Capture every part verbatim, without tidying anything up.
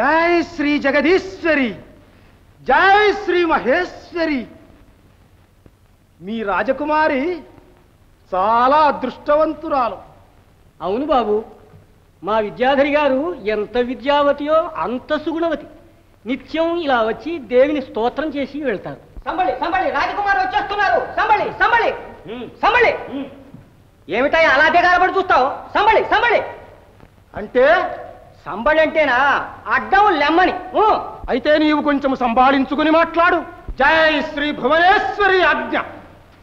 जय श्री जगदीश्वरी, जय श्री महेश्वरी। मी राजकुमारी चाला अदृष्टवंतुरालु। अवुनु बाबू, मा विद्याधरी गारू एंत विद्यावतियो अंत सुगुणवती। नित्यं इला वच्ची देविनी स्तोत्रं चेसी वेळ्तारु। संबळि संबळि राजकुमारी वच्चेस्तुन्नारु। संबळि संबळि संबळि एमिटय अला देगारबड चूस्तावु? संबळि संबळि अंटे संबळि अंटेना अड्डं लेम्मनि। अयिते नीवु कोंచెं संभाळिंचुकोनि माट्लाडु। जय श्री भुवनेश्वरी आज्ञ।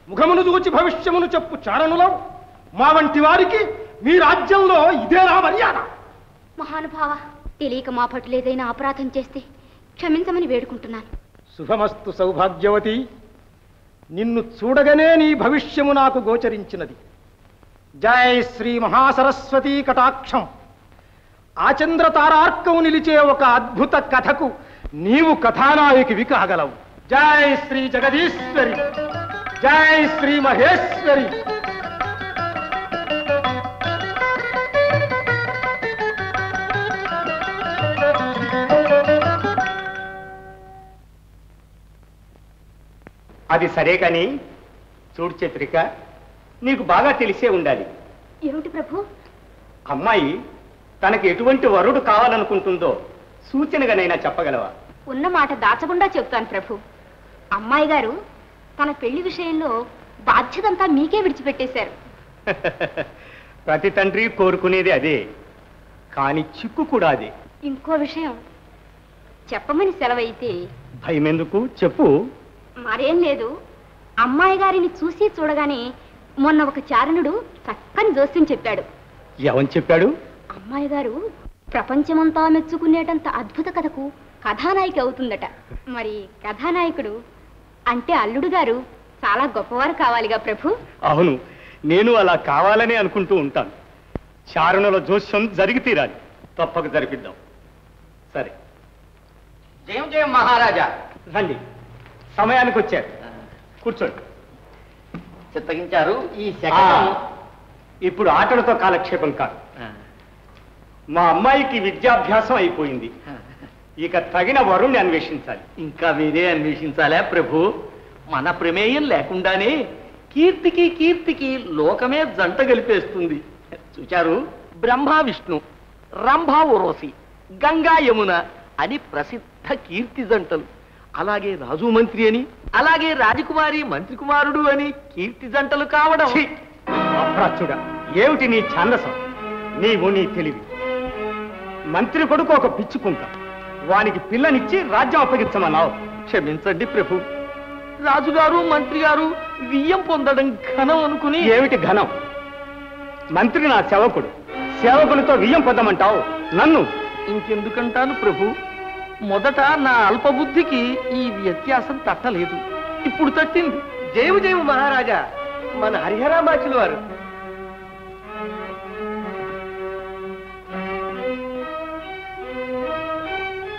ముఖమును చూచి భవిష్యమును చెప్పు చారణులం. మా వంటి వారికి మీ రాజ్యంలో ఇదేనా మర్యాద? మహానుభావ, తెలియక మా పట్ల ఏదైనా అపరాధం చేస్తే క్షమించమని వేడుకుంటున్నాను. శుభమస్తు సౌభాగ్యవతి. నిన్ను చూడగానే నీ భవిష్యము నాకు గోచరించినది. జయ శ్రీ మహాసరస్వతీ కటాక్షం. ఆ చంద్రతారార్కము నిలిచే ఒక అద్భుత కథకు నీవు కథానాయకివి కాగలవు. జయ శ్రీ జగదీశ్వరి, जय श्री महेश्वरी। అది సరే కాని చూడు చిత్రిక, నీకు బాగా తెలిసే ఉండాలి. ఏమిటి ప్రభు? అమ్మాయి తనకి ఎటువంటి వరుడు కావాలనుకుంటుందో సూచనగానైనా చెప్పగలవా? ఉన్న మాట దాచకుండా చెప్తాను ప్రభు. అమ్మాయి గారు తన పెళ్లి విషయంలో బాధ్యతంతా మీకే విడిచిపెట్టేశారు. ప్రతి తండ్రి కోరుకునేది అదే, కానీ చిక్కు కూడా అదే. ఇంకో విషయం చెప్పమని సెలవైతే భయమెందుకు, చెప్పు. మరేం లేదు, అమ్మాయి గారిని చూసి చూడగానే మొన్న ఒక చారణుడు చక్కని జోస్యం చెప్పాడు. ఎవరు చెప్పాడు? అమ్మాయి గారు ప్రపంచమంతా మెచ్చుకునేటంత అద్భుత కథకు కథానాయిక అవుతుందట. మరి కథానాయకుడు అంటే అల్లుడు గారు చాలా గొప్పవారు కావాలిగా ప్రభు? అవును, నేను అలా కావాలని అనుకుంటూ ఉంటాను. చారణుల జోస్యం జరిగి తీరాలి, తప్పక జరిపిద్దాం. సరే. జయం జయం మహారాజా. రండి, సమయానికి వచ్చారు, కూర్చోండి. చిత్తగించారు. ఈ శకటం ఇప్పుడు ఆటలతో కాలక్షేపం కాదు. మా అమ్మాయికి విద్యాభ్యాసం అయిపోయింది, ఇక తగిన వరుణ్ణి అన్వేషించాలి. ఇంకా మీరే అన్వేషించాలా ప్రభు? మన ప్రమేయం లేకుండానే కీర్తికి కీర్తికి లోకమే జంట గలిపేస్తుంది. చూచారు, బ్రహ్మ విష్ణు, రంభ ఉరోసి, గంగా యమున అని ప్రసిద్ధ కీర్తి జంటలు. అలాగే రాజు మంత్రి అని, అలాగే రాజకుమారి మంత్రి కుమారుడు అని కీర్తి జంటలు కావడం. అప్రాచ్యుడా, ఏమిటి నీ ఛాందసం? నీవు నీ తెలివి. మంత్రి కొడుకు ఒక పిచ్చుకుంటా, వానికి పిల్లనిచ్చి రాజ్యం అప్పగించమన్నావు. క్షమించండి ప్రభు, రాజుగారు మంత్రి గారు వియ్యం పొందడం ఘనం అనుకుని. ఏమిటి ఘనం? మంత్రి నా సేవకుడు, సేవకులతో వియ్యం పొందమంటావు నన్ను? ఇంకెందుకంటాను ప్రభు, మొదట నా అల్పబుద్ధికి ఈ వ్యత్యాసం తట్టలేదు, ఇప్పుడు తట్టింది. జయము జయము మహారాజా. మన హరిహరామాచుల వారు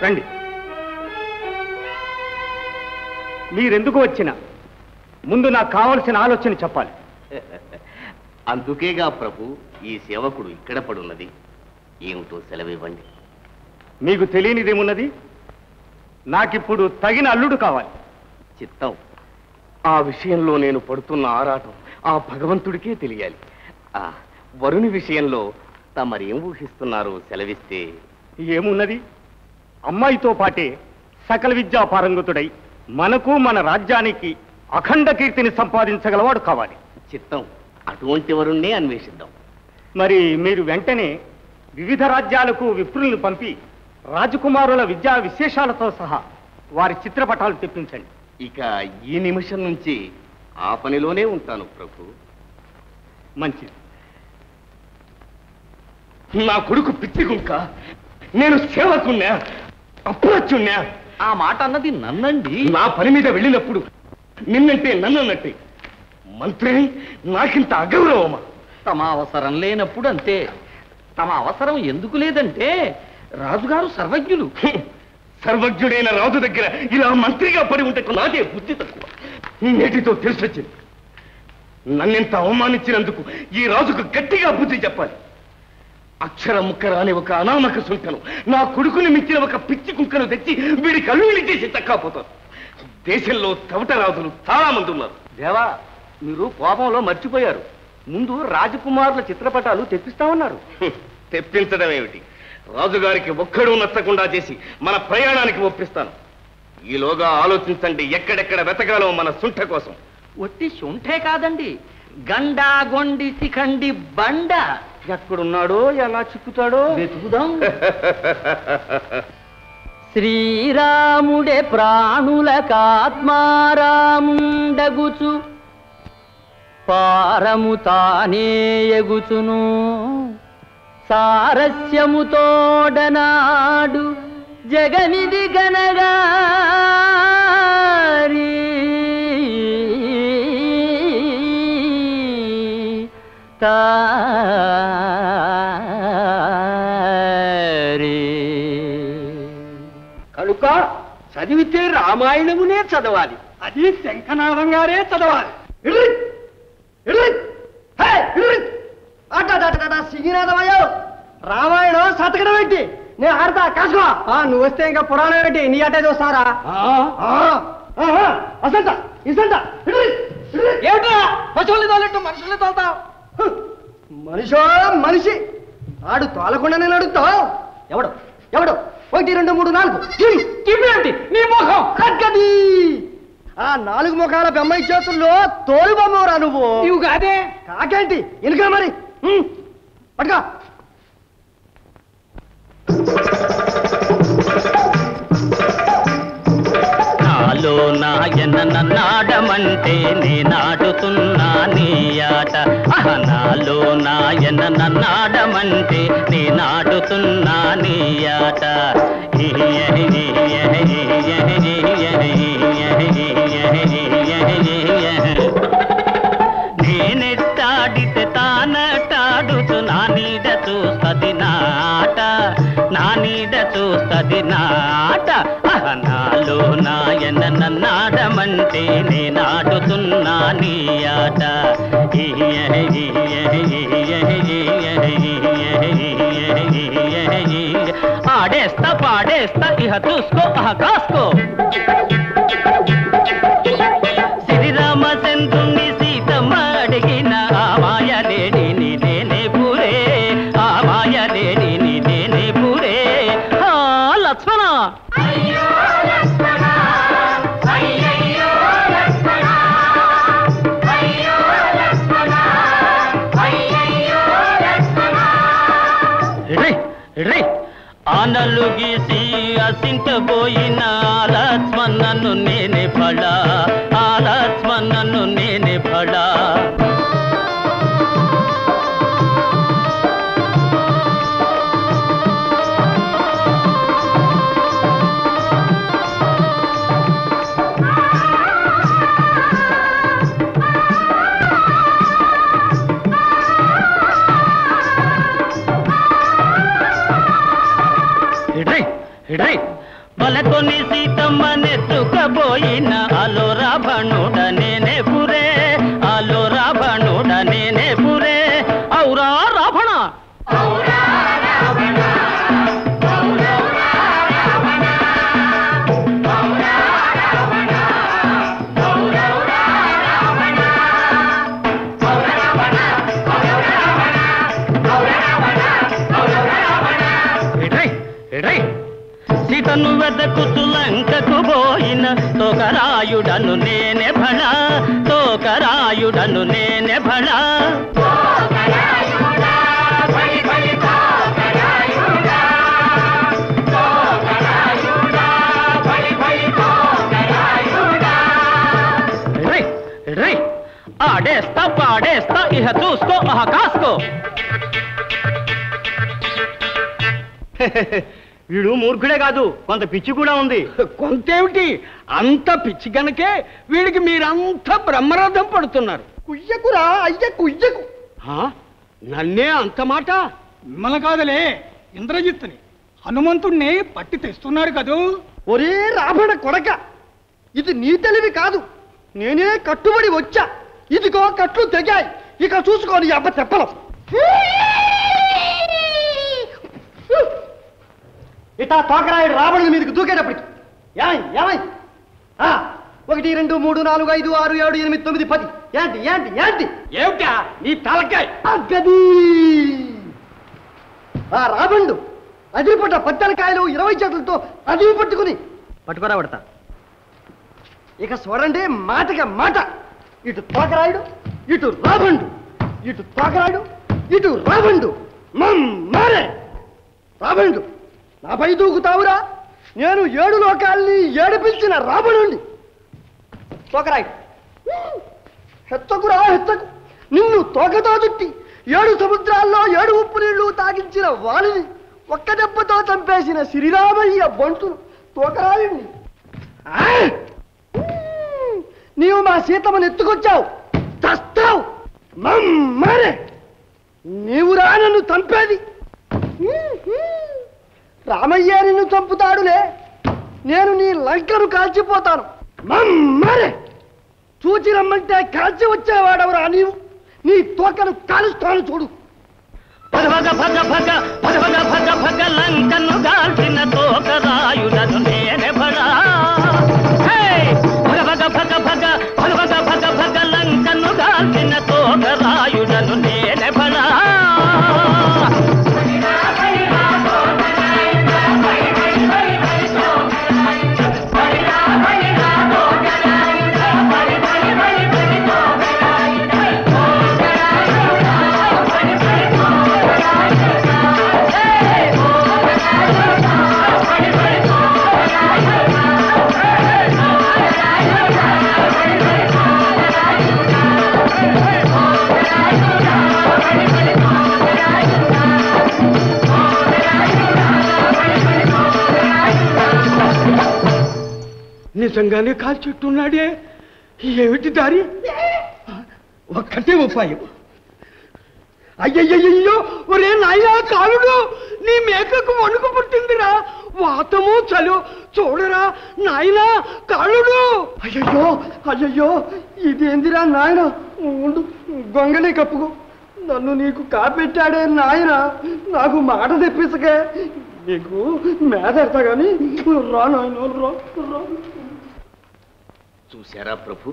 రండి. మీరెందుకు వచ్చినా ముందు నాకు కావలసిన ఆలోచన చెప్పాలి. అందుకేగా ప్రభు ఈ సేవకుడు ఇక్కడ పడున్నది. ఏమిటో సెలవివ్వండి. మీకు తెలియనిదేమున్నది? నాకిప్పుడు తగిన అల్లుడు కావాలి. చిత్తం, ఆ విషయంలో నేను పడుతున్న ఆరాటం ఆ భగవంతుడికే తెలియాలి. ఆ వరుణి విషయంలో తమరేం ఊహిస్తున్నారో సెలవిస్తే. ఏమున్నది, అమ్మాయితో పాటే సకల విద్యా పారంగతుడై మనకు మన రాజ్యానికి అఖండ కీర్తిని సంపాదించగలవాడు కావాలి. చిత్తం, అటువంటి వరుణ్ణే అన్వేషిద్దాం. మరి మీరు వెంటనే వివిధ రాజ్యాలకు విప్రులను పంపి రాజకుమారుల విద్యా విశేషాలతో సహా వారి చిత్రపటాలు తెప్పించండి. ఇక ఈ నిమిషం నుంచి ఆ పనిలోనే ఉంటాను ప్రభు. మంచిది. నా కొడుకు పిచ్చిగుంక, నేను సేవకున్నా, అప్రచున్నా. ఆ మాట అన్నది నన్నండి. నా పని మీద వెళ్ళినప్పుడు నిన్నంటే నన్నన్నట్టే. మంత్రి నాకింత అగౌరవమా? తమ అవసరం లేనప్పుడు అంతే. తమ అవసరం ఎందుకు లేదంటే రాజుగారు సర్వజ్ఞులు. సర్వజ్ఞుడైన రాజు దగ్గర ఇలా మంత్రిగా పడి ఉండటం నాదే బుద్ధి తక్కువ. నేటితో తెలిసొచ్చింది, నన్నెంత అవమానించినందుకు ఈ రాజుకు గట్టిగా బుద్ధి చెప్పాలి. అక్షర ముక్కర అనే ఒక అనామక సుంకను నా కొడుకుని మించిన ఒక పిచ్చి కుక్కను తెచ్చి వీడి కళ్ళు నిలిచేసి తక్కపోతారు. దేశంలో తవట రాజులు చాలా మంది ఉన్నారు. దేవా, మీరు కోపంలో మర్చిపోయారు. ముందు రాజకుమారుల చిత్రపటాలు తెప్పిస్తామన్నారు. తెప్పించడం ఏమిటి, రాజుగారికి ఒక్కడూ నచ్చకుండా చేసి మన ప్రయాణానికి ఒప్పిస్తాను. ఈలోగా ఆలోచించండి, ఎక్కడెక్కడ వెతకాలో మన సుంఠ కోసం. ఒట్టి సుంఠే కాదండి, గండా గొండి శిఖండి బండ ఎక్కడున్నాడో ఎలా చిక్కుతాడో వెతుకుదాం. శ్రీరాముడే ప్రాణులకాత్మారాముండగుచు పారము తానే ఎగుచును సారస్యము తోడనాడు జగమిది గనగారి తారి. కనుక చదివితే రామాయణమునే చదవాలి, అది శంఖనాదం గారే చదవాలి. సింగినాథమయ్యో, రామాయణం సతకడం ఏంటి? నేను ఆడతా కాసుకో. నువ్వు వస్తే ఇంకా పురాణం ఏంటి? నీ అటే చూస్తారా? అసంట ఇసంట ఏమిటా పశువులు తోలట్టు మనుషులు తోలుతావు? మనిషో మనిషి ఆడు తోలకుండా నేను అడుగుతావు. ఎవడు ఎవడు ఒకటి రెండు మూడు నాలుగు ఏంటి నీ ముఖం అక్కది? ఆ నాలుగు ముఖాల బొమ్మాయి చేతుల్లో తోలు బొమ్మరా నువ్వు? నువ్వు కాదే కాకేంటి ఇనుక మరి పట్టుకో. నాలో నాయన నాడమంటే నేనాడుతున్నా నీ ఆట. నాలో నాయన నాడమంటే నేనాడుతున్నా నీ ఆట. నేనెట్టాడితే తానటాడుతు నా నీడ చూస్తది నాట, నా నీడ చూస్తది నాట. నాలో నాయన నాడమంటే నేనాడుతున్నా నీ ఆట. ఆడేస్తా పాడేస్తా ఇహ చూసుకో అహ కాసుకో. శ్రీరామ చంద్రుని సీతమ్మ అడిగిన ఆ మాయలేడిని నేనే పూరే, ఆ మాయలేడిని నేనే పూరే. లక్ష్మణ ఆనలు గీసి అసింతపోయిన లక్ష్మణను నేనే పడా, ఆ లక్ష్మణను నేనే పడా. బలతోని సీతమ్మ నెత్తుకపోయిన అలో రావణుడ నేనే పురే, అలో రావణుడ నేనే పురే. ఔరా రావణ తను వెదకుతు లంకకు పోయిన తోకరాయుడను నేనే భళ, తోకరాయుడను నేనే భళ. ఆడేస్తా పాడేస్తా ఇహ చూసుకో అహ కాసుకో. వీడు మూర్ఖుడే కాదు, కొంత పిచ్చి కూడా ఉంది. కొంతేమిటి, అంత పిచ్చి కనుకే వీడికి మీరంతా బ్రహ్మరథం పడుతున్నారు. కుయ్యకురా అయ్య కుయ్యకు. నన్నే అంత మాట? మిమ్మల్ని కాదులే, ఇంద్రజిత్తుని హనుమంతుణ్ణి పట్టి తెస్తున్నారు కదూ. ఒరే రాబడ కొడక, ఇది నీ తెలివి కాదు, నేనే కట్టుబడి వచ్చా. ఇదిగో కట్లు తెగాయి, ఇక చూసుకోని అబ్బ తెప్పలం. మిగతా తోకరాయుడు రావణుడి మీదకి దూకేటప్పటికి ఏమై ఏమై ఒకటి రెండు మూడు నాలుగు ఐదు ఆరు ఏడు ఎనిమిది తొమ్మిది పది ఏంటి ఏంటి ఏంటి ఏమిటా నీ తలకాయ అగ్గది ఆ రాబండు అదిరిపడ్డ పచ్చనికాయలు ఇరవై చేతులతో అదివి పట్టుకుని పట్టుకురా పడతా ఇక చూడండి మాటగా మాట ఇటు తోకరాయుడు ఇటు రాబండు ఇటు తోకరాయుడు ఇటు రాబండు మమ్మారే రాబండు నాపై దూకుతావురా నేను ఏడు లోకాల్ని ఏడిపించిన రాబడుండి తోకరాయుడు హెత్తకురా హెత్తకు నిన్ను తోకతో చుట్టి ఏడు సముద్రాల్లో ఏడు ఉప్పు నీళ్లు తాగించిన వాణిని ఒక్క దెబ్బతో చంపేసిన శ్రీరామయ్య బంటును తోకరాయుడిని నీవు మా సీతమ్మను ఎత్తుకొచ్చావు చస్తావు మమ్మారే నీవురా నన్ను చంపేది రామయ్య నిన్ను చంపుతాడులే నేను నీ లంకను కాల్చిపోతాను మమ్మారే చూచి రమ్మంటే కాల్చి వచ్చేవాడవరా నీవు నీ తోకను కాలుస్తాను చూడు భగవగ భగ భగ భగవగ భగ భగ లంకను కాల్చిన తోకరాయుడను నేనే భడా భగవగ భగ భగ భగవగ భగ భగ లంకను కాల్చిన తోకరాయుడను నేనే భడా నిజంగానే కాలు చుట్టున్నాడే ఏమిటి దారి ఒక్కటే ఉపాయం అయ్యయ్యో ఒరే నాయనా కాలుడు నీ మేకకు వణుకు పుట్టిందిరా వాతము చలు చూడరా నాయనా కాలుడు అయ్యయ్యో అయ్యయ్యో ఇదేందిరా నాయన ఉండు గొంగనే కప్పుకో నన్ను నీకు కాపెట్టాడే నాయన నాకు మాట తెప్పించకే నీకు మేదడతా కానీ రా నాయన రా రా చూశారా ప్రభు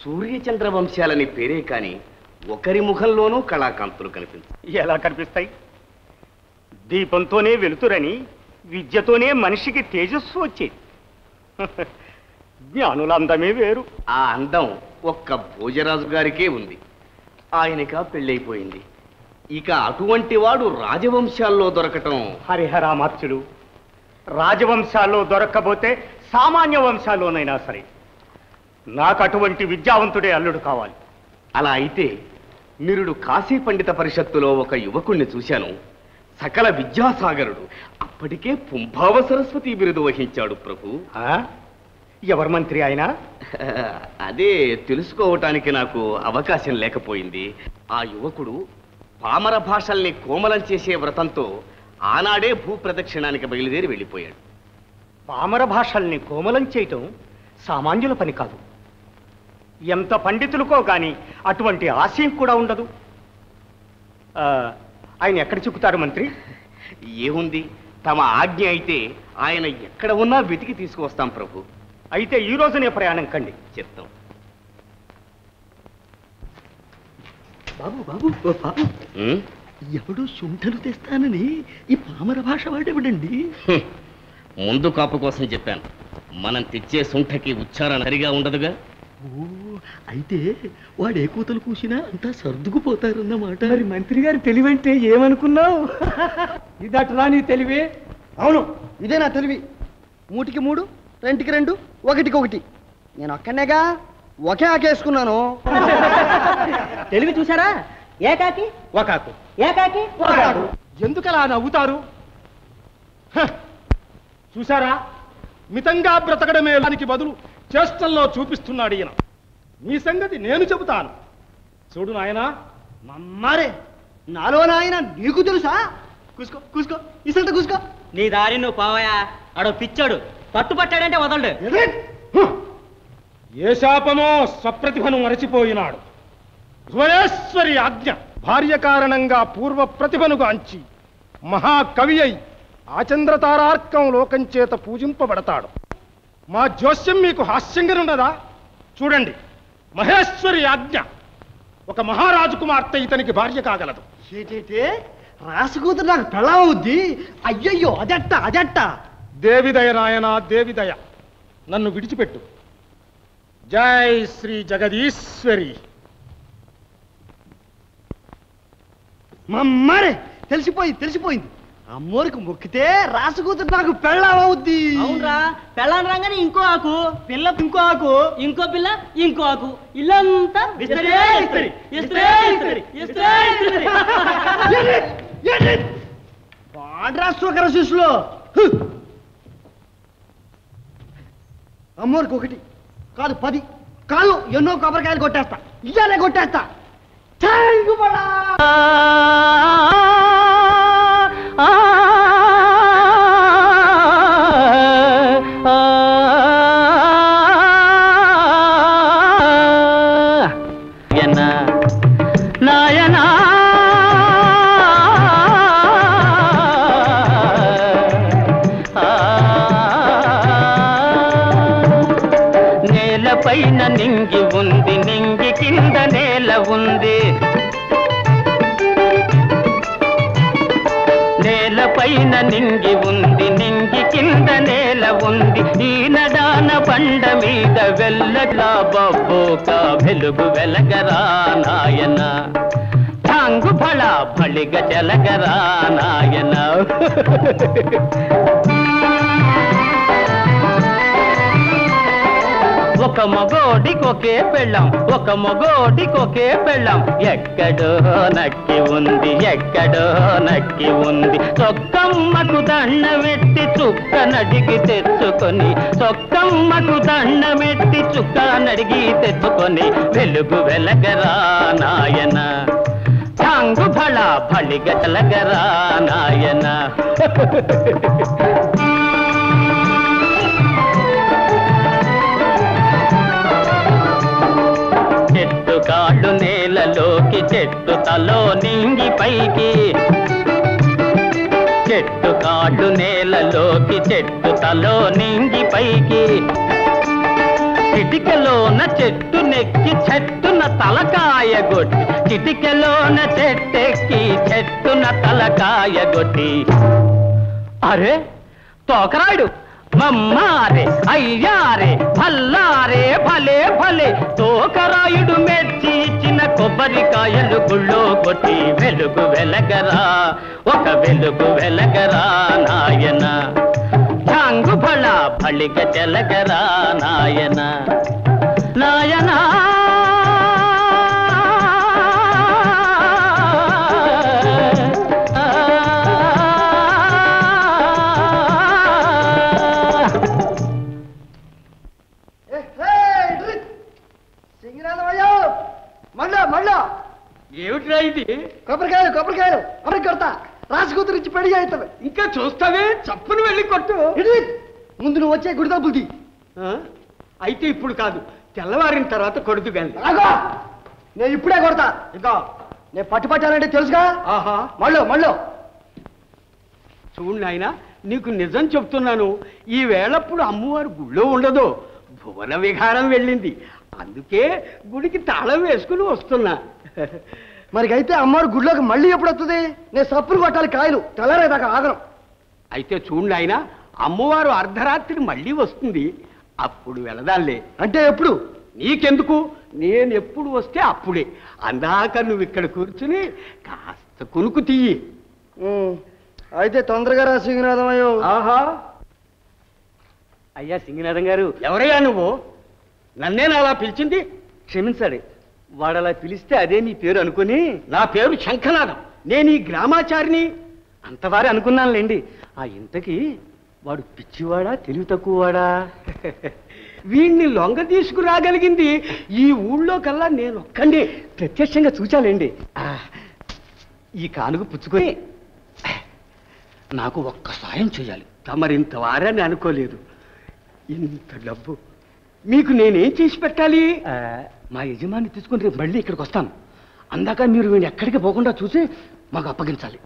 సూర్యచంద్ర వంశాలని పేరే కానీ ఒకరి ముఖంలోనూ కళాకాంతులు కనిపించాయి ఎలా కనిపిస్తాయి దీపంతోనే వెలుతురని విద్యతోనే మనిషికి తేజస్సు వచ్చేది జ్ఞానుల అందమే వేరు ఆ అందం ఒక్క భోజరాజు గారికే ఉంది ఆయనక పెళ్ళైపోయింది ఇక అటువంటి వాడు రాజవంశాల్లో దొరకటం హరిహరామాత్యుడు రాజవంశాల్లో దొరక్కపోతే సామాన్య వంశాల్లోనైనా సరే నాకు అటువంటి విద్యావంతుడే అల్లుడు కావాలి అలా అయితే నిరుడు కాశీ పండిత పరిషత్తులో ఒక యువకుణ్ణి చూశాను సకల విద్యాసాగరుడు అప్పటికే పుంభావ సరస్వతి బిరుదు వహించాడు ప్రభు ఎవరు మంత్రి ఆయన అదే తెలుసుకోవటానికి నాకు అవకాశం లేకపోయింది ఆ యువకుడు పామర భాషల్ని కోమలం చేసే వ్రతంతో ఆనాడే భూప్రదక్షిణానికి బయలుదేరి వెళ్ళిపోయాడు పామర భాషల్ని కోమలం చేయటం సామాన్యుల పని కాదు ఎంత పండితులకో కానీ అటువంటి ఆశయం కూడా ఉండదు ఆయన ఎక్కడ చిక్కుతారు మంత్రి ఏముంది తమ ఆజ్ఞ అయితే ఆయన ఎక్కడ ఉన్నా వెతికి తీసుకువస్తాం ప్రభు అయితే ఈ రోజునే ప్రయాణం కండి చెప్తాం బాబు బాబు బాబు ఎవడు శుంఠలు తెస్తానని ఈ పామర భాష వాడేవిడండి ముందు కాపు కోసం చెప్పాను మనం తెచ్చే సుంఠకి ఉచ్చారణ సరిగా ఉండదుగా అయితే వాడే కూతలు కూసినా అంతా సర్దుకుపోతారన్నమాట మరి మంత్రి గారు తెలివంటే ఏమనుకున్నావు ఇదట్లా నీ తెలివి అవును ఇదే నా తెలివి మూటికి మూడు రెండుకి రెండు ఒకటికి ఒకటి నేను ఒక్కనేగా ఒకే ఆకేసుకున్నాను తెలివి చూసారా ఏకాకి ఒకాకు ఏకాకి ఎందుకలా నవ్వుతారు చూసారా మితంగా బ్రతకడమే దానికి బదులు చేష్టల్లో చూపిస్తున్నాడు ఈయన మీ సంగతి నేను చెబుతాను చూడు నాయన మమ్మారే నాలో నాయన నీకు తెలుసా కూసుకో కూసుకో ఇసంట కూసుకో నీ దారి నువ్వు పోవయా అడో పిచ్చాడు పట్టుపట్టాడంటే వదలడు ఏ శాపమో స్వప్రతిభను మరచిపోయినాడు భువనేశ్వరి ఆజ్ఞ భార్య కారణంగా పూర్వ ప్రతిభను గాంచి మహాకవి అయి ఆచంద్రతారార్కం లోకం చేత పూజింపబడతాడు. మా జోస్యం మీకు హాస్యంగా ఉన్నదా? చూడండి, మహేశ్వరి ఆజ్ఞ, ఒక మహారాజు కుమార్తె ఇతనికి భార్య కాగలదు. రాసుకూతురు నాకు పెళ్ళం అవుద్ది? అయ్యయ్యో, అదట్ట అదట్ట. దేవిదయ నాయనా, దేవిదయ, నన్ను విడిచిపెట్టు. జై శ్రీ జగదీశ్వరి. మమ్మరే, తెలిసిపోయింది తెలిసిపోయింది. అమ్మోరికి మొక్కితే రాసుకూతురు నాకు పెళ్ళం అవుద్ది. అవునరా, పెళ్ళాన్ని రాగానే ఇంకో ఆకు, పిల్ల ఇంకో ఆకు, ఇంకో పిల్ల ఇంకో ఆకు, ఇల్లంతా బాడ్రాస్వకర శిష్యులో. అమ్మోరికి ఒకటి కాదు పది కాళ్ళు ఎన్నో కొబ్బరికాయలు కొట్టేస్తా, ఇయ్యాలే కొట్టేస్తా. నింగి ఉంది నింగి కింద నేల ఉంది, ఈ నడాన పండ మీద వెళ్ళలా బొక్క వెలుగు వెలగరా నాయన, ఠాంగు భళ భళిగ చెలగరా నాయన. ఒక మగోడికొకే పెళ్ళం, ఒక మగోడికొకే పెళ్ళం, ఎక్కడో నక్కి ఉంది ఎక్కడో నక్కి ఉంది. సొక్కమ్మకు దండ పెట్టి చుక్క నడిగి తెచ్చుకొని, సొక్కమ్మకు దండ పెట్టి చుక్క నడిగి తెచ్చుకొని, వెలుగు వెలగరా నాయన, తాంగు భళ భళిగ తలగరా నాయన. చెట్టు కాళ్ళు నేలలోకి, చెట్టు తలో నింగి పైకి, చెట్టు కాళ్ళు నేలలోకి, చెట్టు తలో నింగి పైకి, చిటికలోన చెట్టు నెక్కి చెట్టున తలకాయ గొట్టి, చిటికలోన చెట్టెక్కి చెట్టున తలకాయ గొట్టి. అరే తోకరాయుడు, మమ్మారే అయ్యారే భల్లారే భలే భలే, తోకరాయుడు మెచ్చి ఇచ్చిన కొబ్బరికాయలు గుళ్ళో కొట్టి, వెలుగు వెలగరా ఒక వెలుగు వెలగరా నాయన, ఠాంగు భళ భళిక చెలగరా నాయన నాయన. ఏమిట్రా ఇది? కొబ్బరికాయలు కొబ్బరికాయలు అమ్మ కొడతా, రాసుకూతురు ఇచ్చి పెళ్లి అవుతావు. ఇంకా చూస్తావే, చప్పును వెళ్ళి కొట్టు. ముందు నువ్వు వచ్చే గుడి తప్పుది. అయితే ఇప్పుడు కాదు, తెల్లవారిన తర్వాత కొడుతు. నేను ఇప్పుడే కొడతా. ఇంకా నేను పట్టు పట్టానంటే తెలుసుగా. ఆహా, మళ్ళీ మళ్ళీ చూడు నాయన, నీకు నిజం చెప్తున్నాను, ఈ వేళప్పుడు అమ్మవారు గుళ్ళో ఉండదు, భువన విహారం వెళ్ళింది, అందుకే గుడికి తాళం వేసుకుని వస్తున్నా. మరికైతే అమ్మారు గుడిలోకి మళ్ళీ ఎప్పుడు వస్తుంది? నేను సప్పులు కొట్టాలి కాయలు, తెల్లరేదాకా ఆగరం. అయితే చూడండి ఆయన, అమ్మవారు అర్ధరాత్రి మళ్ళీ వస్తుంది, అప్పుడు వెళదాలే. అంటే ఎప్పుడు? నీకెందుకు, నేను ఎప్పుడు వస్తే అప్పుడే. అందాక నువ్వు ఇక్కడ కూర్చుని కాస్త కునుకు తీయి. అయితే తొందరగా రా సింగనాథం. అయ్యో, ఆహా. అయ్యా సింగనాథం గారు, ఎవరయ్యా నువ్వు? నన్నేనా అలా పిలిచింది? క్షమించాలి, వాడు అలా పిలిస్తే అదే నీ పేరు అనుకుని. నా పేరు శంఖనాథం, నేను ఈ గ్రామాచారిని అంతవారే అనుకున్నానులేండి. ఆ ఇంతకి వాడు పిచ్చివాడా, తెలివి తక్కువవాడా? వీడిని లొంగ తీసుకురాగలిగింది ఈ ఊళ్ళో కల్లా నేను ఒక్కండి, ప్రత్యక్షంగా చూచాలండి. ఈ కానుగు పుచ్చుకొని నాకు ఒక్క సాయం చేయాలి. తమరింత వారని అనుకోలేదు. ఇంత డబ్బు మీకు నేనేం చేసి పెట్టాలి? మా యజమాని తీసుకుని రేపు మళ్ళీ ఇక్కడికి వస్తాను, అందాక మీరు వీడిని ఎక్కడికి పోకుండా చూసి మాకు అప్పగించాలి.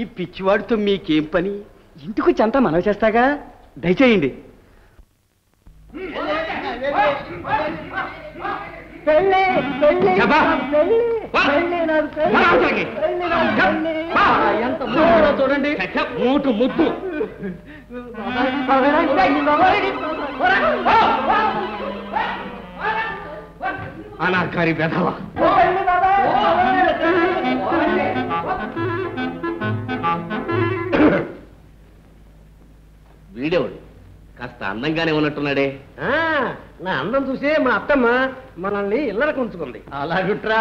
ఈ పిచ్చివాడితో మీకేం పని? ఇంటికి వచ్చి అంతా మనవి చేస్తాగా, దయచేయండి. చూడండి మూటు ముద్దు. అనాకారి వెధవ. వీడేవాడు కాస్త అందంగానే ఉన్నట్టున్నాడే. నా అందం చూసే మా అత్తమ్మ మనల్ని ఇల్లరకు ఉంచుకుంది. అలాగుట్రా.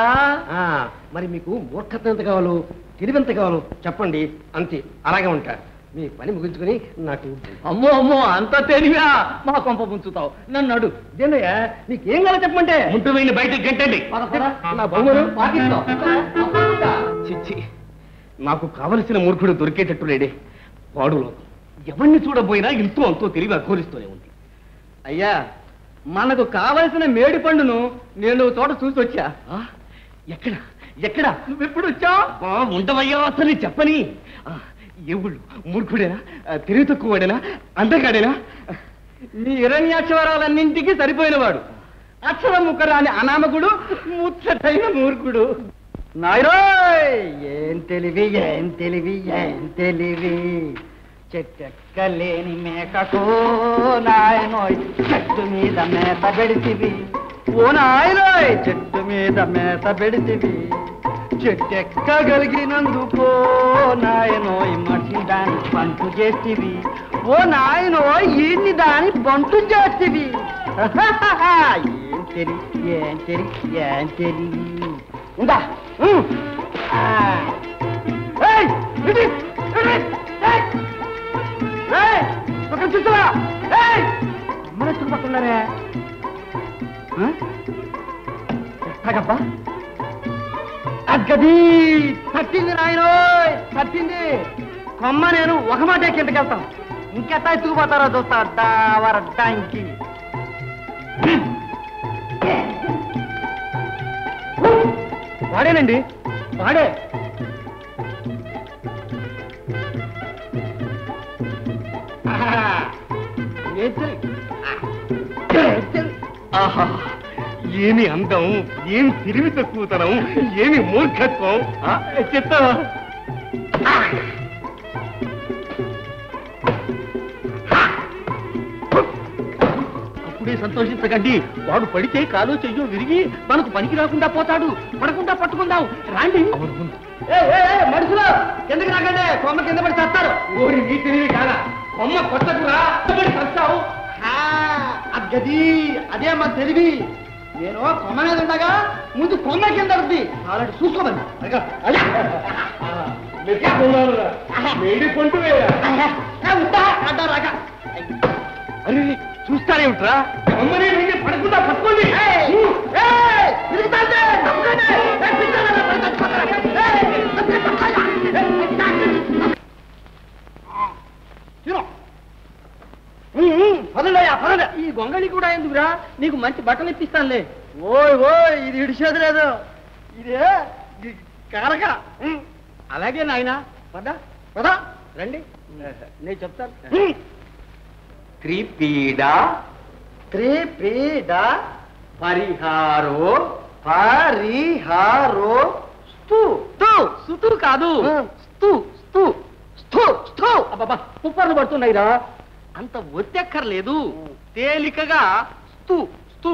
మరి మీకు మూర్ఖత్వం ఎంత కావాలో, తెలివెంత కావాలో చెప్పండి అంతే. అలాగే ఉంటా. మీ పని ముగించుకుని నాకు. అమ్మో అమ్మో అంత తెలివా, మా కొంప ముంచుతావు నన్ను అడు. దేనయ్యా నీకేం కావాలో చెప్పమంటే ఉంటుంది. బయటకు గంటండి. నా బొమ్మలు పాకిస్తావు. చిచ్చి, నాకు కావలసిన మూర్ఖుడు దొరికేటట్టు లేడే. వాడులో ఎవరిని చూడబోయినా ఎంతో అంతో తెలివి అఘోరిస్తూనే ఉంది. అయ్యా, మనకు కావలసిన మేడి పండును నేను తోట చూసి వచ్చా. ఎక్కడ ఎక్కడ నువ్వెప్పుడు వచ్చావు? ఉండవయ్యా, అసలు చెప్పని. ఎవళ్ళు, మూర్ఖుడేనా, తెలివి తక్కువ వాడేనా, అందగాడేనా? నీ హిరణ్యాక్షరాలన్నింటికీ సరిపోయినవాడు, అక్షరం ముక్కరాని అనామకుడు, ముచ్చటైన మూర్ఖుడు. నాయరోయ్, ఏం తెలివి ఏం తెలివి ఏం తెలివి. చెట్టెక్కలేని మేకకు నాయనోయ్ చెట్టు మీద మేత పెడితివి. ఓ నాయనోయ్ చెట్టు మీద మేత పెడితివి. చెట్టెక్కగలిగినందుకో నాయనోయ్ మట్టి దాని పంటు చేతివి. ఓ నాయనోయ్ ఈడ్ని దాని పంటు చేతివి. ఏం తెలివి ఏం తెలివి ఏం తెలివి. ఉందా? ఎక్కడబ్బా అగ్గది తట్టింది. నాయన తట్టింది కొమ్మ. నేను ఒక మాట కిందకి వెళ్తాను, ఇంకెట్టా ఎత్తుకుపోతారో చూస్తా. వరద్దా ఇంకి వాడేనండి, వాడే. ఏమి అందం, ఏమి తిరిగి తక్కువతనం, ఏమి మూర్ఖత్వం. చెత్త అప్పుడే సంతోషించకండి. వాడు పడితే కాలు చెయ్యో విరిగి మనకు పనికి రాకుండా పోతాడు. పడకుండా పట్టుకుందాం రాండి. మనుషులు కిందకి రాకండి, కొమ్మ కింద పడి చేస్తారు. ఓరి నీ తెలివి కాదా, కొమ్మ కొట్టకురా, కలుస్తావు. అది అదే మా తెలివి. నేను కొమ్మ మీద ఉండగా ముందు కొమ్మ కింద ఉంది అలాంటి చూసుకోమని. అరే చూస్తానే ఉంటారా? కొమ్మని పడకుండా పట్టుకోండి. పదలయ్యా పదలే. ఈ గొంగళి కూడా ఎందుకురా, నీకు మంచి బట్టలు ఇప్పిస్తానులే. ఓయ్ ఓయ్, ఇది ఇడిచేది లేదు, ఇదే కారక. అలాగే నాయన, పదా పదా రండి, నేను చెప్తాను. త్రిపీడ త్రిపీడ పరిహారో పరిహారో స్తు స్తు స్తుతు కాదు, స్తు స్తు స్తు స్తు. అబ్బా కుప్పర్లు పడుతున్నాయి రా, అంత ఒత్తెక్కర్లేదు. తేలికగా స్తు స్తు,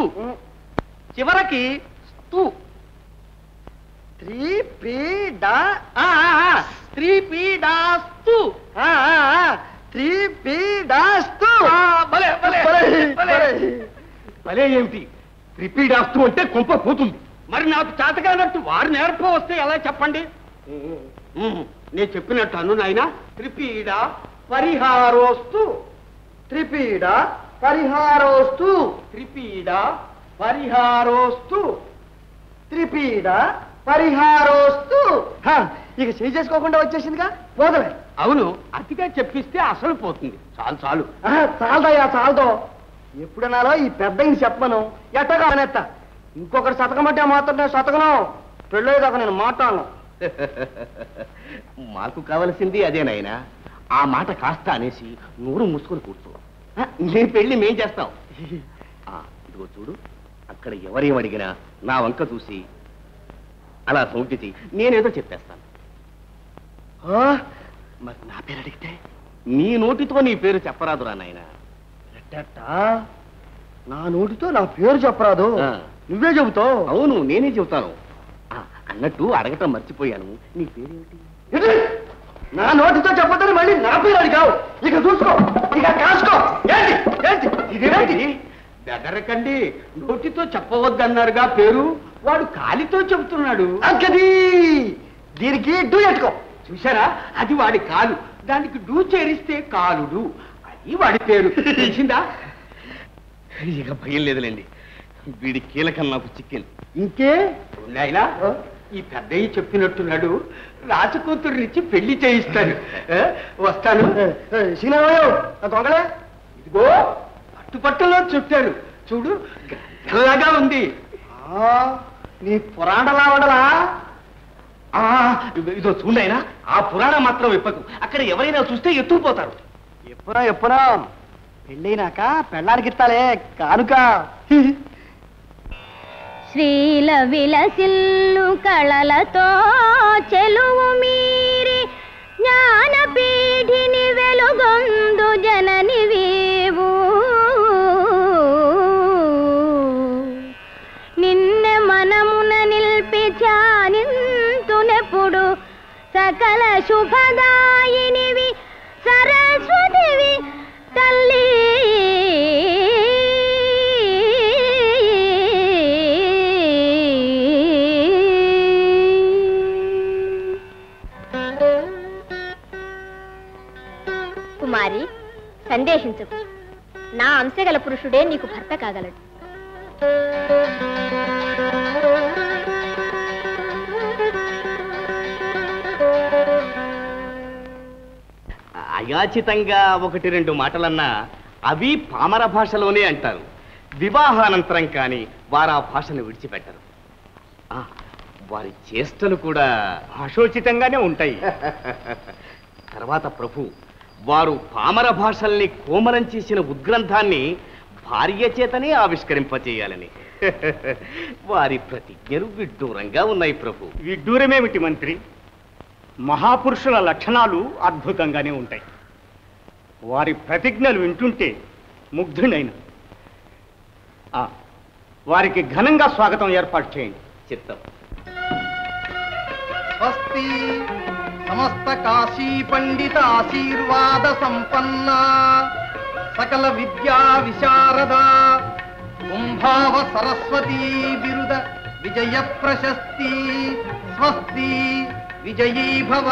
చివరికి స్తు. త్రిపీడ త్రిపీడాస్తు త్రిపీడాస్తు. భలే ఏమిటి త్రిపీడాస్తు అంటే? కొంప పోతుంది. మరి నాకు చేతకానట్టు వారు నేర్ప వస్తే ఎలా చెప్పండి? నేను చెప్పినట్టు అను నాయన. త్రిపీడ పరిహారోస్తు త్రిపీడ పరిహారోస్తు త్రిపీడ పరిహారోస్తు త్రిపీడ పరిహారోస్తు. ఇక చేయి చేసుకోకుండా వచ్చేసిందిగా, పోదలే. అవును, అతిగా చెప్పిస్తే అసలు పోతుంది. చాలు చాలు చాలదయ్యా, చాలదో. ఎప్పుడన్నాలో ఈ పెద్దయ్య చెప్పను, ఎట్టగా అనేత్త. ఇంకొకటి శతకమంటే మాత్రం నేను శతకను. పెళ్ళయ్యేదాకా నేను మాట్లాడను. మాకు కావలసింది అదేనైనా. ఆ మాట కాస్త అనేసి నూరు మూసుకొని కూర్చో. నీ పెళ్లి మేం చేస్తావు. ఇదిగో చూడు, అక్కడ ఎవరేం అడిగినా నా వంక చూసి అలా సౌంకితి నేనేదో చెప్పేస్తాను. మరి నా పేరు అడిగితే నీ నోటితో నీ పేరు చెప్పరాదురా నాయన. నా నోటితో నా పేరు చెప్పరాదు, నువ్వే చెబుతావు. అవును, నేనే చెబుతాను. అన్నట్టు అడగటం మర్చిపోయాను, నీ పేరేమిటి? నా నోటితో చెప్పొద్దని మళ్ళీ నా పేరు అడిగావు. ఇక చూసుకో, ఇక కాసుకో. బెదరకండి, నోటితో చెప్పవద్దన్నారుగా పేరు, వాడు కాలితో చెబుతున్నాడు. అది దీనికి డూ ఎట్టుకో, చూసారా? అది వాడి కాలు, దానికి డూ చేరిస్తే కాలుడు, అది వాడి పేరు. తెలిసిందా? ఇక భయం లేదులేండి, వీడి కీలకం నాకు చిక్కింది. ఇంకే నాయనా, ఈ పెద్దయ్య చెప్పినట్టున్నాడు, రాజకూతురునిచ్చి పెళ్లి చేయిస్తాను. వస్తాను. ఇదిగో పట్టుపట్టులో చుట్టాను చూడు, గంటలాగా ఉంది. నీ పురాణలా వడలా? ఇదో చూడైనా ఆ పురాణం మాత్రం ఇప్పకు, అక్కడ ఎవరైనా చూస్తే ఎత్తుకుపోతారు. ఎప్పురా ఎప్పురా పెళ్ళైనాక పెళ్ళానికి ఇస్తాలే కానుక. శ్రీల విలసిల్లు కళలతో చెలువు మీరి జ్ఞానపీఠిని వెలుగొందు జనని వీవు, నిన్నే మనమున నిల్పి ధ్యానింతునెప్పుడు సకల శుభదాయినివి సరస్వతివి తల్లి. సందేహించకు, నా అంశగల పురుషుడే నీకు భర్త కాగలడు. అయాచితంగా ఒకటి రెండు మాటలన్నా అవి పామర భాషలోనే అంటారు. వివాహానంతరం కానీ వారు ఆ భాషను విడిచిపెట్టరు. వారి చేష్టలు కూడా భాషోచితంగానే ఉంటాయి. తర్వాత ప్రభు వారు పామర భాషల్ని కోమలం చేసిన ఉద్గ్రంథాన్ని భార్య చేతనే ఆవిష్కరింపచేయాలని వారి ప్రతిజ్ఞలు విడ్డూరంగా ఉన్నాయి ప్రభు. విడ్డూరమేమిటి మంత్రి, మహాపురుషుల లక్షణాలు అద్భుతంగానే ఉంటాయి. వారి ప్రతిజ్ఞలు వింటుంటే ముగ్ధుడైన. వారికి ఘనంగా స్వాగతం ఏర్పాటు చేయండి. చిత్తం. స్వస్తి సమస్త కాశీ పండిత ఆశీర్వాద సంపన్న సకల విద్యా విశారద కుంభావ సరస్వతీ బిరుద విజయ ప్రశస్తి. స్వస్తి. విజయీ భవ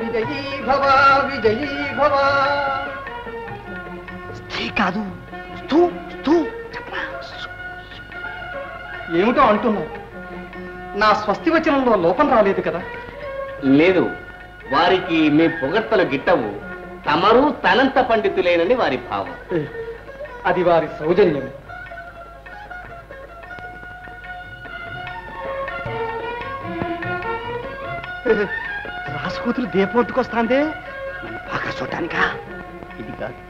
విజయీ భవ విజయీ భవ. స్త్రీ కాదు స్థూ స్థూ ఏమిటో అంటున్నావు? నా స్వస్తి వచనంలో లోపం రాలేదు కదా? లేదు, వారికి మీ పొగడ్తలు గిట్టవు. తమరు తనంత పండితులేనని వారి భావం. అది వారి సౌజన్యం. రాసుకూతులు దేపోట్టుకొస్తాందే, బాగా చూడటానికా? ఇది కాదు,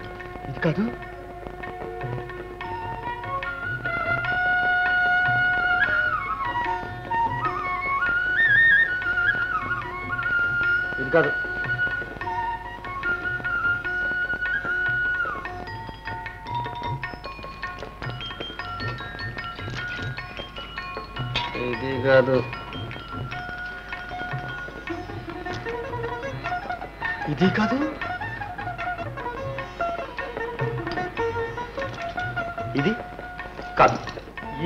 ఇది కాదు. ఇది కాదు, ఇది కాదు, ఇది కాదు.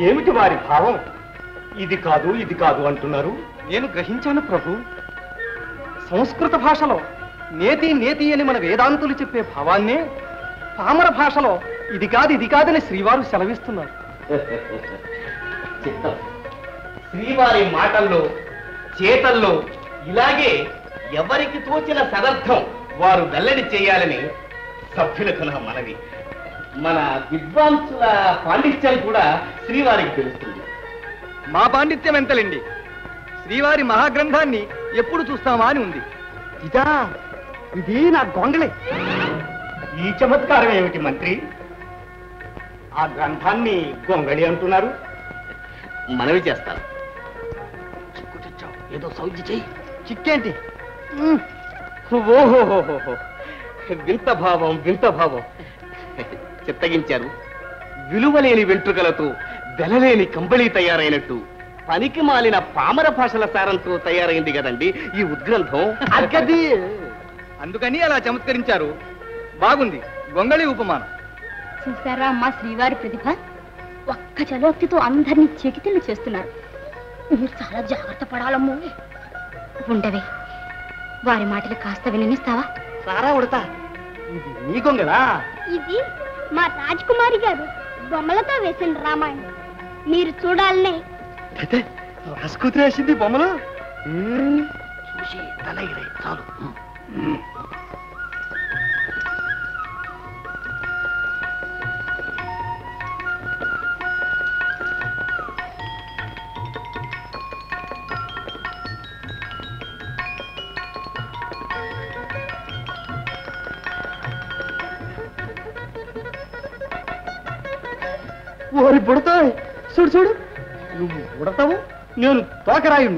ఏమిటి వారి భావం? ఇది కాదు, ఇది కాదు అంటున్నారు. నేను గ్రహించాను ప్రభు, సంస్కృత భాషలో నేతి నేతి అని మన వేదాంతులు చెప్పే భావాన్నే పామర భాషలో ఇది కాదు ఇది కాదని శ్రీవారు సెలవిస్తున్నారు. శ్రీవారి మాటల్లో చేతల్లో ఇలాగే ఎవరికి తోచిన సదర్థం వారు వెల్లడి చేయాలని సభ్యులకు నా మనవి. మన విద్వాంసుల పాండిత్యం కూడా శ్రీవారికి తెలుస్తుంది. మా పాండిత్యం ఎంతలండి? శ్రీవారి మహాగ్రంథాన్ని ఎప్పుడు చూస్తామా అని ఉంది. ఇదా ఇది నా గొంగళి. ఈ చమత్కారం ఏమిటి మంత్రి? ఆ గ్రంథాన్ని గొంగళి అంటున్నారు. మనవి చేస్తారు. చిక్కుటిచ్చావు, ఏదో సౌజ్య చెయ్యి. చిక్కేంటి? ఓహోహోహోహో, వింత భావం వింత భావం. చిత్తగించారు. విలువలేని వెంట్రుకలతో వెలలేని కంబళీ తయారైనట్టు పనికి మాలిన పామర భాషల సారంతో తయారైంది కదండి ఈ ఉద్గ్రంథం. అది అందుకని అలా చమత్కరించారు. బాగుంది గొంగళి ఉపమానం. చూసారా మా శ్రీవారి ప్రతిభ? ఒక్క చలోక్తితో అందరినీ చెకితిల్లు చేస్తున్నారు. మీరు చాలా జాగ్రత్త పడాలమ్మో. ఉండవే, వారి మాటలు కాస్త వినిస్తావా? సారా ఉడతా, ఇది నీ గొంగళా? ఇది మా రాజకుమారి గారు బొమ్మలతో వేసిన రామాయణం. మీరు చూడాలనే. అయితే రాజకూతురు వేసింది బొమ్మలు? చూసి తల ఇరే చాలు. ఓరి బుడతాయి, చూడు చూడు. నువ్వు బుడతావు, నేను తోకరాయు,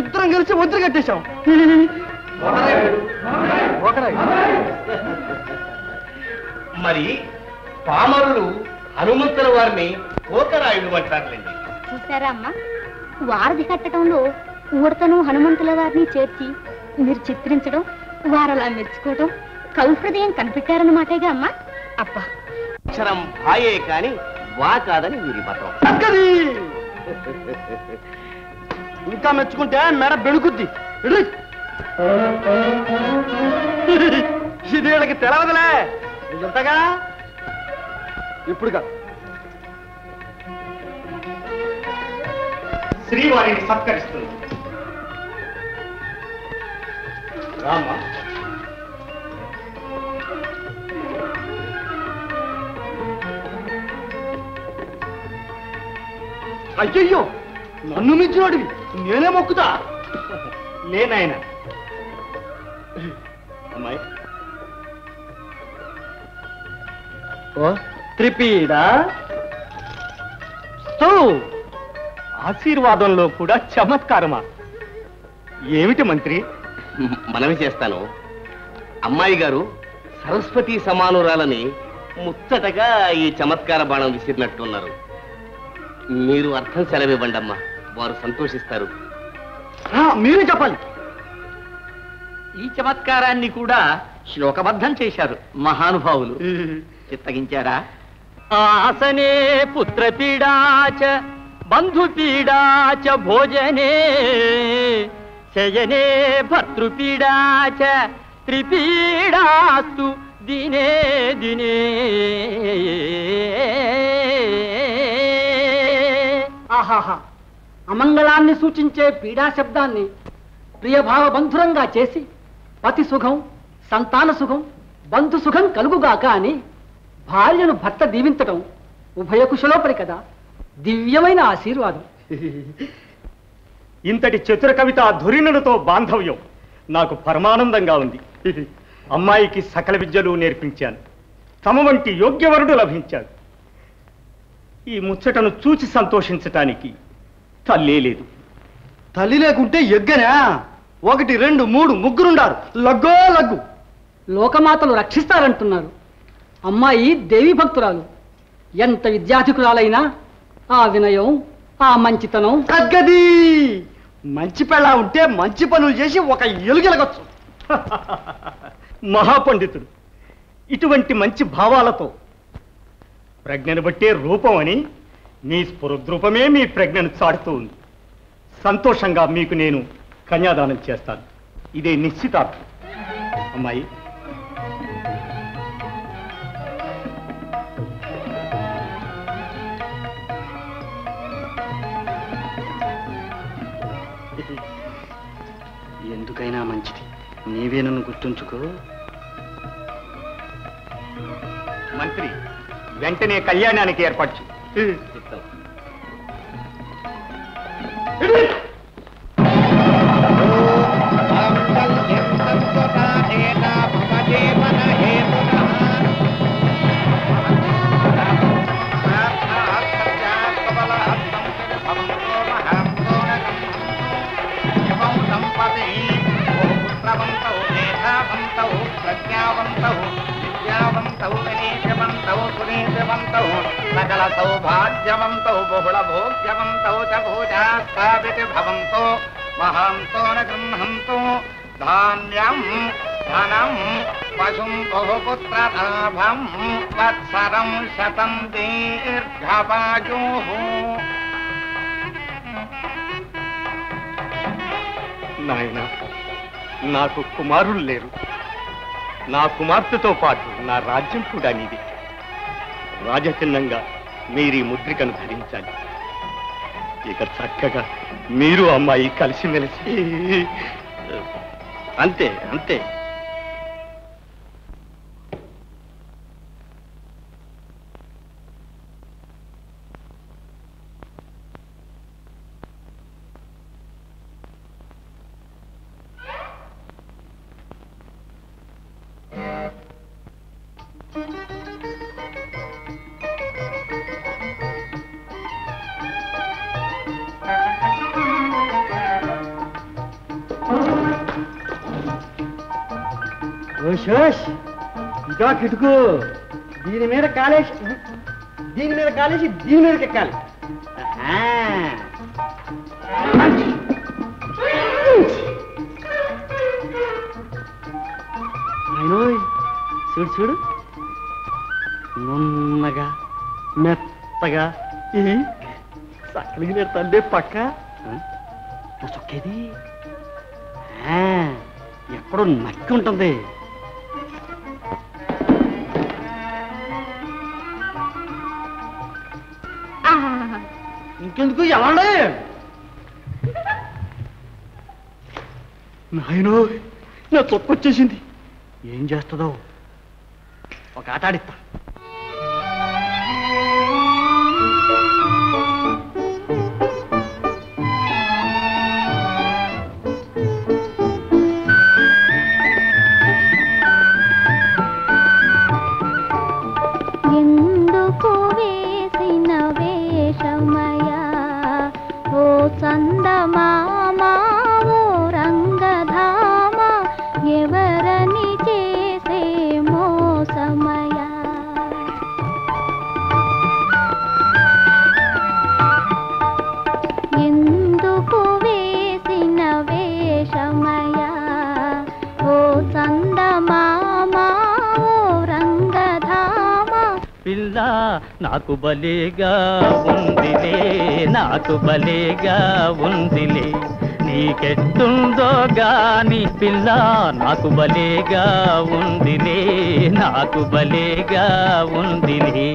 ఇద్దరం కలిసి వదిలి కట్టేశాం. మరి పామరులు హనుమంతుల వారిని తోకరాయుడు అంటారులేండి. చూసారా అమ్మా, వారధి కట్టడంలో ఊడతను హనుమంతుల వారిని చేర్చి మీరు చిత్రించడం, వారు అలా మెచ్చుకోవడం కౌహృదయం కనిపెట్టారన్నమాటేగా అమ్మా. అబ్బా, అక్షరం భాయే కానీ వా కాదని వీరి మాత్రం. ఇంకా మెచ్చుకుంటే మెడ బెణుకుద్ది. ఇది వీళ్ళకి తెలవదులే. ఎంతగా ఇప్పుడు కాదు. శ్రీవారిని సత్కరిస్తుంది. రామా, అయ్యయ్యో, నన్ను మించినోడివి నేనే మొక్కుతా. లేనాయన అమ్మాయి ఓ త్రిపీడ ఆశీర్వాదంలో కూడా చమత్కారమా? ఏమిటి మంత్రి? మనవి చేస్తాను. అమ్మాయి గారు సరస్వతి సమానురాలని ముచ్చటగా ఈ చమత్కార బాణం విసిరినట్టున్నారు. మీరు అర్థం సెలవివ్వండి అమ్మా, వారు సంతోషిస్తారు. మీరే చెప్పాలి. ఈ చమత్కారాన్ని కూడా శ్లోకబద్ధం చేశారు మహానుభావులు. చిత్తగించారా? ఆసనే పుత్ర పీడాచ బంధు పీడాచ భోజనే శయనే భర్తృ పీడాచ త్రిపీడాస్తు దినే దినే. ఆహాహా, అమంగళాన్ని సూచించే పీడా శబ్దాన్ని ప్రియభావ బంధురంగా చేసి పతి సుఖం, సంతాన సుఖం, బంధు సుఖం కలుగుగాక అని భార్యను భర్త దీవించటం ఉభయ కుశలోపరి కదా దివ్యమైన ఆశీర్వాదం. ఇంతటి చతుర కవిత ధురీణులతో బాంధవ్యం నాకు పరమానందంగా ఉంది. అమ్మాయికి సకల విద్యలు నేర్పించాను. తమ వంటి యోగ్యవరుడు లభించాడు. ఈ ముచ్చటను చూచి సంతోషించటానికి తల్లే లేదు. తల్లి లేకుంటే ఎగ్గనా? ఒకటి రెండు మూడు ముగ్గురుండారు, లగ్గో లగ్గు. లోకమాతలు రక్షిస్తారంటున్నారు. అమ్మాయి దేవి భక్తురాలు. ఎంత విద్యాధికురాలైనా ఆ వినయం, ఆ మంచితనం తగ్గది. మంచి పెళ్ళా ఉంటే మంచి పనులు చేసి ఒక ఎలుగెలగొచ్చు. మహాపండితుడు ఇటువంటి మంచి భావాలతో ప్రజ్ఞను బట్టే రూపం అని మీ స్ఫురద్రూపమే మీ ప్రజ్ఞను చాటుతూ ఉంది. సంతోషంగా మీకు నేను కన్యాదానం చేస్తాను. ఇదే నిశ్చితార్థం. అమ్మాయి, ఎందుకైనా మంచిది నీవే నన్ను గుర్తుంచుకో. మంత్రి, వెంటనే కళ్యాణానికి ఏర్పరచు. सत्यावंतौ विद्यावंतौ विनीतवंतौ सुनीतवंतौ सकल सौभाग्यवंतौ बहुल भोग्यवंतौ च भुजास्तावित भवंतो महांतो न गृह्णन्तो धान्यं धनं पशुं बहुपुत्रलाभं वत्सरं शतं दीर्घायुः। నాయనా, నాకు కుమారులు లేరు. నా కుమార్తెతో పాటు నా రాజ్యం కూడా నీది. రాజచిహ్నంగా మీరీ ముద్రికను ధరించాలి. ఇక చక్కగా మీరు అమ్మాయి కలిసిమెలిసి అంతే అంతే. కిటుకు దీని మీద కాలేసి దీని మీద కాలేసి దీని మీదకి ఎక్కాలి. చూడు చూడు, నున్నగా మెత్తగా ఇది సక్కలికి నేను తండే పక్క చొక్కేది ఎక్కడో నక్కి ఉంటుంది. ఇంకెందుకు ఎలాండే నాయనో, నా చొక్కొచ్చేసింది. ఏం చేస్తుందో ఒక ఆట ఆడిస్తా. నాకు బలేగా ఉందిలే, నాకు బలేగా ఉందిలే, నీకెట్టుందో గాని పిల్ల. నాకు బలేగా ఉందిలే, నాకు బలేగా ఉందిలే.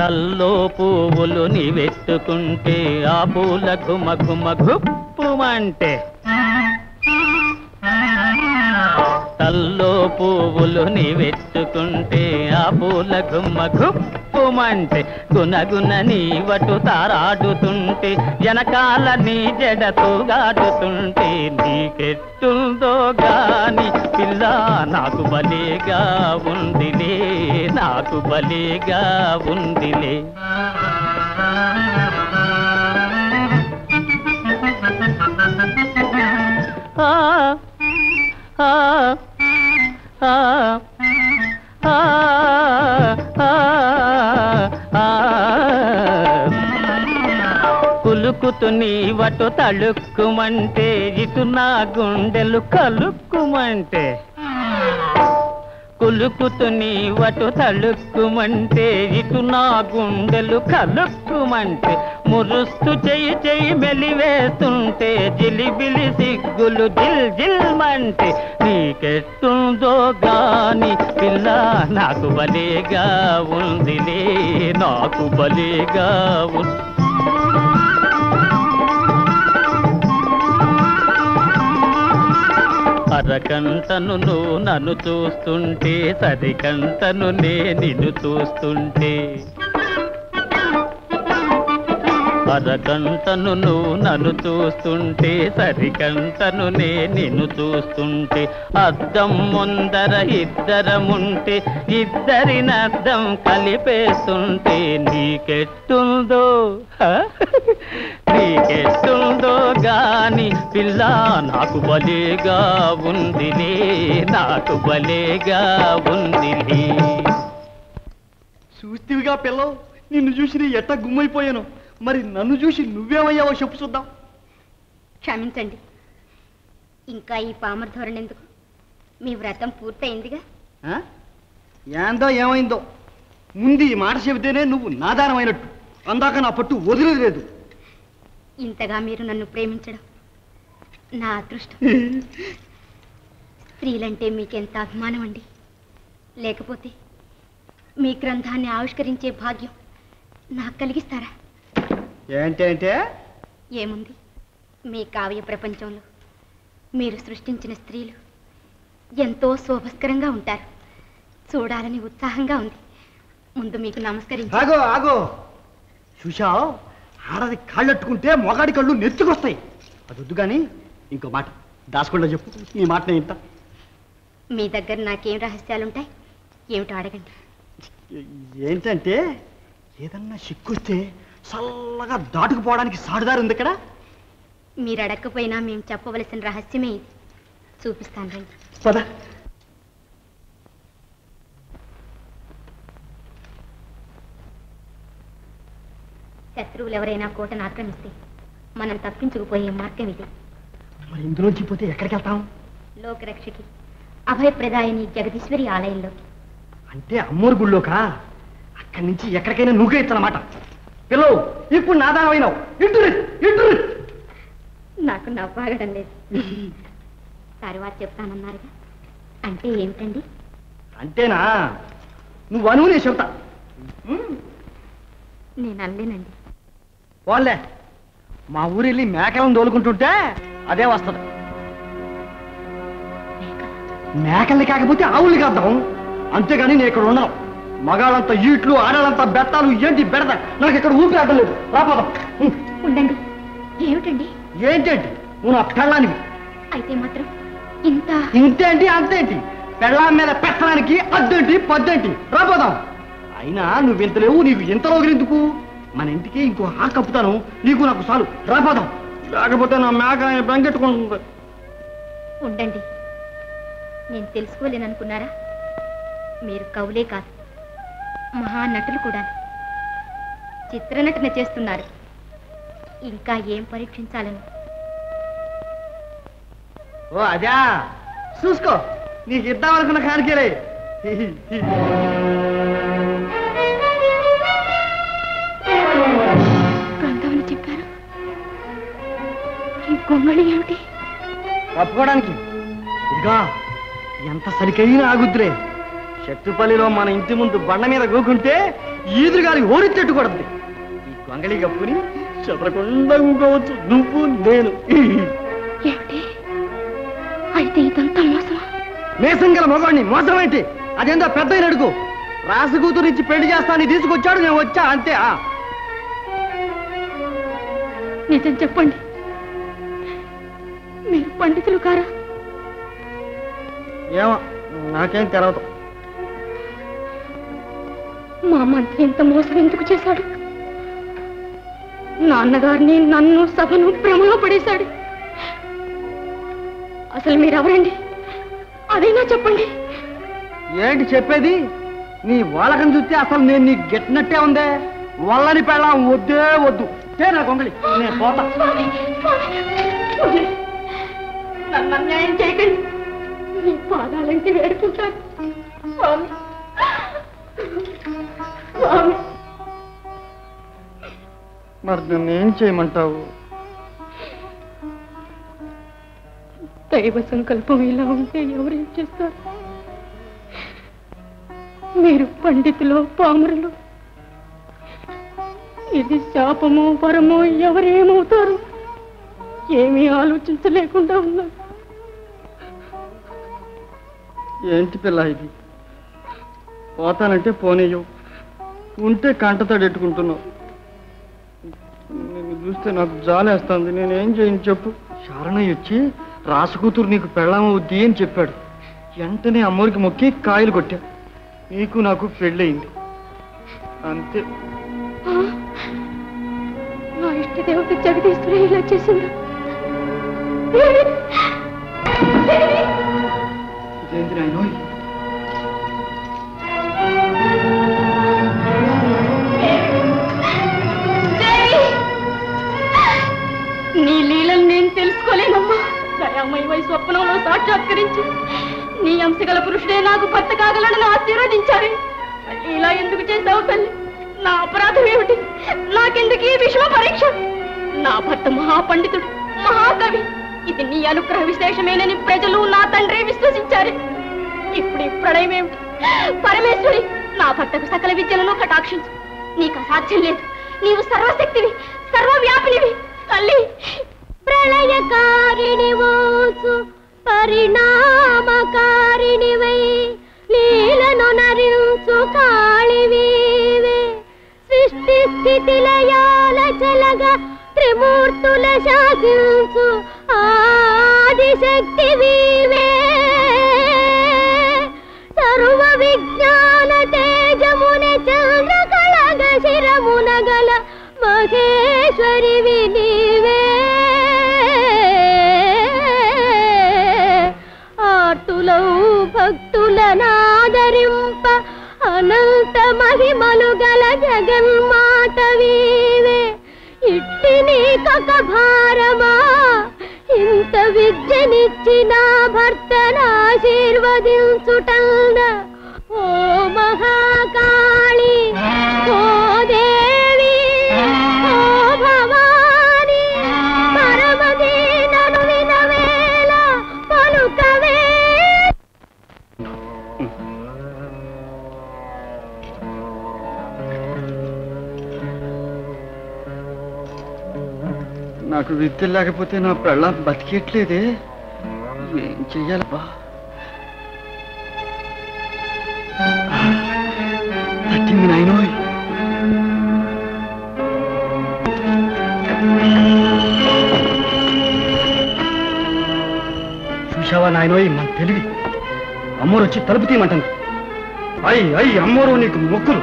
తల్లో పువ్వులు నీవెత్తుకుంటే ఆ పూల ఘుమ ఘుమ ఘుప్పుమంటే, తల్లో పువ్వులు నీవెత్తుకుంటే ఆ పూల ఘుమ ఘుప్పుమంటే, గునగున నీవటు తారాడుతుంటే జనకాల నీ జడతో గాడుతుంటే, నీకెట్టుందో గాని పిల్ల. నాకు బలేగా ఉందిలే, నాకు బలేగా ఉందిలే. ఆ ఆ ఆ ఆ ఆ కులుకుతు నీవటు తళుక్కుమంటే ఇటు నా గుండెలు కలుక్కుమంటే, కులుకుతు నీవటు తలుక్కుమంటే ఇటు నా గుండెలు కలుక్కుమంటే, మురుస్తు చెయ్యి చెయ్యి మెలివేస్తుంటే జిలిబిలి సిగ్గులు జిల్ జిల్మంటే, నీకెట్టుందో గాని పిల్ల. నాకు బలేగా ఉందిలే, నాకు బలేగా ఉంది. అరకంటను నువ్వు నన్ను చూస్తుంటే సరికంటను నే నిన్ను చూస్తుంటే, అరగంటను నువ్వు నన్ను చూస్తుంటే సరిగంటను నే నిన్ను చూస్తుంటే అద్దం ముందర ఇద్దరముంటే ఇద్దరిని అద్దం కలిపేస్తుంటే నీకెట్టుందో నీకెట్టుందో గాని పిల్ల నాకు బలేగా ఉందిలే నాకు బలేగా ఉందిలే. చూస్తివిగా పిల్లవు, నిన్ను చూసి నీ ఎట్ట గుమ్మైపోయాను, మరి నన్ను చూసి నువ్వేమయ్యావో చెప్పు చూద్దాం. క్షమించండి, ఇంకా ఈ పామర ధోరణి ఎందుకు? మీ వ్రతం పూర్తయిందిగా. ఏందో ఏమైందో ముందు ఈ మాట చెబితేనే నువ్వు నాదానమైనట్టు, అందాక నా పట్టు వదిలేదు. ఇంతగా మీరు నన్ను ప్రేమించడం నా అదృష్టం. స్త్రీలంటే మీకెంత అభిమానం అండి, లేకపోతే మీ గ్రంథాన్ని ఆవిష్కరించే భాగ్యం నాకు కలిగిస్తారా? ఏంటంటే ఏముంది, మీ కావ్య ప్రపంచంలో మీరు సృష్టించిన స్త్రీలు ఎంతో శోభస్కరంగా ఉంటారు, చూడాలని ఉత్సాహంగా ఉంది. ముందు మీకు నమస్కరించి. ఆగో ఆగో, చూసా ఆడది కాళ్ళట్టుకుంటే మొగాడి కళ్ళు నెత్తుకొస్తాయి, అది వద్దు. కానీ ఇంకో మాట దాచకుండా చెప్పు, నీ మాట నేను ఇంత. మీ దగ్గర నాకేం రహస్యాలుంటాయి, ఏమిటో అడగండి. ఏంటంటే ఏదన్నా సిక్కుస్తే చల్లగా దాటుకుపోవడానికి సాడుదారు ఉంది ఇక్కడ. మీరు అడగకపోయినా మేము చెప్పవలసిన రహస్యమే ఇది, చూపిస్తాను రండి. పద. శత్రువులు ఎవరైనా కోటను ఆక్రమిస్తే మనం తప్పించుకుపోయే మార్గం ఇది. మరి ఇందులోంచి పోతే ఎక్కడికి వెళ్తాం? లోకరక్షకి అభయప్రదాయని జగదీశ్వరి ఆలయంలోకి. అంటే అమ్మోరు గుళ్ళోకా? అక్కడి నుంచి ఎక్కడికైనా నువ్వే ఇచ్చనమాట. పిల్లవు, ఇప్పుడు నాదానమైనావు. నాకు నవ్వాగడం లేదు, తర్వాత చెప్తానన్నారుగా. అంటే ఏమిటండి? అంతేనా? నువ్వు అనువునే చెబుతా. నేను అనలేనండి. వాళ్ళే మా ఊరు వెళ్ళి మేకలను దోలుకుంటుంటే అదే వస్తుంది. మేకల్ని కాకపోతే ఆవులు కాద్దాం, అంతేగాని నేను ఇక్కడ ఉండను. మగాళ్ళంత ఈట్లు, ఆడాలంతా బెత్తాలు, ఏంటి బెడద, నాకు ఇక్కడ ఊపి ఆడడం లేదు. రాపోదాం. ఉండండి. ఏమిటండి? ఏంటండి? నువ్వు నా పెళ్ళానివి అయితే మాత్రం ఇంత ఇంతేంటి అంతేంటి? పెళ్ళాం మీద పెట్టడానికి అద్దేంటి పద్దేంటి? రాపోదాం. అయినా నువ్వింత లేవు, నీకు ఇంత రోగిలిందుకు? మన ఇంటికి ఇంకో ఆ కప్పుతాను, నీకు నాకు చాలు. రాపోదాం, లేకపోతే నా మేకని బెంగెట్టుకుంటుంది. ఉండండి, నేను తెలుసుకోలేననుకున్నారా? మీరు కవులే కాదు, మహానటులు కూడా. చిత్రనటన చేస్తున్నారు, ఇంకా ఏం పరీక్షించాలని? ఓ అదా, చూసుకో, నీకు ఇద్దామనుకున్న కానికేలే. గ్రంథమని చెప్పారు, ఈ గొంగళి ఏమిటి? కప్పుకోవడానికి ఇదిగా ఎంత సరికైనా ఆగుద్దులే. శక్తిపల్లిలో మన ఇంటి ముందు బండ మీద గోకుంటే ఈదురుగాలి ఓడిచ్చెట్టు కొడుతుంది. ఈ గొంగళి కప్పుకుని చెదరకుండా ఊకోవచ్చు నువ్వు నేను. అయితే ఇదంతా మోసం. మేసం గల మగవాడిని మోసం ఏంటి? అదేందో పెద్ద అడుగు. రాసు కూతురు ఇచ్చి పెళ్లి చేస్తానని తీసుకొచ్చాడు, నేను వచ్చా అంతే. నిజం చెప్పండి, మీరు పండితులు కారా? ఏమో, నాకేం తెలవదు. మా మంత్రి ఎంత మోసం ఎందుకు చేశాడు? నాన్నగారిని, నన్ను, సభను భ్రమలో పడేశాడు. అసలు మీరెవరండి? అదైనా చెప్పండి. ఏంటి చెప్పేది? నీ వాళ్ళకం చూస్తే అసలు నేను నీకు గెట్టినట్టే ఉందే. వాళ్ళని పెళ్ళాం వద్దే వద్దు. తేనా కొంగలి, నేను పోతా. నన్ను అన్యాయం చేయకండి, నీ పాదాలంటే వేడుకుంటాను. మరి నన్నేం చేయమంటావు? దైవ సంకల్పం ఇలా ఉంటే ఎవరేం చేస్తారు? మీరు పండితులు, పామరులు, ఇది శాపమో వరమో ఎవరేమవుతారు? ఏమీ ఆలోచించలేకుండా ఉన్నారు. ఏంటి పిల్ల ఇది? పోతానంటే పోనీయో, ఉంటే కంటతడెట్టుకుంటున్నావు. చూస్తే నాకు జాలేస్తుంది. నేనేం చేయను చెప్పు. శరణయ్య వచ్చి రాసుకూతురు నీకు పెళ్ళమవుద్ది అని చెప్పాడు. వెంటనే అమ్మోరికి మొక్కి కాయలు కొట్టా. నీకు నాకు పెళ్ళయింది అంతే. నా ఇష్టదేవుడికి జగదీశ్వరి ఇలా చేసింది. ఇదేంటి నాయనో? నీ లీలను నేను తెలుసుకోలేనమ్మా. దయామయమై స్వప్నంలో సాక్షాత్కరించి నీ అంశగల పురుషుడే నాకు భర్త కాగలనని ఆశీర్వదించాలి. ఇలా ఎందుకు చేశావు తల్లి? నా అపరాధం ఏమిటి? నాకెందుకు ఈ విషమ పరీక్ష? నా భర్త మహాపండితుడు, మహాకవి. ఇది నీ అనుగ్రహ విశేషమేనని ప్రజలు, నా తండ్రి విశ్వసించారు. ఇప్పుడు ఈ ప్రణయమేమిటి? పరమేశ్వరి, నా భర్తకు సకల విద్యలను కటాక్షించు. నీకు అసాధ్యం లేదు. నీవు సర్వశక్తివి, సర్వవ్యాపినివి తల్లి. ప్రళయకారిణి ఓసు పరిణామకారిణివై లీలను నరించు కాళివీవే. సృష్టి స్థితి లయాల చలగా త్రిమూర్తుల శాసించు ఆదిశక్తి వీవే. సర్వ విజ్ఞాన తేజమున చంద్ర కళగ శిరమున గల మహేశ్వరి వినివే. ఆర్తులౌ భక్తుల నాదరింప అనంత మహిమలు గల జగన్మాతవీవే. ఇట్టి నీకొక భారమా, ఇంత విద్యనిచ్చిన భర్తనాశీర్వదించుటన్న. ఓ మహాకాళి, ఓ దేవి, ఓ భవాని, పరమదీనను వినవేళ పలుకవే. నాకు విద్య లేకపోతే నా ప్రళం బతికేట్లేదే. ఏం చెయ్యాలబ్బా? తట్టింది నాయనో. చూశావా నాయనోయ్ మన తెలివి? అమ్మోరు వచ్చి తలుపు తీయమంటుంది. అయ్యి అయ్యి అమ్మోరు నీకు మొక్కులు,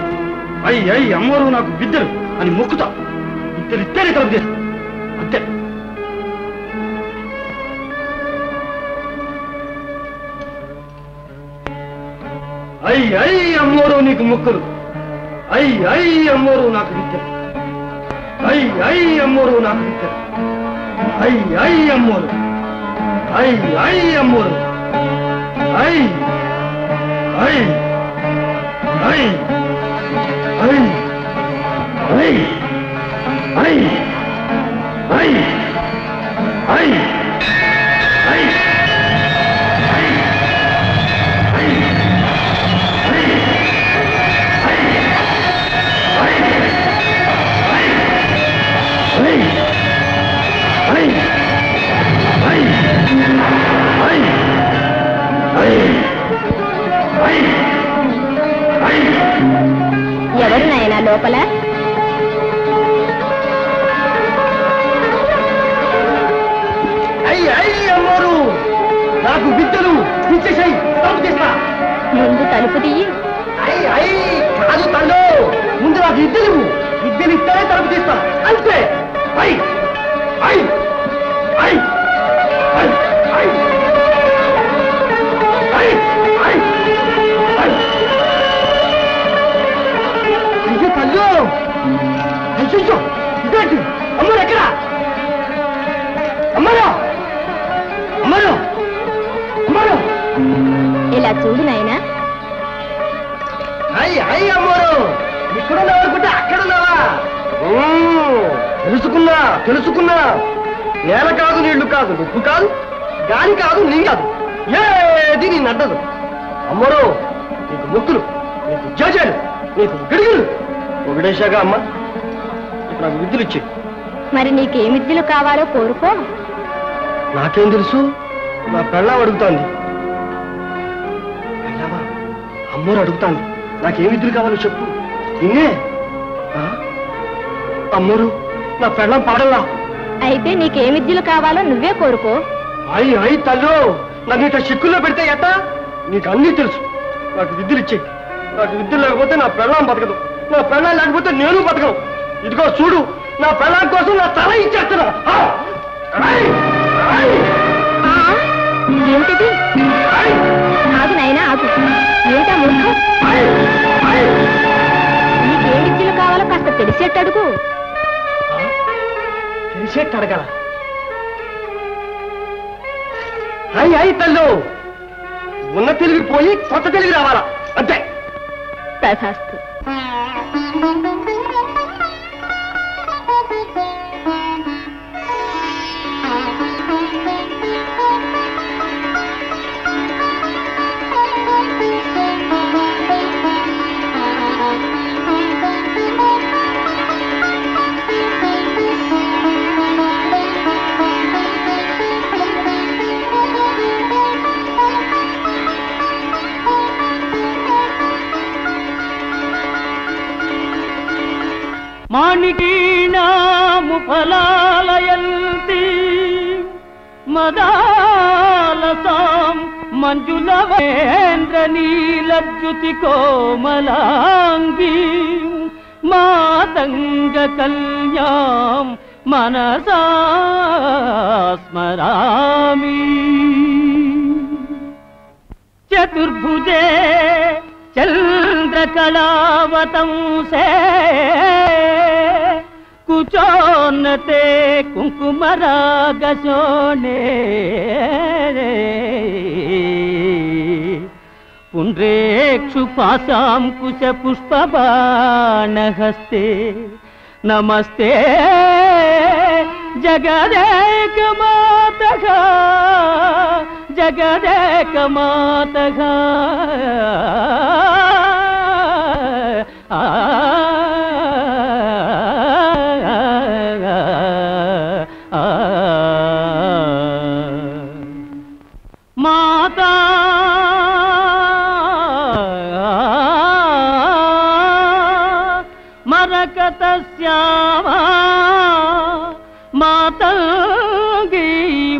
అయ్యి అయ్యి అమ్మోరు నాకు విద్యలు అని మొక్కుతా. ఇద్దరు ఇద్దరే తలుపు తీస్తా. అయ్యి అయ్యి అమ్మోరు నీకు మొక్కులు, అయ్యి అయ్యి అమ్మోరు నాకు విద్యలు, అయ్యి అయ్యి అమ్మోరు నాకు విద్యలు, అయ్యి అయ్యి అమ్మోరు, అయ్యి అయ్యి అమ్మోరు, అయ్యి అయ్యి అయ్యి అయ్యి అయ్యి అయ్యి అయ్యి అయ్యి అయ్యి. ఎవరు నాయనా లోపల? అయ్యమ్మోరు నాకు బిడ్డలు ఇచ్చేసాయి. తలుపు తీస్తా. ముందు తలుపు తీయి. కాదు తండ్రి, ముందు నాకు ఇద్దరు ఇద్దరు ఇస్తానే తలుపు తీస్తా అంతే. అయ్యి అయ్యి అయ్యి అయ్యో ఇదేంటి? అమ్మరు ఎక్కడా? అమ్మరు అమ్మరు అమ్మరు ఇలా చూడు నాయనా. అయ్యి అయ్యి అమ్మరు ఇక్కడున్నావు అనుకుంటే అక్కడున్నావా? తెలుసుకున్నా తెలుసుకున్నా. నేల కాదు, నీళ్లు కాదు, ఉప్పు కాదు, గాలి కాదు, నీ కాదు, ఏది నీ నడ్డదు. అమ్మరు నీకు ముక్కులు, నీకు జాజాలు, నీకు గిడిగులు ఒకటేశాగా. అమ్మ ఇప్పుడు నాకు విద్యలు ఇచ్చి. మరి నీకే విద్యలు కావాలో కోరుకో. నాకేం తెలుసు? నా పెళ్ళాం అడుగుతాంది. పెళ్ళావా? అమ్మోరు అడుగుతాంది నాకేం విద్యలు కావాలో చెప్పు. నిన్నే అమ్మోరు నా పెళ్ళం పాడలా. అయితే నీకే విద్యలు కావాలో నువ్వే కోరుకో. అయ్యి అయ్యి తల్లు, నన్ను ఇట్లా చిక్కుల్లో పెడితే ఎట్ట? నీకు అన్నీ తెలుసు. నాకు విద్యలు ఇచ్చేయి. నాకు విద్యలు లేకపోతే నా పెళ్ళం బతకదు, నా పెళ్ళం లేకపోతే నేను బతకను. ఇదిగో చూడు, నా పెళ్ళం కోసం నా తల ఇచ్చేస్తున్నా. ఏంటిది? ఆగు నాయనా ఆగు. ఏంటా మూర్ఖం? నీకే విద్యలు కావాలో కాస్త తెలిసేట్టు అడుగు. తెలిసేట్టు అడగల? అయ్యి అయ్యి తల్లు, ఉన్న తెలుగు పోయి కొత్త తెలుగు రావాలా అంతే. తథాస్తు. மாணிகீணாமு பலாலயந்தி மதாலசாம் மஞ்சுளவேந்திர நீலஜுதி கோமலாங்கி மாதங்க கல்யாம் மனசா ஸ்மராமி சதுர்புஜே चंद्रकलावतंसे कुचोन्नते कुंकुमरागशोणे पुण्ड्रेक्षुपाशां कुशपुष्पबाणहस्ते नमस्ते जगदेकमातः जगदेकमातः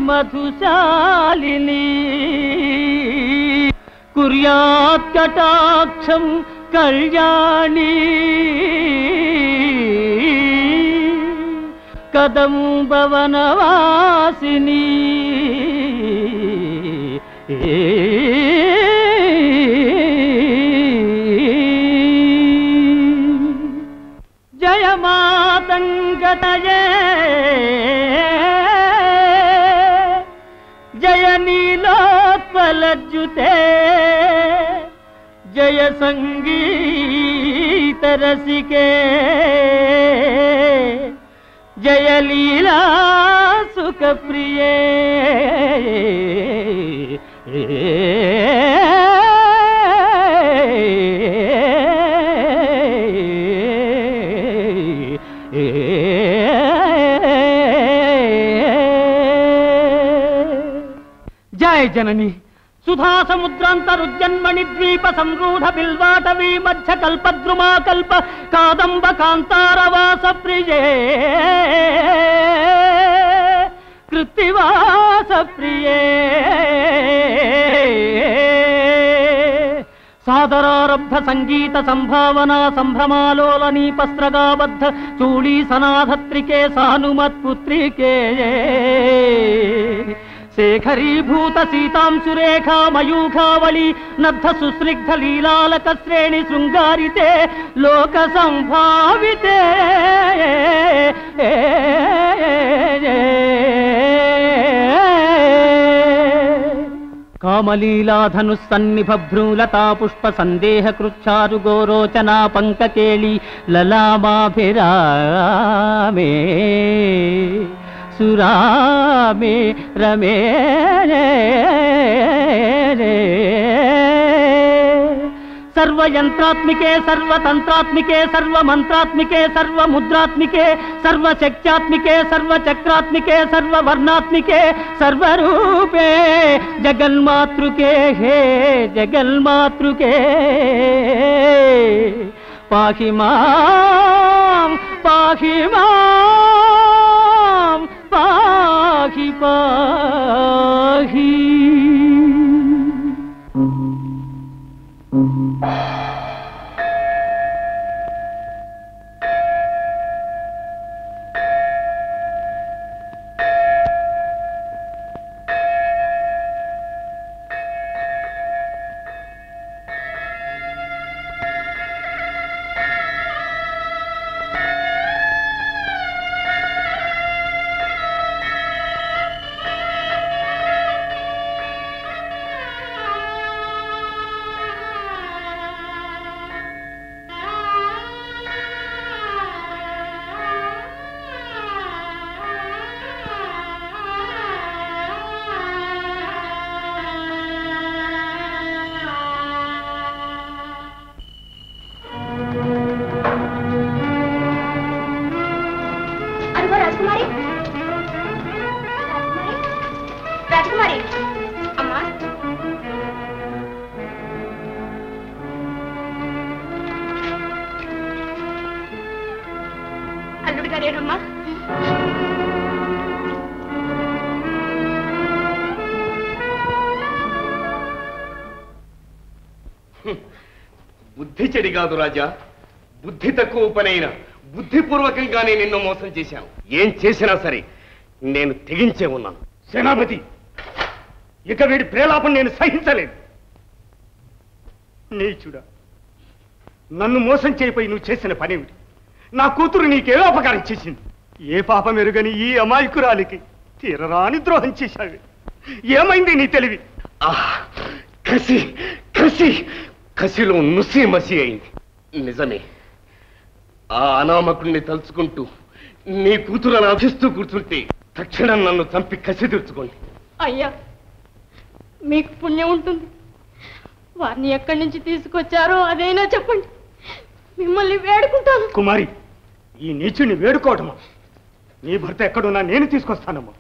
मधुशालिनी कुर्यात् कटाक्षं कल्याणी कदम्बवनवासिनी जय मातङ्गतये लज्जुते जय संगीत रसिके जय लीला सुख प्रिये जय जननी सुधा समुद्रांतरुजन्मणि द्वीप संरूढ़ बिल्वाटवी मध्य कल्प द्रुमा कल्प कादंब कांतारवास प्रिये कृतिवास प्रिये सादरारब्ध संगीत संभावना संभ्रमालोल नीपस्त्रगाबद्ध चूड़ी सनाधत्रिके सानुमत्पुत्रिके शेखरीभूत सीतांशुरेखा मयूखावली नद्ध सुस्निग्ध लीलालक श्रेणी शृंगारिते लोक संभाविते कामलीलाधनुस्सन्निभ भ्रूलता पुष्प संदेह कृच्छारु गोरोचना पंककेली ललामाभिरामे सुरामे रमे सर्वयंत्रात्मिके सर्वतंत्रात्मिके सर्वमंत्रात्मिके सर्वमुद्रात्मिके सर्वशक्त्यात्मिके सर्वचक्रात्मिके सर्ववर्णात्मिके सर्वरूपे जगन्मातृके हे जगन्मातृके पाहि मां पाहि मां కాదు రాజా, బుద్ధి తక్కువ పనైనా బుద్ధిపూర్వకంగానే నిన్ను మోసం చేశాను. ఏం చేసినా సరే నేను తెగించే ఉన్నాను. సేనాపతి, ఇక వీడి ప్రేలాపం నేను సహించలేదు. నీచుడా, నన్ను మోసం చేయిపోయి నువ్వు చేసిన పనేమిటి? నా కూతురు నీకేమో అపకారం చేసింది? ఏ పాపం ఎరుగని ఈ అమాయకురాలికి తీరరాని ద్రోహం చేశావి. ఏమైంది నీ తెలివి? కసి కసి కసిలో నుసి మసి అయింది. నిజమే, ఆ అనామకుడిని తలుచుకుంటూ నీ కూతురని అధిస్తూ కూర్చుంటే తక్షణం నన్ను చంపి కసి తెచ్చుకోండి. అయ్యా, మీకు పుణ్యం ఉంటుంది. వారిని ఎక్కడి నుంచి తీసుకొచ్చారో అదైనా చెప్పండి, మిమ్మల్ని వేడుకుంటాను. కుమారి, ఈ నీచుని వేడుకోవటమా? నీ భర్త ఎక్కడున్నా నేను తీసుకొస్తానమ్మా.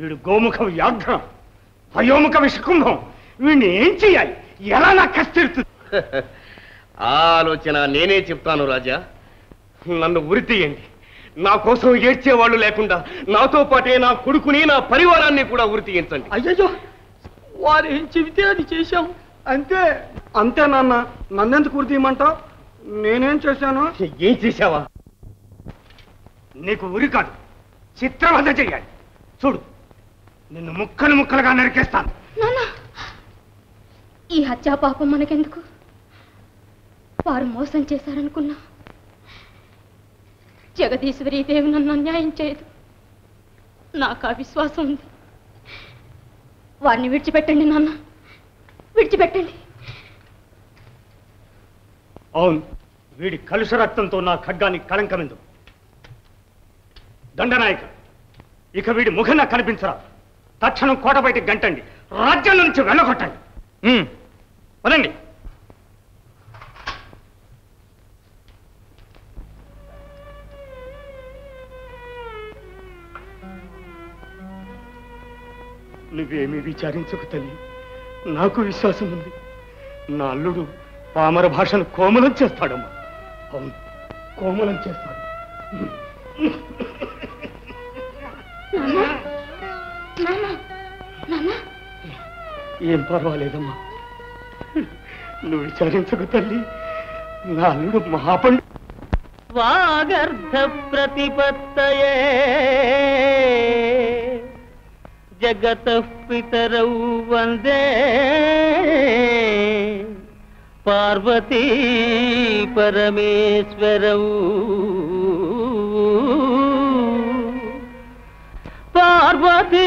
వీడు గోముఖ వ్యాఘ్రం, వయోముఖ విషకుంభం. వీడిని ఏం చెయ్యాలి? ఎలా నా కష్టం? ఆలోచన నేనే చెప్తాను రాజా. నన్ను ఉరి తీయండి. నా కోసం ఏడ్చేవాళ్ళు లేకుండా నాతో పాటే నా కొడుకుని, నా పరివారాన్ని కూడా ఉరి తీయించండి. అయ్యో, వారు ఏం చెబితే అది చేశాం అంతే. అంతే నాన్న, నన్నెందుకు ఉరి తీయమంటావు? నేనేం చేశాను? ఏం చేశావా? నీకు ఉరి కాదు, చిత్రవద చెయ్యాలి. చూడు, నిన్ను ముక్కలు ముక్కలుగా నరికేస్తాను. ఈ హత్యా పాపం మనకెందుకు? వారు మోసం చేశారనుకున్నా జగదీశ్వరీ దేవి నన్ను అన్యాయం చేయదు. నాకు ఆ విశ్వాసం ఉంది. వారిని విడిచిపెట్టండి నాన్న, విడిచిపెట్టండి. అవును, వీడి కలుష రక్తంతో నా ఖడ్గానికి కలంకమిందు. దండనాయక, ఇక వీడి ముఖం నాకు కనిపించరా. తక్షణం కోట బయటకు గంటండి, రాజ్యం నుంచి వెళ్ళగొట్టండి. పదండి. నువ్వేమీ విచారించకు తల్లి, నాకు విశ్వాసం ఉంది. నా అల్లుడు పామర భాషను కోమలం చేస్తాడమ్మా. అవును, కోమలం చేస్తాడు. ఏం పర్వాలేదమ్మా, నువ్వు విచారించకు తల్లి. నా అల్లుడు మహాపండు. వాగర్ధ ప్రతిపత్తయే జగత పితరౌ వందే పార్వతీ పరమేశ్వరౌ. పార్వతీ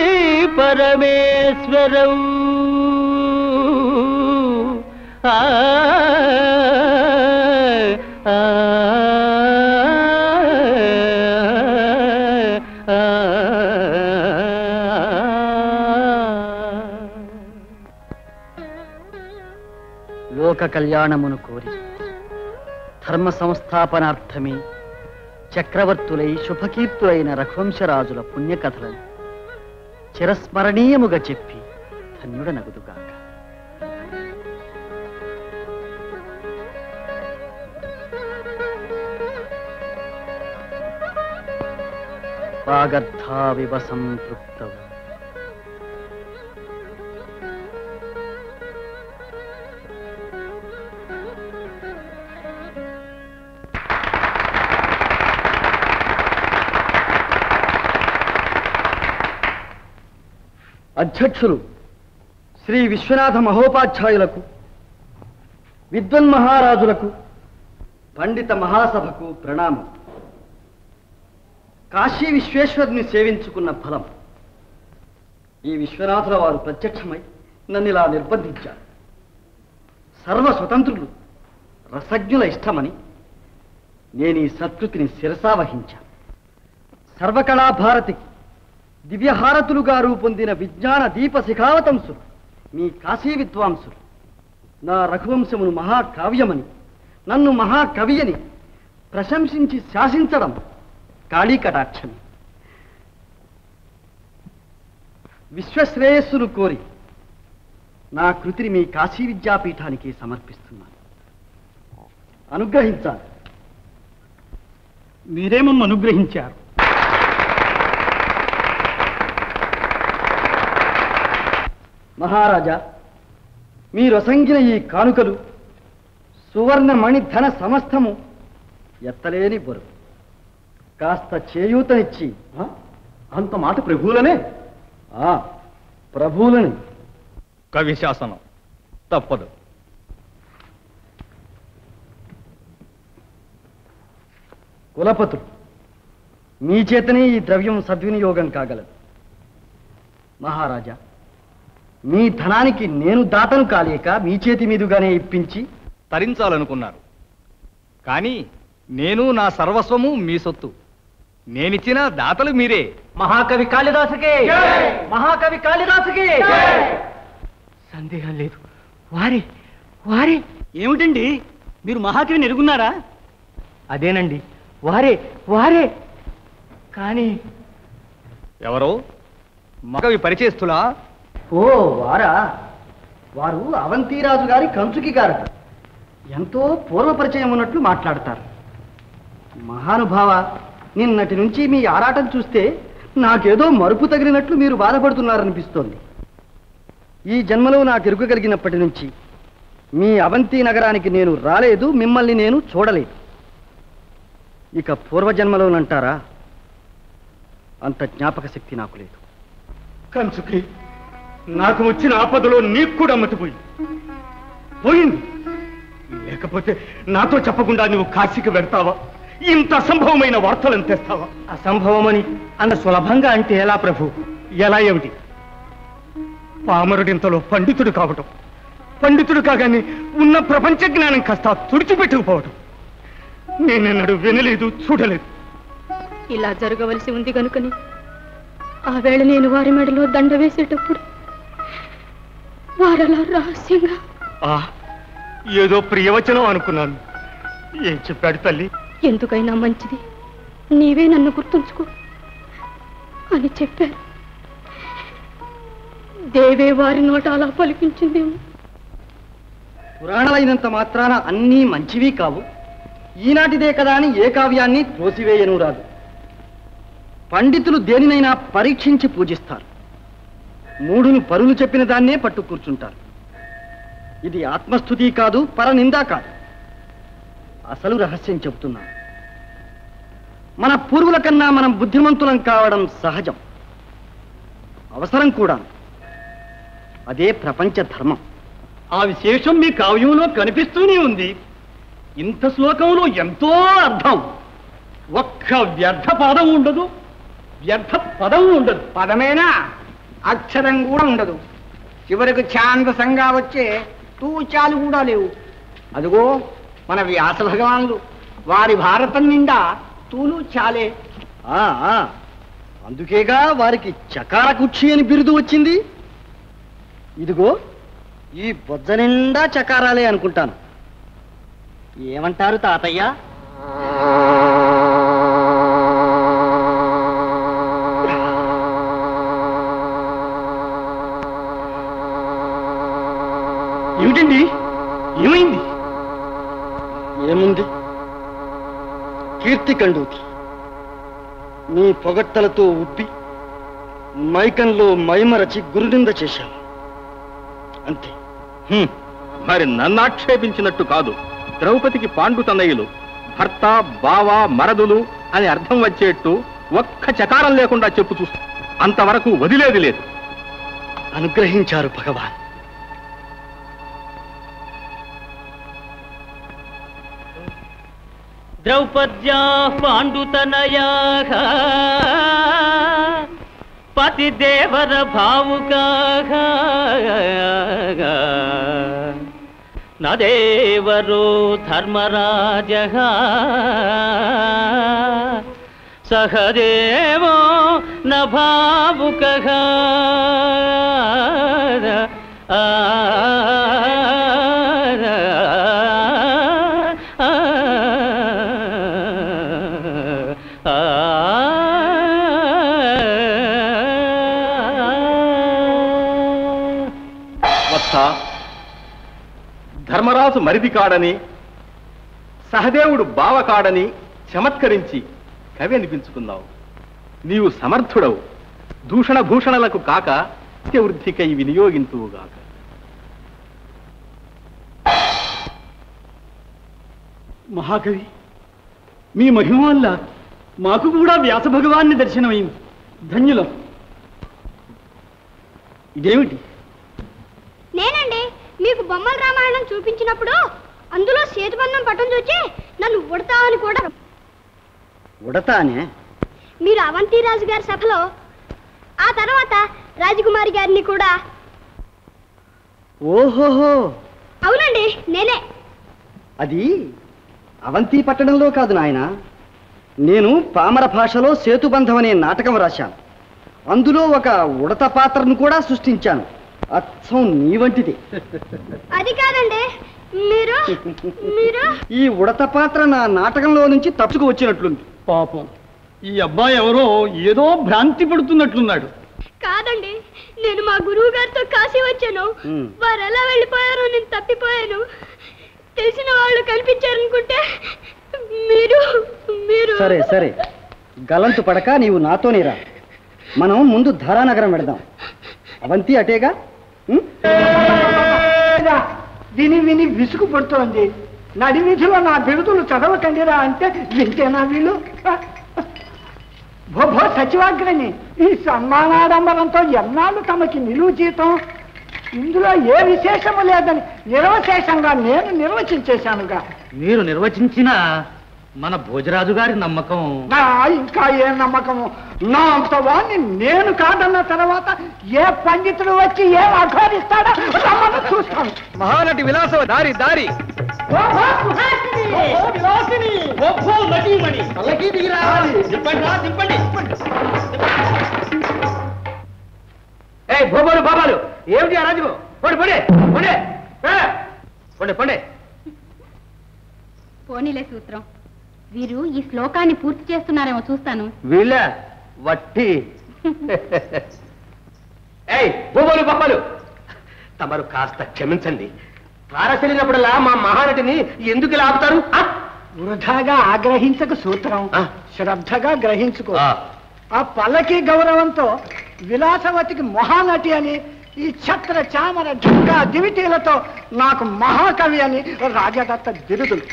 పరమేశ్వరౌ. ఆ ఆ లోక కళ్యాణమును కోరి ధర్మ సంస్థాపనార్థమే చక్రవర్తులై శుభకీర్తులైన రఘువంశరాజుల పుణ్యకథలను చిరస్మరణీయముగా చెప్పి ధన్యుడనగుదుగా. पागद्धाविव संपृक्तौ అధ్యక్షులు శ్రీ విశ్వనాథ మహోపాధ్యాయులకు విద్వన్ మహారాజులకు పండిత మహాసభకు ప్రణామం. కాశీ విశ్వేశ్వరుని సేవించుకున్న ఫలం ఈ విశ్వనాథుల వారు ప్రత్యక్షమై నన్ను ఇలా నిర్బంధించారు. సర్వ స్వతంత్రులు రసజ్ఞుల ఇష్టమని నేను ఈ సంస్కృతిని శిరసావహించాను. సర్వకళా భారతికి దివ్యహారతులుగా రూపొందిన విజ్ఞాన దీప శిఖావతంసులు మీ కాశీ విద్వాంసులు నా రఘువంశమును మహాకావ్యమని నన్ను మహాకవియని ప్రశంసించి శాసించడం కాళీ కటాక్షం. విశ్వశ్రేయస్సును కోరి నా కృతిని మీ కాశీ విద్యాపీఠానికి సమర్పిస్తున్నాను. అనుగ్రహించాలి. మీరేమన్ను అనుగ్రహించారు. మహారాజా, మీరు అసంగిన ఈ కానుకలు సువర్ణమణి ధన సమస్తము ఎత్తలేని బరువు. కాస్త చేయూతనిచ్చి అంత మాట ప్రభువులనే ఆ ప్రభువులని కవి శాసనం తప్పదు. కులపతులు, మీ చేతనే ఈ ద్రవ్యం సద్వినియోగం కాగలదు. మహారాజా, మీ ధనానికి నేను దాతను కాలేక మీ చేతి మీదుగానే ఇప్పించి తరించాలనుకున్నారు. కానీ నేను నా సర్వస్వము మీ సొత్తు. నేనిచ్చిన దాతలు మీరే. మహాకవి కాళిదాసుకే మహాకవి కాళిదాసుకే సందేహం లేదు. వారే వారే ఏమిటండి, మీరు మహాకవిని ఎరుగున్నారా? అదేనండి, వారే వారే. కానీ ఎవరో మహాకవి పరిచేస్తులా? ఓ వారా, వారు అవంతిరాజు గారి కంచుకి గారట. ఎంతో పూర్వపరిచయం ఉన్నట్లు మాట్లాడతారు. మహానుభావ, నిన్నటి నుంచి మీ ఆరాటం చూస్తే నాకేదో మరుపు తగిలినట్లు మీరు బాధపడుతున్నారనిపిస్తోంది. ఈ జన్మలో నాకు ఎరుకగలిగినప్పటి నుంచి మీ అవంతి నగరానికి నేను రాలేదు, మిమ్మల్ని నేను చూడలేదు. ఇక పూర్వజన్మలోనంటారా అంత జ్ఞాపక శక్తి నాకు లేదు. కంచుకి నాకు వచ్చిన ఆపదలో నీకు కూడా మతిపోయింది. పోయింది. లేకపోతే నాతో చెప్పకుండా నువ్వు కాశీకి వెళ్తావా? ఇంత అసంభవమైన వార్తలను తెస్తావా? అసంభవమని అంత సులభంగా అంటే ఎలా ప్రభు? ఎలా ఏమిటి? పామరుడింతలో పండితుడు కావటం, పండితుడు కాగానే ఉన్న ప్రపంచ జ్ఞానం కాస్త తుడిచిపెట్టుకుపోవటం నేనెన్నడూ వినలేదు, చూడలేదు. ఇలా జరగవలసి ఉంది కనుకని ఆ వేళ నేను వారి మెడలో దండ వేసేటప్పుడు వారలా రహస్యంగా ఏదో ప్రియవచనం అనుకున్నాను. ఏం చెప్పాడు తల్లి? ఎందుకైనా మంచిది నీవే నన్ను గుర్తుంచుకో అని చెప్పారు. దేవే వారి నోట అలా పలికించిందేమో. పురాణాలైనంత మాత్రాన అన్నీ మంచివి కావు. ఈనాటిదే కదా అని ఏ కావ్యాన్ని త్రోసివేయను రాదు. పండితులు దేనినైనా పరీక్షించి పూజిస్తారు. మూడును పరులు చెప్పిన దాన్నే పట్టు కూర్చుంటారు. ఇది ఆత్మస్థుతి కాదు, పరనిందా కాదు. అసలు రహస్యం చెబుతున్నాను. మన పూర్వుల కన్నా మనం బుద్ధిమంతులం కావడం సహజం, అవసరం కూడా. అదే ప్రపంచ ధర్మం. ఆ విశేషం మీ కావ్యంలో కనిపిస్తూనే ఉంది. ఇంత శ్లోకంలో ఎంతో అర్థం. ఒక్క వ్యర్థ పదం ఉండదు, వ్యర్థ పదం ఉండదు. పదమేనా అక్షరం కూడా ఉండదు. చివరికి ఛాందసంగా వచ్చే తూచాలు కూడా లేవు. అదిగో మన వ్యాస భగవానులు, వారి భారతం నిండా తూలు చాలే. అందుకేగా వారికి చకార కుక్షి అని బిరుదు వచ్చింది. ఇదిగో ఈ బొజ్జ నిండా చకారాలే అనుకుంటాను. ఏమంటారు తాతయ్య? ఏమిటండి, ఏమైంది? ఏముంది, కీర్తికండూతి నీ పొగట్టలతో ఉబ్బి మైకంలో మైమరచి గురునింద చేశావు అంతే. మరి నన్ను ఆక్షేపించినట్టు కాదు. ద్రౌపదికి పాండు తనయులు భర్త బావ మరదులు అని అర్థం వచ్చేట్టు ఒక్క చకారం లేకుండా చెప్పు చూస్తా. అంతవరకు వదిలేది లేదు. అనుగ్రహించారు భగవాన్. द्रौपद्याः पाण्डुतनयाः पतिदेवर भावुकाः न देवरो धर्मराजः सहदेवो न भावुकः. ధర్మరాజు మరిది కాడని సహదేవుడు బావ కాడని చమత్కరించి కవి అనిపించుకున్నావు. నీవు సమర్థుడవు. దూషణ భూషణలకు కాక నిత్యవృద్ధికై వినియోగింతువుగాక. మహాకవి, మీ మహిమ వల్ల మాకు కూడా వ్యాస భగవాన్ని దర్శనమైంది. ధన్యులం. ఇదేమిటి? నేనండి మీకు బొమ్మల రామాయణం చూపించినప్పుడు అందులో సేతుబంధం పట్టం చూచి నన్ను ఉడతా అని కూడా. ఉడతానే? మీరు అవంతి రాజు గారి సభలో, ఆ తర్వాత రాజకుమారి గారిని కూడా. ఓహోహో, అవునండి నేనే. అది అవంతి పట్టణంలో కాదు నాయన. నేను పామర భాషలో సేతుబంధం అనే నాటకం రాశాను. అందులో ఒక ఉడత పాత్రను కూడా సృష్టించాను. అచ్చం నీ వంటిది. అది కాదండి, మీరు మీరు ఈ ఉడత పాత్ర నా నాటకంలో నుంచి తప్పుకు వచ్చినట్లుంది. పాపం ఈ అబ్బాయి ఎవరో ఏదో భ్రాంతి పడుతున్నట్లున్నాడు. కాదండి, నేను మా గురువు గారితో కాశీ వచ్చాను. వారు ఎలా వెళ్ళిపోయారో నేను తప్పిపోయాను. తెలిసిన వాళ్ళు కనిపించారనుకుంటే మీరు మీరు సరే సరే గలంతు పడక నీవు నాతోనే రా. మనం ముందు ధారానగరం పెడదాం. అవంతి అటేగా. విని విని విసుగు పడుతోంది. నడివీధిలో నా బిరుదులు చదవకండి రా అంటే వింటేనా వీళ్ళు? భోభో సచివాగ్రని, ఈ సన్మానాడంబరంతో ఎన్నాళ్ళు తమకి నిలువు జీతం. ఇందులో ఏ విశేషము లేదని నిర్వశేషంగా నేను నిర్వచించేశానుగా. మీరు నిర్వచించిన మన భోజరాజు గారి నమ్మకం. ఇంకా ఏ నమ్మకము? నా అంత వాణ్ణి నేను కాదన్న తర్వాత ఏ పండితుడు వచ్చి ఏం ఆఘోరిస్తాడో చూస్తాను. మహానటి విలాస దారి దారి భోబాలు బాబాలు ఏమిటి ఆ రాజు? పండి పండే పండే పండే పండే పోనీలే సూత్రం. వీరు ఈ శ్లోకాన్ని పూర్తి చేస్తున్నారేమో చూస్తాను. వీళ్ళ వట్టి భూబోలు బొమ్మలు తమరు కాస్త క్షమించండి. పారసలినప్పుడలా మా మహానటిని ఎందుకు ఇలా ఆపుతారు? వృధాగా ఆగ్రహించక సూత్రం, శ్రద్ధగా గ్రహించుకో. ఆ పల్లకి గౌరవంతో విలాసవతికి మహానటి అని, ఈ ఛత్ర చామర ఢంకా దివిటీలతో నాకు మహాకవి అని రాజదత్త బిరుదులు.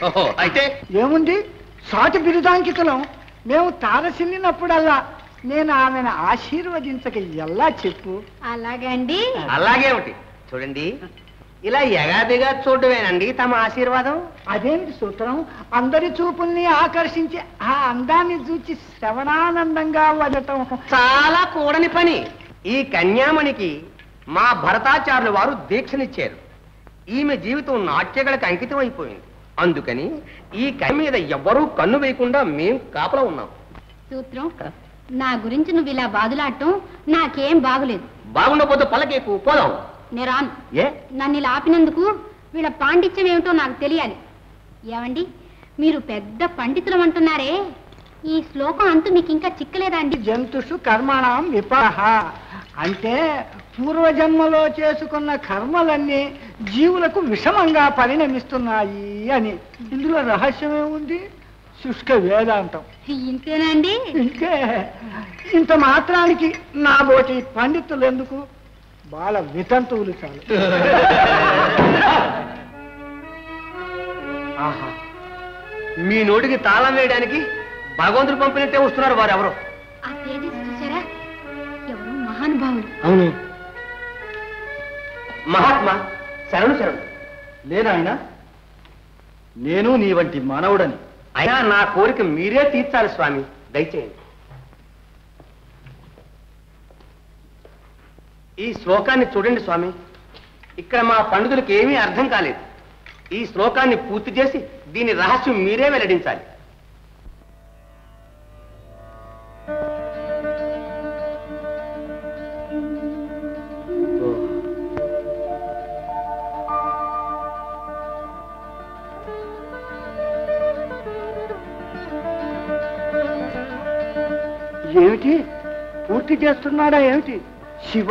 అయితే ఏముంది, సాటి బిరుదాంకితులం మేము. తారసిల్లినప్పుడల్లా నేను ఆమెను ఆశీర్వదించక ఎలా చెప్పు? అలాగండి. అలాగేమిటి? చూడండి, ఇలా యగాదిగా చూడవేనండి తమ ఆశీర్వాదం. అదేమిటి సూత్రం, అందరి చూపుల్ని ఆకర్షించి ఆ అందాన్ని చూచి శ్రవణానందంగా వదటం చాలా కూడని పని. ఈ కన్యామణికి మా భరతాచార్యుల వారు దీక్షనిచ్చారు. ఈమె జీవితం నాట్యగలకు అంకితం అయిపోయింది. అందుకని ఈ కన్య మీద ఎవ్వరూ కన్ను వేయకుండా మేము కాపలా ఉన్నాం. సూత్రం, నా గురించి నువ్వు ఇలా బాదులాడటం నాకేం బాగులేదు. బాగుండకపోతే పలకేకు పోదాం. నేను రాను. ఏ? నన్ను ఇలా ఆపినందుకు వీళ్ళ పాండిత్యం ఏమిటో నాకు తెలియాలి. ఏమండి, మీరు పెద్ద పండితులం అంటున్నారే, ఈ శ్లోకం అంతా మీకు ఇంకా చిక్కలేదా అండి? జంతుషు కర్మణం విపాహ అంటే పూర్వజన్మలో చేసుకున్న కర్మలన్నీ జీవులకు విషమంగా పరిణమిస్తున్నాయి అని. ఇందులో రహస్యమే ఉంది. శుష్క వేదాంతం. ఇంతేనండి, ఇంకే. ఇంత మాత్రానికి నా బోటి పండితులు ఎందుకు, బాల వితంతువులు చాలు. ఆహా, మీ నోటికి తాళం వేయడానికి భగవంతుడు పంపినట్టే వస్తున్నారు వారు. ఎవరు ఆ తేజ చూసారా? ఎవరు మహానుభావులు. అవును, మహాత్మా. శరణు శరణు. లేనాయన, నేను నీ వంటి మానవుడని. అయినా నా కోరిక మీరే తీర్చాలి స్వామి, దయచేయండి. ఈ శ్లోకాన్ని చూడండి స్వామి, ఇక్కడ మా పండితులకు ఏమీ అర్థం కాలేదు. ఈ శ్లోకాన్ని పూర్తి చేసి దీని రహస్యం మీరే వెల్లడించాలి. ఏమిటి పూర్తి చేస్తున్నాడా ఏమిటి? శివ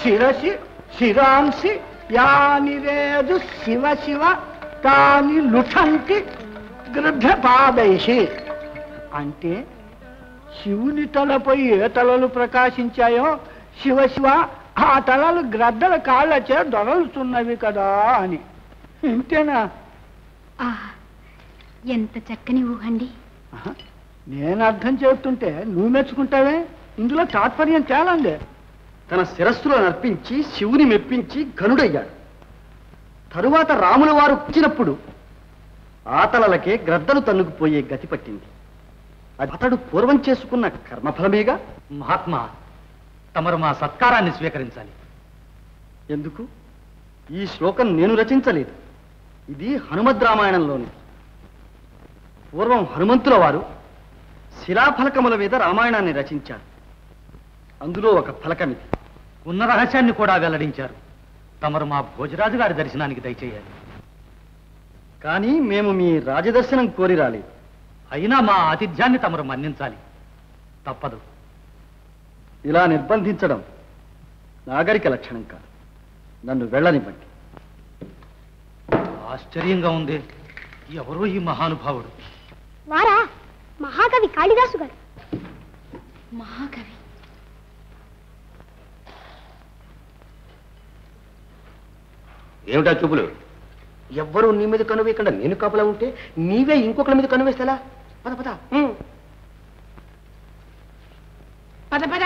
శిరసి శిరాంసి యాని వేదు శివ శివ తాని లుఠంటి గృద్ధపాదైషి. అంటే శివుని తలపై ఏ తలలు ప్రకాశించాయో శివ శివ ఆ తలలు గ్రద్దల కాళ్ళచే దొరలుతున్నవి కదా అని. ఇంతేనా? ఎంత చక్కని ఊహండి. నేను అర్థం చేస్తుంటే నువ్వు మెచ్చుకుంటావే. ఇందులో తాత్పర్యం చాలండి. తన శిరస్సులో అర్పించి శివుని మెప్పించి ఘనుడయ్యాడు. తరువాత రాముల వారు వచ్చినప్పుడు ఆతలలకే గ్రద్దలు తన్నుకుపోయే గతి పట్టింది. అతడు పూర్వం చేసుకున్న కర్మఫలమేగా. మహాత్మా, తమరు మా సత్కారాన్ని స్వీకరించాలి. ఎందుకు? ఈ శ్లోకం నేను రచించలేదు. ఇది హనుమద్ రామాయణంలోని. పూర్వం హనుమంతుల వారు శిలాఫలకముల మీద రామాయణాన్ని రచించారు. అందులో ఒక ఫలకం ఇది. ఉన్న రహస్యాన్ని కూడా వెల్లడించారు. తమరు మా భోజరాజు గారి దర్శనానికి దయచేయాలి. కానీ మేము మీ రాజదర్శనం కోరి రాలేదు. అయినా మా ఆతిథ్యాన్ని తమరు మన్నించాలి. తప్పదు. ఇలా నిర్బంధించడం నాగరిక లక్షణం కాదు. నన్ను వెళ్ళనివ్వండి. ఆశ్చర్యంగా ఉంది. ఎవరో ఈ మహానుభావుడు. వారా మహాకవి కాళిదాసు గారు. మహాకవి ఏమిటా చూపులు? ఎవ్వరూ నీ మీద కనువేయకుండా నేను కాపలా ఉంటే నీవే ఇంకొకళ్ళ మీద కనువేస్తాలా? పద పద పద పద.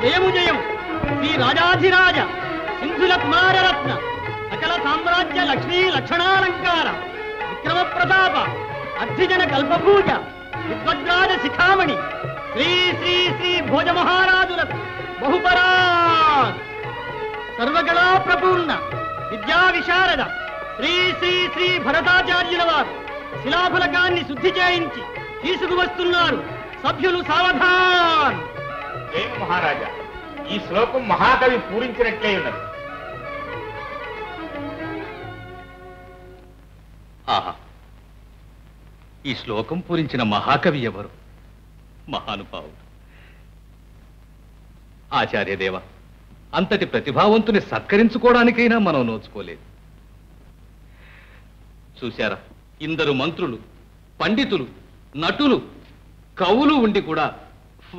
జయము జయము శ్రీ రాజాధిరాజ సింధుల కుమార రత్న సకల సామ్రాజ్య లక్ష్మీ లక్షణాలంకార విక్రమ ప్రతాప అర్ధిజన కల్పభూజ విద్వద్రాజ శిఖామణి శ్రీ శ్రీ శ్రీ భోజ మహారాజుల బహుపరా సర్వకళా ప్రపూర్ణ విద్యా విశారద శ్రీ శ్రీ శ్రీ భరతాచార్యుల వారు శిలాఫలకాన్ని శుద్ధి చేయించి తీసుకువస్తున్నారు. సభ్యులు సావధాన్. జయ మహారాజా. ఈ శ్లోకం మహాకవి పూరించినట్లే ఉన్నది. ఆహా, ఈ శ్లోకం పూరించిన మహాకవి ఎవరు? మహానుభావుడు. ఆచార్యదేవ, అంతటి ప్రతిభావంతుని సత్కరించుకోవడానికైనా మనం నోచుకోలేదు. చూశారా, ఇందరు మంత్రులు, పండితులు, నటులు, కవులు ఉండి కూడా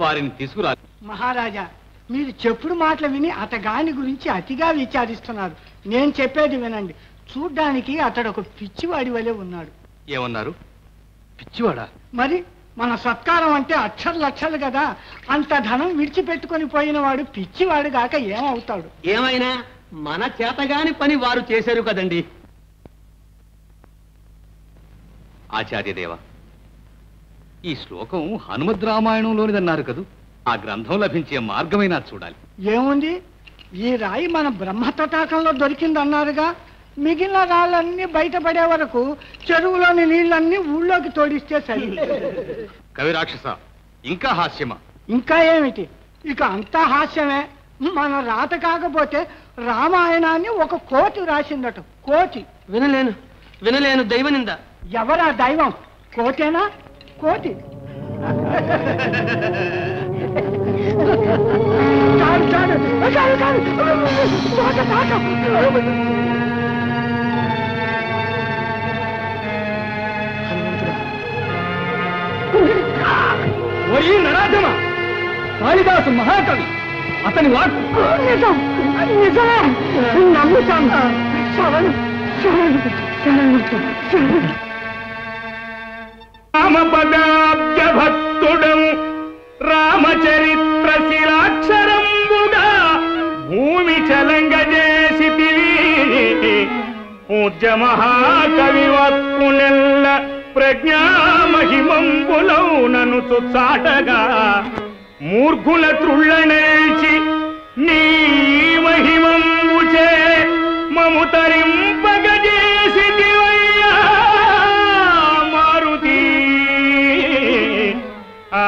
వారిని తీసుకురా. మహారాజా, మీరు చెప్పుడు మాటలు విని అతగాని గురించి అతిగా విచారిస్తున్నారు. నేను చెప్పేది వినండి. చూడ్డానికి అతడు ఒక పిచ్చివాడి వలె ఉన్నాడు. ఏమన్నారు? పిచ్చివాడా? మరి మన సత్కారం అంటే అక్షర లక్షలు కదా. అంత ధనం విడిచిపెట్టుకుని పోయినవాడు పిచ్చివాడు గాక ఏమవుతాడు? ఏమైనా మన చేతగాని పని వారు చేశారు కదండి. ఆచార్యదేవ, ఈ శ్లోకం హనుమద్ రామాయణంలోనిదన్నారు కదూ. ఆ గ్రంథం లభించే మార్గమైనా చూడాలి. ఏముంది, ఈ రాయి మన బ్రహ్మ తటాకంలో దొరికిందన్నారుగా. మిగిలిన రాళ్ళన్నీ బయటపడే వరకు చెరువులోని నీళ్ళన్నీ ఊళ్ళోకి తోడిస్తే సరి. కవి రాక్షస, ఇంకా హాస్యమా? ఇంకా ఏమిటి, ఇక అంతా హాస్యమే. మన రాత కాకపోతే రామాయణాన్ని ఒక కోతి రాసిందట. కోతి. వినలేను వినలేను దైవ నింద. ఎవరా దైవం? కోతేనా? కోతి. చాలు చాలు చాలు చాలు. ஒரே நராஜமா. காளிதாசு மகாகவி, అతని వాక్కు నిజం. నిజమే, నమ్ముతాం. శరణు శరణు శరణు శరణు. రామపదాబ్జ భక్తుడం రామచరిత్ర శిలాక్షరంబుగా భూమి చలంగ చేసితివి. పూజ్య మహాకవి వాక్కునెల్ల ప్రజ్ఞా మహిమంబులౌనను చాటగా మూర్ఘుల త్రుళ్ళనేల్చి నీ మహిమంబు చే మము తరింపగజేసితివయ్యా మారుతి. ఆ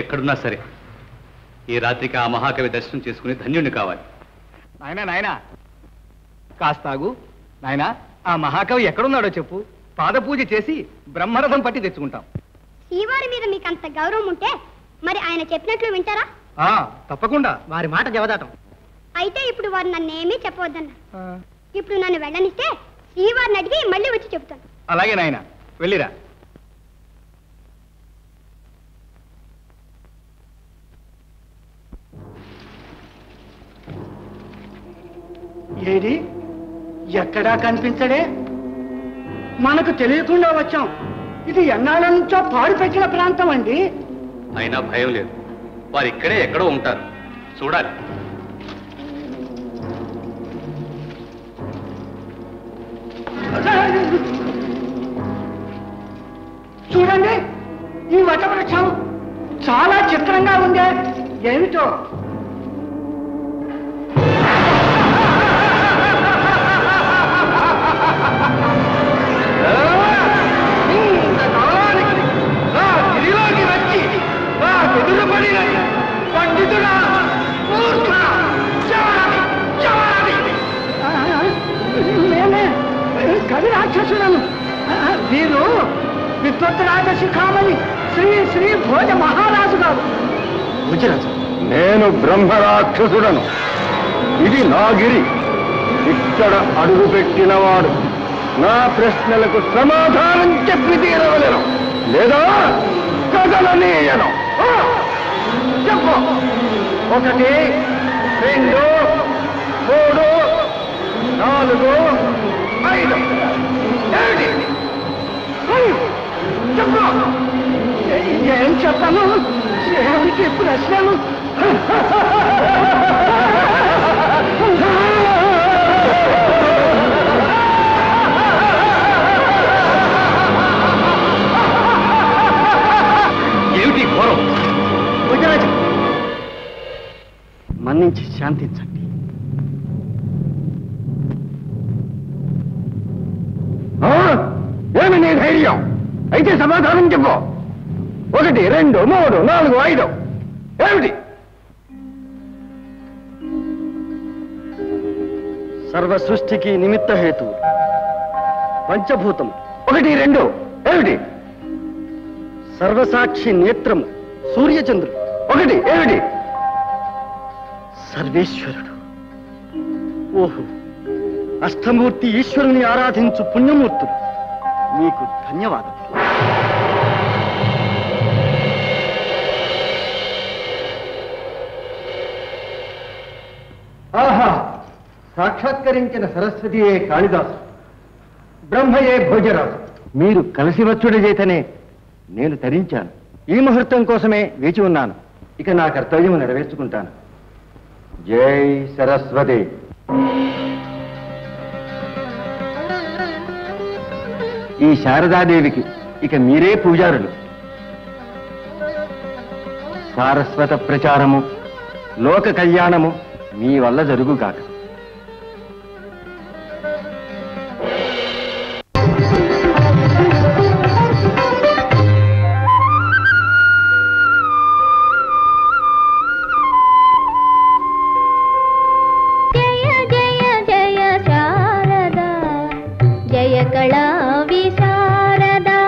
ఎక్కడున్నా సరే ఈ రాత్రికి ఆ మహాకవి దర్శనం చేసుకుని ధన్యుణ్ణి కావాలి. నాయనా నాయనా కాస్తాగు నాయనా, ఆ మహాకవి ఎక్కడున్నాడో చెప్పు. పాదపూజ చేసి బ్రహ్మరథం పట్టి తెచ్చుకుంటాం. శ్రీవారి మీద మీకు అంత గౌరవం ఉంటే మరి ఆయన చెప్పినట్లు వింటారా? ఆ తప్పకుండా, వారి మాట జవదాటం. అయితే ఇప్పుడు వారు నన్ను ఏమీ చెప్పవద్దన్నా. ఇప్పుడు నన్ను వెళ్ళనిస్తే శ్రీవారిని అడిగి మళ్ళీ వచ్చి చెప్తాను. అలాగే నాయనా, వెళ్ళిరా. ఏది ఎక్కడా కనిపించడే? మనకు తెలియకుండా వచ్చాం. ఇది ఎన్నాళ్ళ నుంచో పాడు పెట్టిన ప్రాంతం అండి. అయినా భయం లేదు, వారు ఇక్కడే ఎక్కడో ఉంటారు. చూడాలి. చూడండి, ఈ వటవృక్షం చాలా చిత్రంగా ఉందే. ఏమిటో కవి రాక్షసులను వీరు విద్వత్రాజ శిఖామణి శ్రీ శ్రీ భోజ మహారాజు గారు. నేను బ్రహ్మరాక్షసుడను. ఇది నా గిరి. ఇక్కడ అడుగు పెట్టినవాడు నా ప్రశ్నలకు సమాధానం చెప్పి తీరవలను, లేదా కదలనీయను. చెప్పు. ఒకటి, రెండు, మూడు, నాలుగు, ఐదు, ఏడు. చెప్పు. ఏం చెప్పను? ఏమిటి ప్రశ్నలు? ఏమిటి ఘోరం? భోజరాజు, మన్నించి శాంతించండి. ఏమి నీ ధైర్యం? అయితే సమాధానం చెప్పు. ఒకటి, రెండు, మూడు, నాలుగు, ఐదు. ఏమిటి? సర్వ సృష్టికి నిమిత్త హేతు పంచభూతం. ఒకటి, రెండు. ఏమిటి? సర్వసాక్షి నేత్రము సూర్యచంద్రుడు. ఒకటి. ఏమిటి? సర్వేశ్వరుడు. ఓహో, అష్టమూర్తి ఈశ్వరుని ఆరాధించు పుణ్యమూర్తులు, మీకు ధన్యవాదం. ఆహా, సాక్షాత్కరించిన సరస్వతియే కాళిదాసు, బ్రహ్మయే భోజరాజు. మీరు కలిసి వచ్చుడి చేతనే నేను తరించాను. ఈ ముహూర్తం కోసమే వేచి ఉన్నాను. ఇక నా కర్తవ్యం నెరవేర్చుకుంటాను. జై సరస్వతి. ఈ శారదాదేవికి ఇక మీరే పూజారులు. సారస్వత ప్రచారము, లోక కళ్యాణము మీ వల్ల జరుగుగాక. జయ కళా విశారదా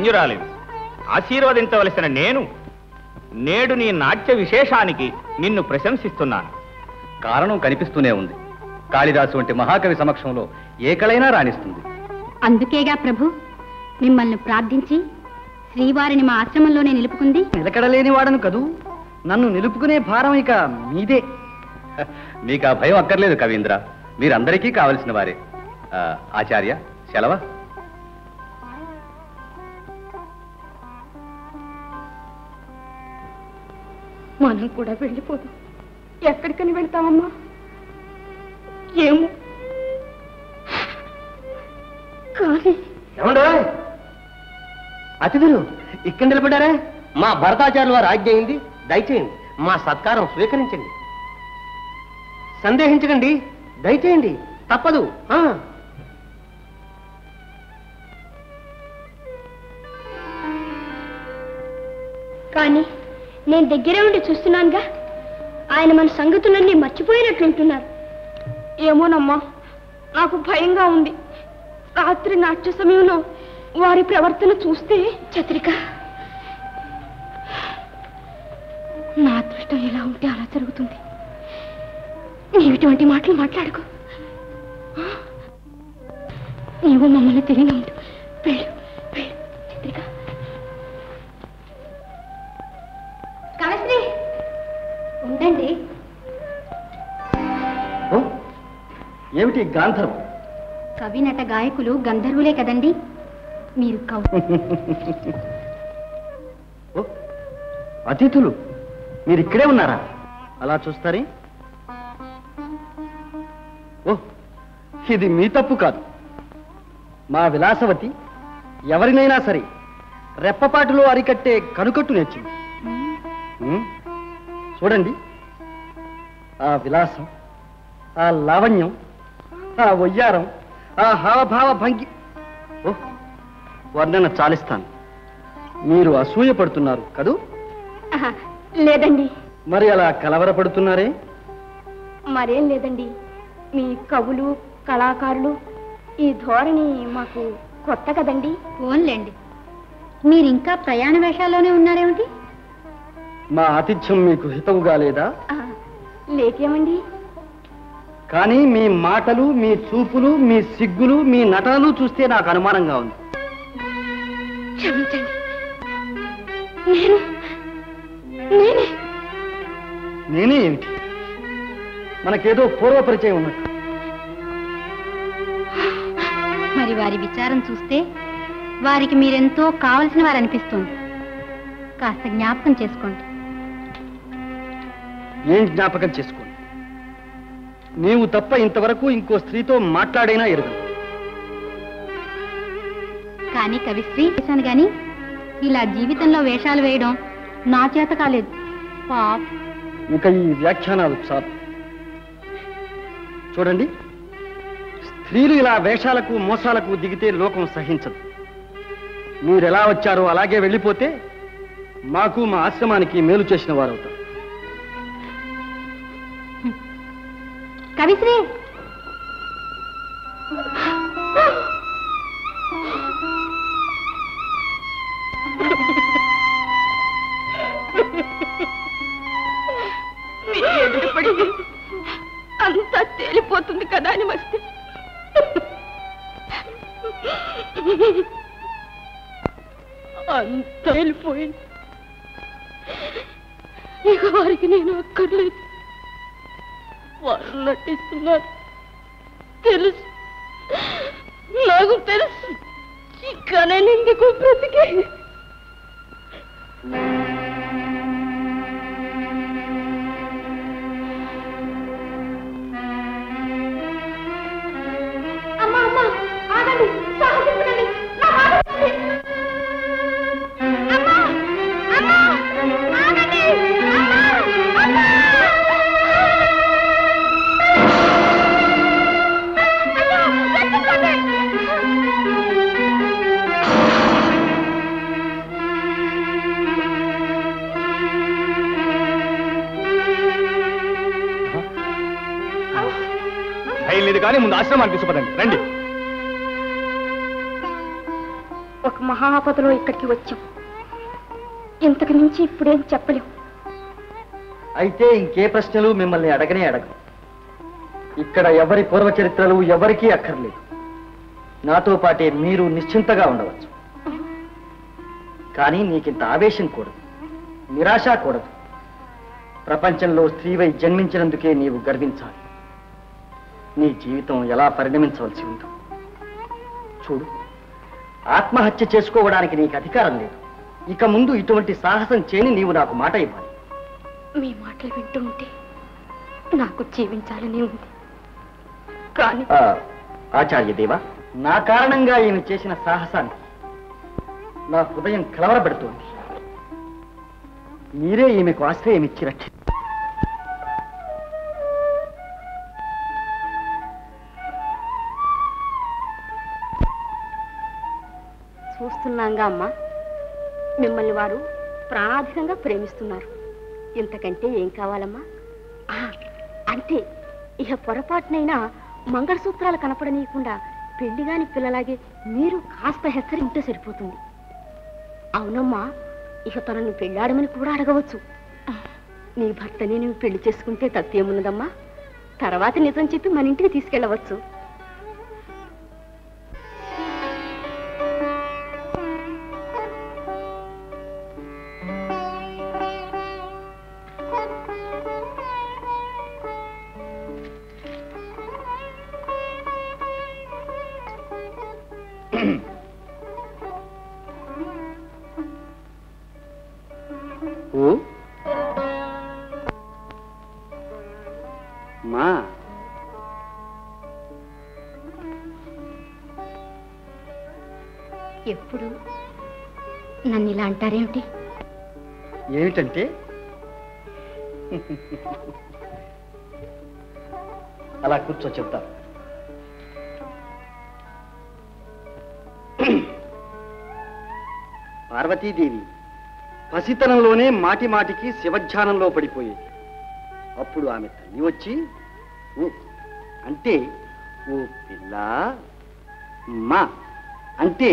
ధన్యురాలివి. ఆశీర్వదించవలసిన నేను నేడు నీ నాట్య విశేషానికి నిన్ను ప్రశంసిస్తున్నాను. కారణం కనిపిస్తూనే ఉంది. కాళిదాసు వంటి మహాకవి సమక్షంలో ఏ కళైనా రాణిస్తుంది. అందుకేగా ప్రభు మిమ్మల్ని ప్రార్థించి శ్రీవారిని మా ఆశ్రమంలోనే నిలుపుకుంది. నిలకడలేని వాడను కదూ, నన్ను నిలుపుకునే భారం ఇక మీదే. మీకు ఆ భయం అక్కర్లేదు కవీంద్ర, మీరందరికీ కావలసిన వారే. ఆచార్య సెలవా. మనం కూడా వెళ్ళిపోదు. ఎక్కడికని వెళ్తామమ్మా? ఏమో కానీ అతిథులు ఇక్కడ నిలబడ్డారే. మా భరతాచార్యుల వారు ఆజ్ఞ అయింది, దయచేయండి మా సత్కారం స్వీకరించండి. సందేహించకండి, దయచేయండి, తప్పదు. కానీ నేను దగ్గరే ఉండి చూస్తున్నానుగా, ఆయన మన సంగతులన్నీ మర్చిపోయినట్లుంటున్నారు. ఏమోనమ్మా, నాకు భయంగా ఉంది. రాత్రి నాట్య సమయంలో వారి ప్రవర్తన చూస్తే. చత్రిక, నా అదృష్టం ఎలా ఉంటే అలా జరుగుతుంది. నీవిటువంటి మాటలు మాట్లాడుకో. నీవు మమ్మల్ని తెలియని ఉండు. వెళ్ళు వెళ్ళు చత్రిక. కవశ్రీ ఉండండి. ఏమిటి గాంధర్వం? కవి నట గాయకులు గంధర్వులే కదండి. మీరు అతిథులు, మీరు ఇక్కడే ఉన్నారా? అలా చూస్తారే. ఓ, ఇది మీ తప్పు కాదు. మా విలాసవతి ఎవరినైనా సరే రెప్పపాటులో అరికట్టే కనుకట్టు నేర్చింది. చూడండి, ఆ విలాసం, ఆ లావణ్యం, ఆ వయ్యారం, ఆ హావభావ భంగి. ఓ, వర్ణన చాలిస్తాను. మీరు అసూయ పడుతున్నారు కదూ? లేదండి. మరి అలా కలవరపడుతున్నారే? మరేం లేదండి. మీ కవులు కళాకారులు ఈ ధోరణి మాకు కొత్త కదండి. ఓన్లేండి. మీరింకా ప్రయాణ వేషాల్లోనే ఉన్నారేమిటి? మా ఆతిథ్యం మీకు హితవుగా లేదా? లేకేమండి. కానీ మీ మాటలు, మీ చూపులు, మీ సిగ్గులు, మీ నటనలు చూస్తే నాకు అనుమానంగా ఉంది. నేనే ఏమిటి? మనకేదో పూర్వపరిచయం ఉన్నట్టు. మరి వారి విచారం చూస్తే వారికి మీరెంతో కావలసిన వారు అనిపిస్తుంది. కాస్త జ్ఞాపకం చేసుకోండి. ఏం జ్ఞాపకం చేసుకోండి? నీవు తప్ప ఇంతవరకు ఇంకో స్త్రీతో మాట్లాడైనా ఎరుగు. కానీ కవిశ్రీ చేశాను గాని ఇలా జీవితంలో వేషాలు వేయడం నా చేత కాలేదు. ఇక ఈ వ్యాఖ్యానాలు చాలు. చూడండి, స్త్రీలు ఇలా వేషాలకు మోసాలకు దిగితే లోకం సహించదు. మీరెలా వచ్చారో అలాగే వెళ్ళిపోతే మాకు మా ఆశ్రమానికి మేలు చేసిన వారు అవుతారు. కవిశ్రీ, అంతా తేలిపోతుంది కదా అని వస్తే అంత తేలిపోయింది. ఇక వారికి నేను అక్కర్లేదు. వారు నటిస్తున్నారు తెలుసు, నాకు తెలుసు. కానీ ఎందుకు బ్రతికే? ముందు ఆశ్రమానికి చూపదండి రండి. ఒక మహా ఆపదలో ఇక్కడికి వచ్చాం. ఇంతకు మించి ఇప్పుడేం చెప్పలేం. అయితే ఇంకే ప్రశ్నలు మిమ్మల్ని అడగనే అడగం. ఇక్కడ ఎవరి పూర్వ చరిత్రలు ఎవరికీ అక్కర్లేదు. నాతో పాటే మీరు నిశ్చింతగా ఉండవచ్చు. కానీ నీకింత ఆవేశం కూడదు, నిరాశ కూడదు. ప్రపంచంలో స్త్రీవై జన్మించినందుకే నీవు గర్వించాలి. నీ జీవితం ఎలా పరిణమించవలసి ఉందో చూడు. ఆత్మహత్య చేసుకోవడానికి నీకు అధికారం లేదు. ఇక ముందు ఇటువంటి సాహసం చేయని నీవు నాకు మాట ఇవ్వాలి. మీ మాటలు వింటూ ఉంటే నాకు జీవించాలని ఉంది. కానీ ఆచార్య దేవా, నా కారణంగా ఈమె చేసిన సాహసాన్ని నా హృదయం కలవరపెడుతోంది. మీరే ఈమెకు ఆశ్రయం ఇచ్చి రక్షించాలి. చూస్తున్నాంగా అమ్మా, మిమ్మల్ని వారు ప్రాణాధికంగా ప్రేమిస్తున్నారు. ఇంతకంటే ఏం కావాలమ్మా? అంటే ఇక పొరపాటునైనా మంగళసూత్రాలు కనపడనీయకుండా పెళ్లిగాని పిల్లలాగే మీరు కాస్త హెచ్చరి ఉంటే సరిపోతుంది. అవునమ్మా, ఇక తనని పెళ్ళాడమని కూడా అడగవచ్చు. నీ భర్తని నువ్వు పెళ్లి చేసుకుంటే తప్పేమున్నదమ్మా. తర్వాత నిజం చెప్పి మన ఇంటికి తీసుకెళ్ళవచ్చు. ఎప్పుడు నన్ను ఇలా అంటారేమిటి? ఏమిటంటే అలా కూర్చో చెప్తా. పార్వతీదేవి పసితనంలోనే మాటి మాటికి శివధ్యానంలో పడిపోయేది. అప్పుడు ఆమె తల్లి వచ్చి అంటే ఓ పిల్ల మా అంటే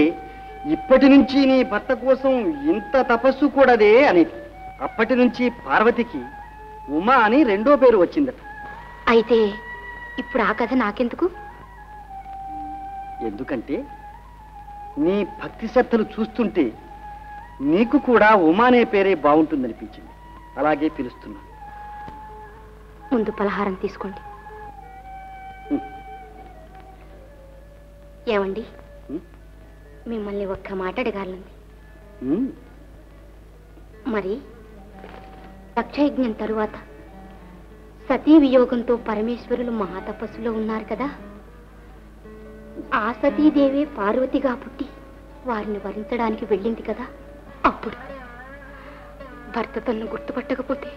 ఇప్పటి నుంచి నీ భర్త కోసం ఇంత తపస్సు కూడాదే అనేది. అప్పటి నుంచి పార్వతికి ఉమా అని రెండో పేరు వచ్చిందట. అయితే ఇప్పుడు ఆ కథ నాకెందుకు? ఎందుకంటే నీ భక్తి శ్రద్ధలు చూస్తుంటే నీకు కూడా ఉమానే పేరే బాగుంటుందనిపించింది. అలాగే పిలుస్తున్నాను. ముందు పలహారం తీసుకోండి. ఏమండి, మిమ్మల్ని ఒక్క మాట అడగాలండి. మరి దక్షయజ్ఞం తరువాత సతీ వియోగంతో పరమేశ్వరులు మహాతపస్సులో ఉన్నారు కదా, ఆ సతీదేవే పార్వతిగా పుట్టి వారిని వరించడానికి వెళ్ళింది కదా. అప్పుడు భర్త తనను గుర్తుపట్టకపోతే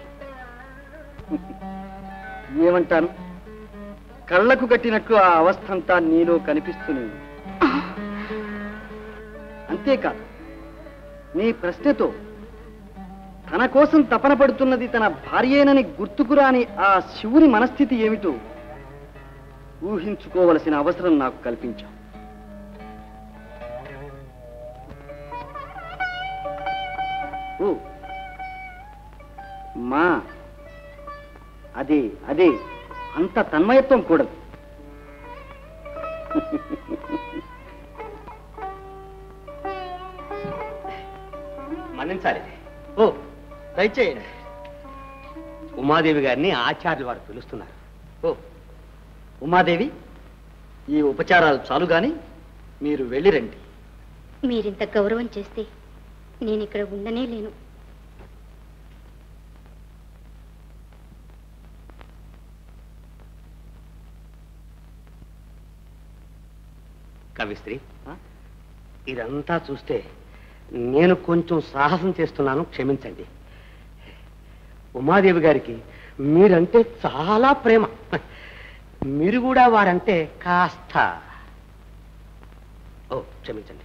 ఏమంటాను? కళ్ళకు కట్టినట్లు ఆ అవస్థ అంతా నీలో కనిపిస్తూనే ఉంది. అంతేకాదు, నీ ప్రశ్నతో తన కోసం తపన పడుతున్నది తన భార్యేనని గుర్తుకురాని ఆ శివుని మనస్థితి ఏమిటో ఊహించుకోవలసిన అవసరం నాకు కల్పించావు. ఓ మా అదే అదే అంత తన్మయత్వం కూడదు. మన్నించాలి. ఓ దయచేయండి. ఉమాదేవి గారిని ఆచార్యులు వారు పిలుస్తున్నారు. ఓ ఉమాదేవి, ఈ ఉపచారాలు చాలు గాని మీరు వెళ్ళి రండి. మీరింత గౌరవం చేస్తే నేను ఇక్కడ ఉండనే లేను. కవిశ్రీ, ఇదంతా చూస్తే నేను కొంచెం సాహసం చేస్తున్నాను, క్షమించండి. ఉమాదేవి గారికి మీరంటే చాలా ప్రేమ. మీరు కూడా వారంటే కాస్త ఓ క్షమించండి.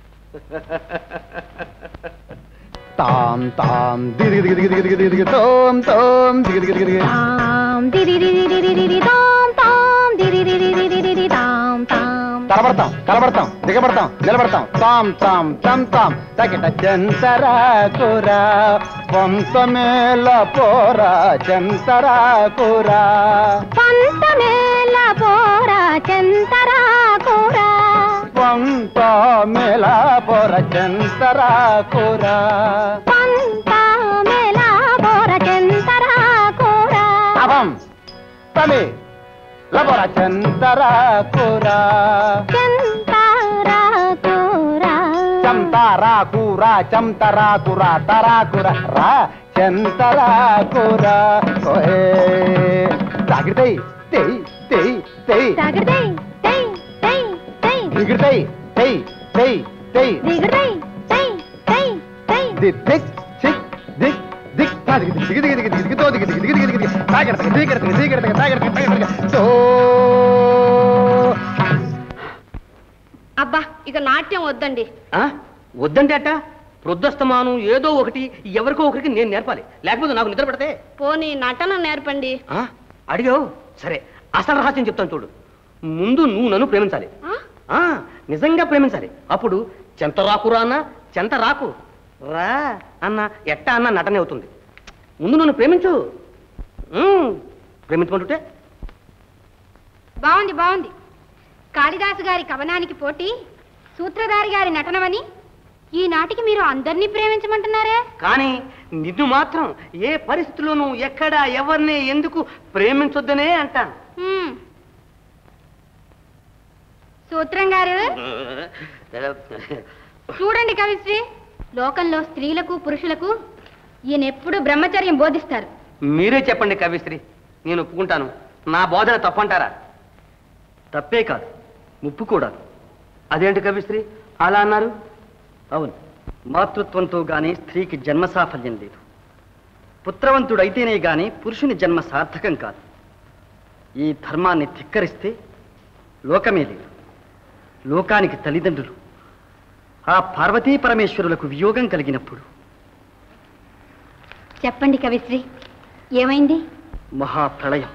తాం తాం దిరిగిరిగిరిగిరిగిరిగిరి తాం తాం దిరిగిరిగిరిగిరి తాం దిరిరిరిరిరిరి తాం తాం దిరిరిరిరిరిరి తాం తాం తలబడతాం. బలపడతాం, దిగబడతాం, నిలబడతాం. తాం తాం తం తాం తకిట జంతరా కురా పంతమేల పోరా జంతరా కురా పంతమేల పోరా జంతరా కురా పంతమేల పోరా జంతరా కురా పంతమేల పోరా జంతరా కురా అవం తమే లబరా జంతరా కురా चमताराकुरा चमताराकुरा ताराकुरा रा चमताराकुरा ओए जागृतई तेई तेई तेई जागृतई तेई तेई तेई निगृतई तेई तेई तेई निगृतई तेई तेई तेई दिक दिक दिक दिक दिक तादिक दिक दिक दिक दिक तो दिक दिक दिक दिक दिक तागर तक दिक करते दिक करते तागर तक तागर तक तो అబ్బా ఇక నాట్యం వద్దండి. వద్దండి అట్ట వృద్ధస్తమానం ఏదో ఒకటి ఎవరికో ఒకరికి నేను నేర్పాలి, లేకపోతే నాకు నిద్ర పడితే. పోనీ నటన నేర్పండి. అడిగావు సరే, అసలు రహస్యం చెప్తాను చూడు. ముందు నువ్వు నన్ను ప్రేమించాలి, నిజంగా ప్రేమించాలి. అప్పుడు చెంత రాకురా అన్న చెంత రాకు రా అన్న ఎట్ట అన్న నటనే అవుతుంది. ముందు నన్ను ప్రేమించు, ప్రేమించుకుంటుంటే బాగుంది. బాగుంది కాళిదాసు గారి కవనానికి పోటీ సూత్రధారి గారి నటనవని ఈనాటికి మీరు అందరినీ ప్రేమించమంటున్నారే, కానీ నిన్ను మాత్రం ఏ పరిస్థితుల్లోనూ ఎక్కడ ఎవరిని ఎందుకు ప్రేమించొద్దనే అంటాను. సూత్రం గారు చూడండి, కవిశ్రీ లోకంలో స్త్రీలకు పురుషులకు ఈయన ఎప్పుడు బ్రహ్మచర్యం బోధిస్తారు. మీరే చెప్పండి కవిశ్రీ, నేను ఒప్పుకుంటాను. నా బోధన తప్పంటారా? తప్పే కాదు, ముప్పు కూడా. అదేంటి కవిశ్రీ అలా అన్నారు? అవును, మాతృత్వంతో గానీ స్త్రీకి జన్మ సాఫల్యం లేదు. పుత్రవంతుడైతేనే గానీ పురుషుని జన్మ సార్థకం కాదు. ఈ ధర్మాన్ని ధిక్కరిస్తే లోకమే లేదు, లోకానికి తల్లిదండ్రులు. ఆ పార్వతీ పరమేశ్వరులకు వియోగం కలిగినప్పుడు చెప్పండి కవిశ్రీ ఏమైంది? మహాప్రళయం,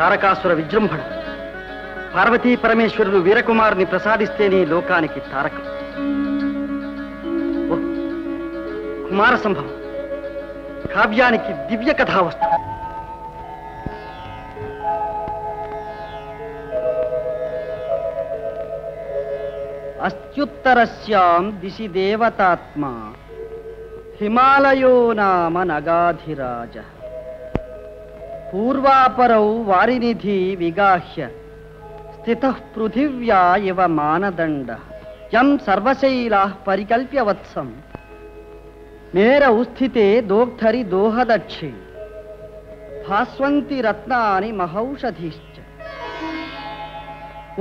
తారకాసుర విజృంభణ, పార్వతీ పరమేశ్వరులు వీరకుమారుని ప్రసాదిస్తేనే లోకానికి తారకం. కుమార సంభవం కావ్యానికి దివ్య కథావస్తు. అత్యుత్తరస్యాం దిశి దేవతాత్మా హిమాలయో నామ నగాధిరాజ పూర్వాపరౌ వారినిధి విగాహ్య స్థితః పృథివ్యా ఇవ మానదండః యం సర్వశైలాః పరికల్ప్య వత్సం మేరౌ స్థితే దోగ్ధరి దోహదక్షే భాస్వంతి రత్నాని మహౌషధీశ్చ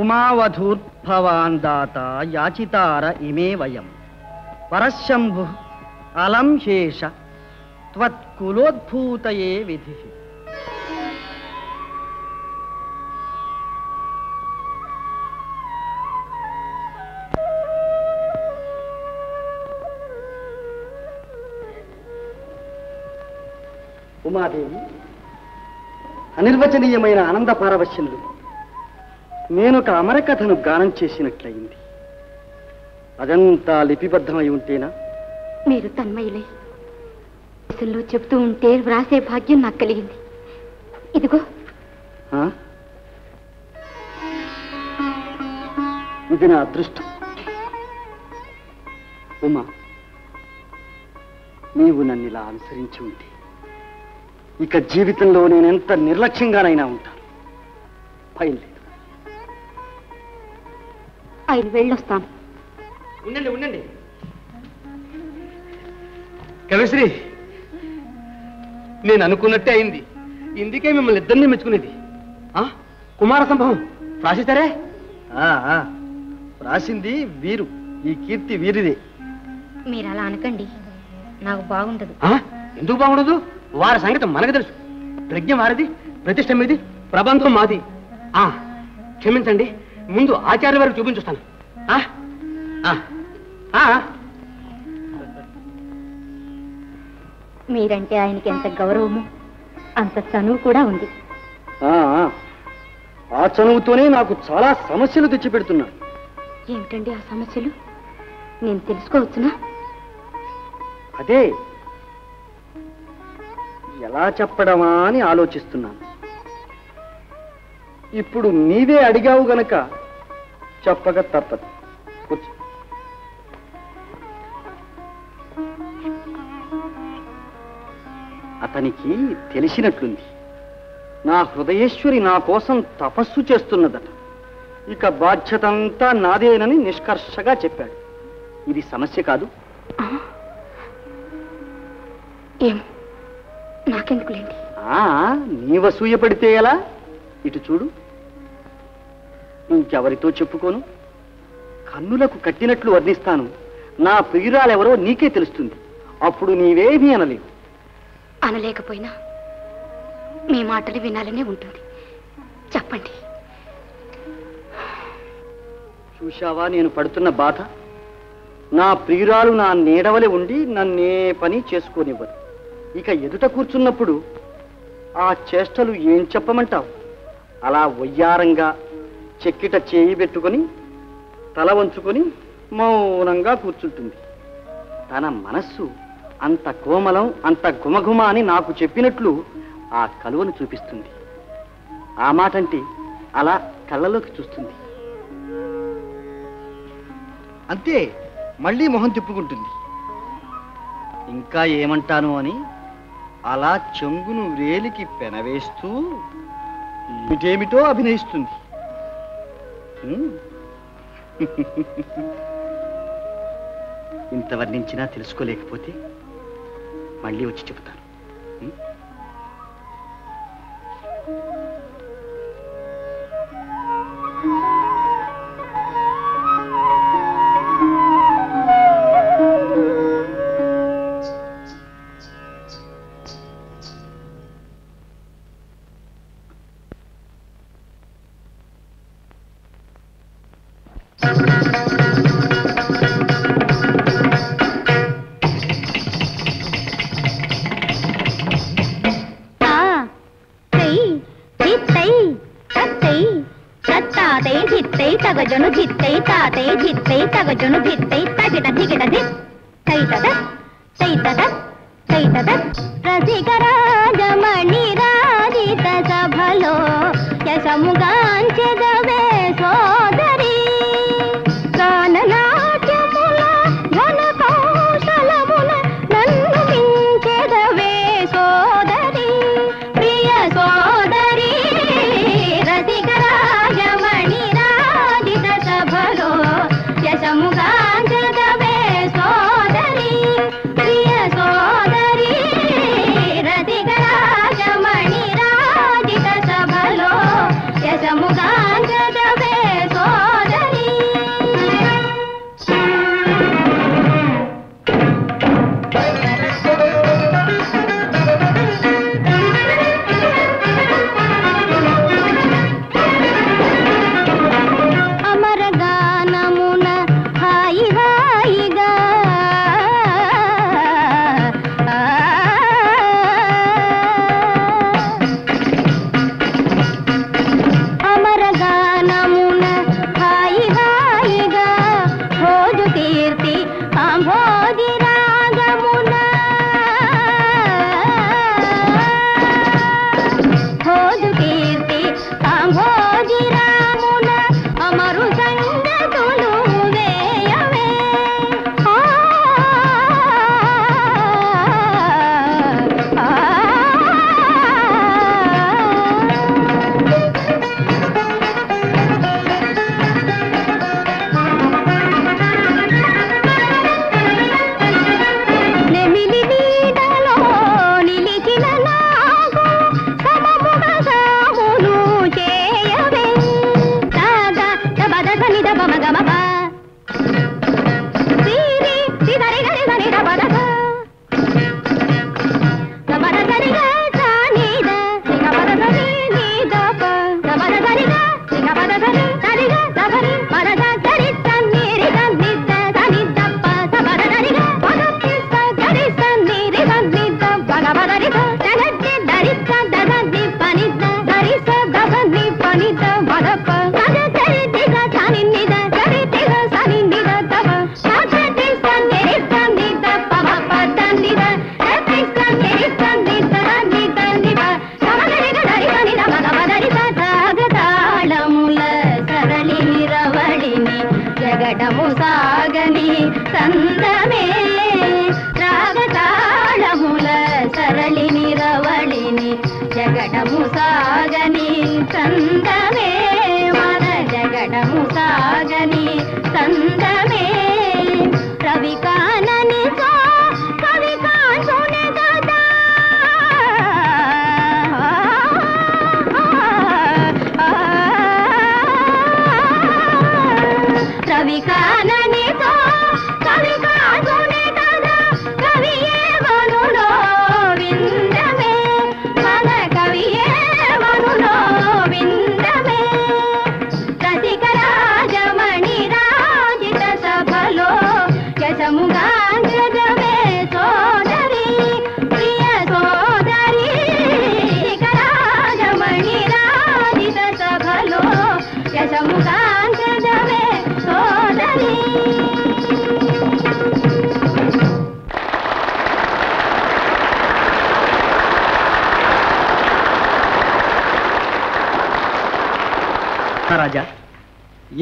ఉమావధూర్భవాన్ దాత యాచితార ఇమే వయం పరశంభుః అలం శేష త్వత్కులోద్భూతయే విధిః. ఉమాదేవి, అనిర్వచనీయమైన ఆనంద పారవశ్యంలో నేనొక అమర కథను గానం చేసినట్లయింది. అదంతా లిపిబద్ధమై ఉంటేనా? మీరు తన్మయులై అసలు చెబుతూ ఉంటే వ్రాసే భాగ్యం నాకు కలిగింది. ఇదిగో. ఇది నా అదృష్టం. ఉమా, నీవు నన్ను ఇలా అనుసరించి ఉంటే ఇక జీవితంలో నేనెంత నిర్లక్ష్యంగానైనా ఉంటాను. భయం లేదు. ఆయన వెళ్ళొస్తాను. ఉండండి ఉండండి కవిశ్రీ, నేను అనుకున్నట్టే అయింది. ఇందుకే మిమ్మల్ని ఇద్దరిని మెచ్చుకునేది. కుమార సంభవం రాసిస్తారే? రాసింది వీరు, ఈ కీర్తి వీరిదే. మీరు అలా అనకండి, నాకు బాగుండదు. ఎందుకు బాగుండదు? వారి సంగతి మనకు తెలుసు. ప్రజ్ఞ వారిది, ప్రతిష్ట మీది, ప్రబంధం మాది. ఆ క్షమించండి, ముందు ఆచార్య వారికి చూపించుస్తాను. మీరంటే ఆయనకి ఎంత గౌరవము, అంత చనువు కూడా ఉంది. ఆ చనువుతోనే నాకు చాలా సమస్యలు తెచ్చిపెడుతున్నాను. ఏమిటండి ఆ సమస్యలు? నేను తెలుసుకోవచ్చునా? అదే ఎలా చెప్పడమా అని ఆలోచిస్తున్నాను. ఇప్పుడు నీవే అడిగావు గనక చెప్పక తప్పదు. కూర్చో. అతనికి తెలిసినట్లుంది, నా హృదయేశ్వరి నా కోసం తపస్సు చేస్తున్నదట, ఇక బాధ్యతంతా నాదేనని నిష్కర్షగా చెప్పాడు. ఇది సమస్య కాదు. నీవసూయ పడితే ఎలా? ఇటు చూడు, ఇంకెవరితో చెప్పుకోను. కన్నులకు కట్టినట్లు వర్ణిస్తాను, నా ప్రియురాలెవరో నీకే తెలుస్తుంది. అప్పుడు నీవేమీ అనలేవు. అనలేకపోయినా మీ మాటలు వినాలనే ఉంటుంది. చెప్పండి. చూశావా నేను పడుతున్న బాధ? నా ప్రియురాలు నా నీడవలే ఉండి నన్నే పని చేసుకోనివ్వదు. ఇక ఎదుట కూర్చున్నప్పుడు ఆ చేష్టలు ఏం చెప్పమంటావు? అలా వయ్యారంగా చెక్కిట చేయి పెట్టుకొని తల వంచుకొని మౌనంగా కూర్చుంటుంది. తన మనస్సు అంత కోమలం, అంత గుమఘుమ అని నాకు చెప్పినట్లు ఆ కలువను చూపిస్తుంది. ఆ మాటంటే అలా కళ్ళలోకి చూస్తుంది, అంతే. మళ్ళీ మొహం తిప్పుకుంటుంది. ఇంకా ఏమంటాను అని అలా చెంగును వేలికి పెనవేస్తూ ఏమిటేమిటో అభినయిస్తుంది. ఇంత వర్ణించినా తెలుసుకోలేకపోతే మళ్ళీ వచ్చి చెబుతాను. Mugan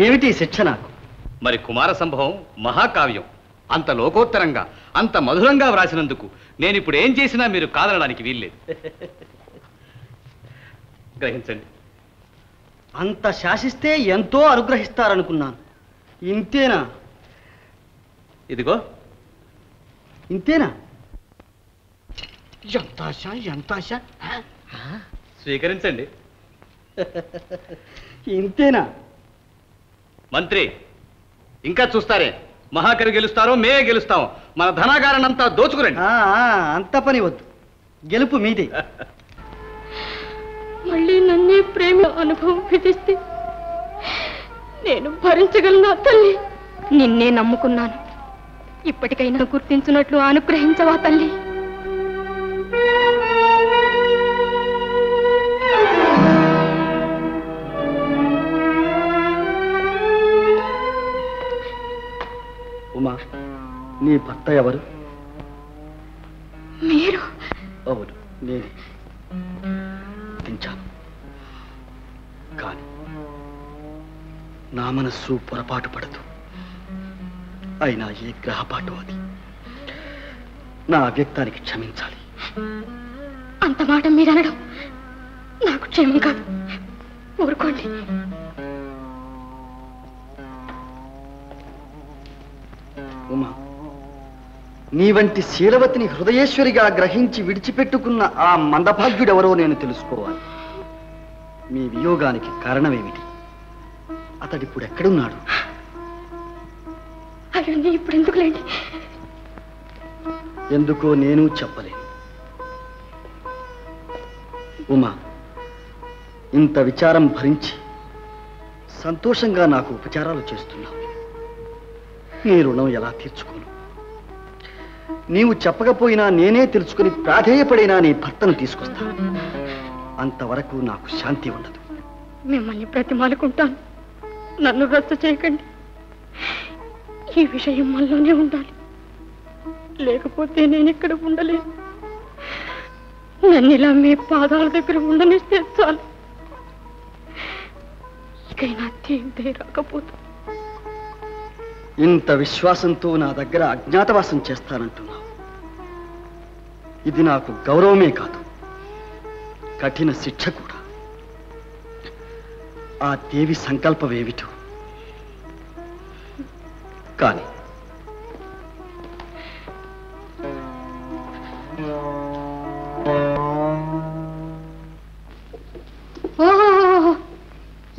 ఏమిటి శిక్ష నాకు? మరి కుమార సంభవం మహాకావ్యం అంత లోకోత్తరంగా అంత మధురంగా వ్రాసినందుకు నేను ఇప్పుడు ఏం చేసినా మీరు కాదనడానికి వీల్లేదు. గ్రహించండి. అంత శాసిస్తే ఎంతో అనుగ్రహిస్తారనుకున్నాను. ఇంతేనా? ఇదిగో ఇంతేనా? ఎంతాశ ఎంతాశ స్వీకరించండి. ఇంతేనా? మంత్రి, ఇంకా చూస్తారే, మహాకవి గెలుస్తారో మేమే గెలుస్తాము. మన ధనాగారాన్ని అంతా దోచుకురండి. అంత పని వద్దు, గెలుపు మీదే. మళ్ళీ నన్నే ప్రేమ అనుభవం విధిస్తే నేను భరించగలను తల్లి. నిన్నే నమ్ముకున్నాను, ఇప్పటికైనా గుర్తించినట్లు అనుగ్రహించవా తల్లి. నీ భర్త ఎవరు? మీరు? అవును, నేనే. తించాను కానీ నా మనస్సు పొరపాటు పడదు. అయినా ఏ గ్రహపాటు అది, నా అవ్యక్తానికి క్షమించాలి. అంత మాట మీరనడం నాకు క్షేమం కాదు, ఊరుకోండి. ఉమా, నీ వంటి శీలవతిని హృదయేశ్వరిగా గ్రహించి విడిచిపెట్టుకున్న ఆ మందభాగ్యుడెవరో నేను తెలుసుకోవాలి. మీ వియోగానికి కారణమేమిటి? అతడిప్పుడు ఎక్కడున్నాడు? ఎందుకో నేను చెప్పలేను. ఉమా, ఇంత విచారం భరించి సంతోషంగా నాకు ఉపచారాలు చేస్తున్నావు. నీ రుణం ఎలా తీర్చుకోను? నీవు చెప్పకపోయినా నేనే తెలుసుకుని ప్రాధేయపడైనా నీ భర్తను తీసుకొస్తాను. అంతవరకు నాకు శాంతి ఉండదు. మిమ్మల్ని ప్రతిమాలుకుంటాను, నన్ను రద్దు చేయకండి. ఈ విషయం మనలోనే ఉండాలి, లేకపోతే నేను ఇక్కడ ఉండలేను. నన్ను ఇలా మీ పాదాల దగ్గర ఉండనిస్తే చాలు, ఇకైనా తీర్థే రాకపోతుంది. ఇంత విశ్వాసంతో నా దగ్గర అజ్ఞాతవాసం చేస్తానంటున్నావు. ఇది నాకు గౌరవమే కాదు, కఠిన శిక్ష కూడా. ఆ దేవి సంకల్పం ఏమిటో కానీ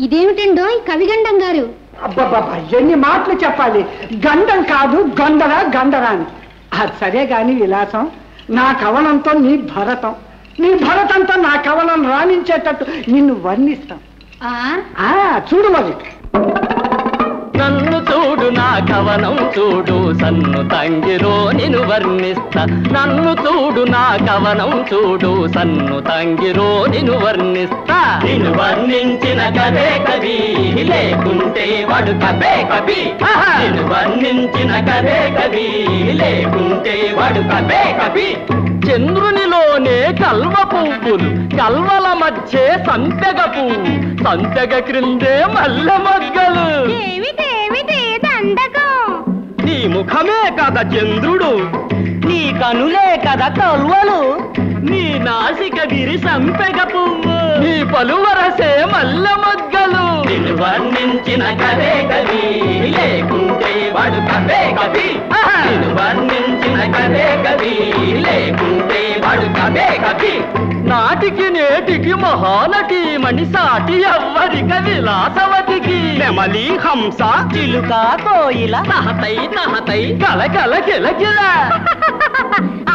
ఇదేమిటండో ఈ కవిగండం గారు? అబ్బాబ్బా, ఎన్ని మాటలు చెప్పాలి! గండం కాదు, గండరా గండరా అని. అది సరే గాని విలాసం, నా కవనంతో నీ భరతం, నీ భరతంతో నా కవనం రాణించేటట్టు నిన్ను వర్ణిస్తాం. చూడు మరి, నన్ను చూడు, నా కవనం చూడు, సన్ను తంగిలో నిన్ను వర్ణిస్తా. నన్ను చూడు, నా కవనం చూడు, సన్ను తంగిలో నిన్ను వర్ణిస్తా. నిన్ను వర్ణించిన కదే కవి, లేకుంటే వాడు కదే కవి. నిన్ను వర్ణించిన కదే కవి, లేకుంటే వాడు కదే కవి. చంద్రునిలోనే కల్వ పువ్వులు, కల్వల మధ్య సంతగ పువ్వు, సంతగ క్రిందే మల్లె మొగ్గలు. నీ ముఖమే కదా చంద్రుడు, నీ కనులే కదా తల్వలు, నీ నాసిక విరి సంపెగ పువ్వు, నీ పలువరసే మల్ల మొగ్గలు. నిన్ను వర్ణించిన కవే కవి, లేకుంటే వాడు కవే కవి. నిన్ను వర్ణించిన కవే కవి, లేకుంటే వాడు కవే కవి. నాటికి నేటికి మహానటి మణి సాటి ఎవ్వరిక విలాసవతికి. నెమలి హంస చిలుక కోయిల నహతై నహతై కలకల కిలకిల.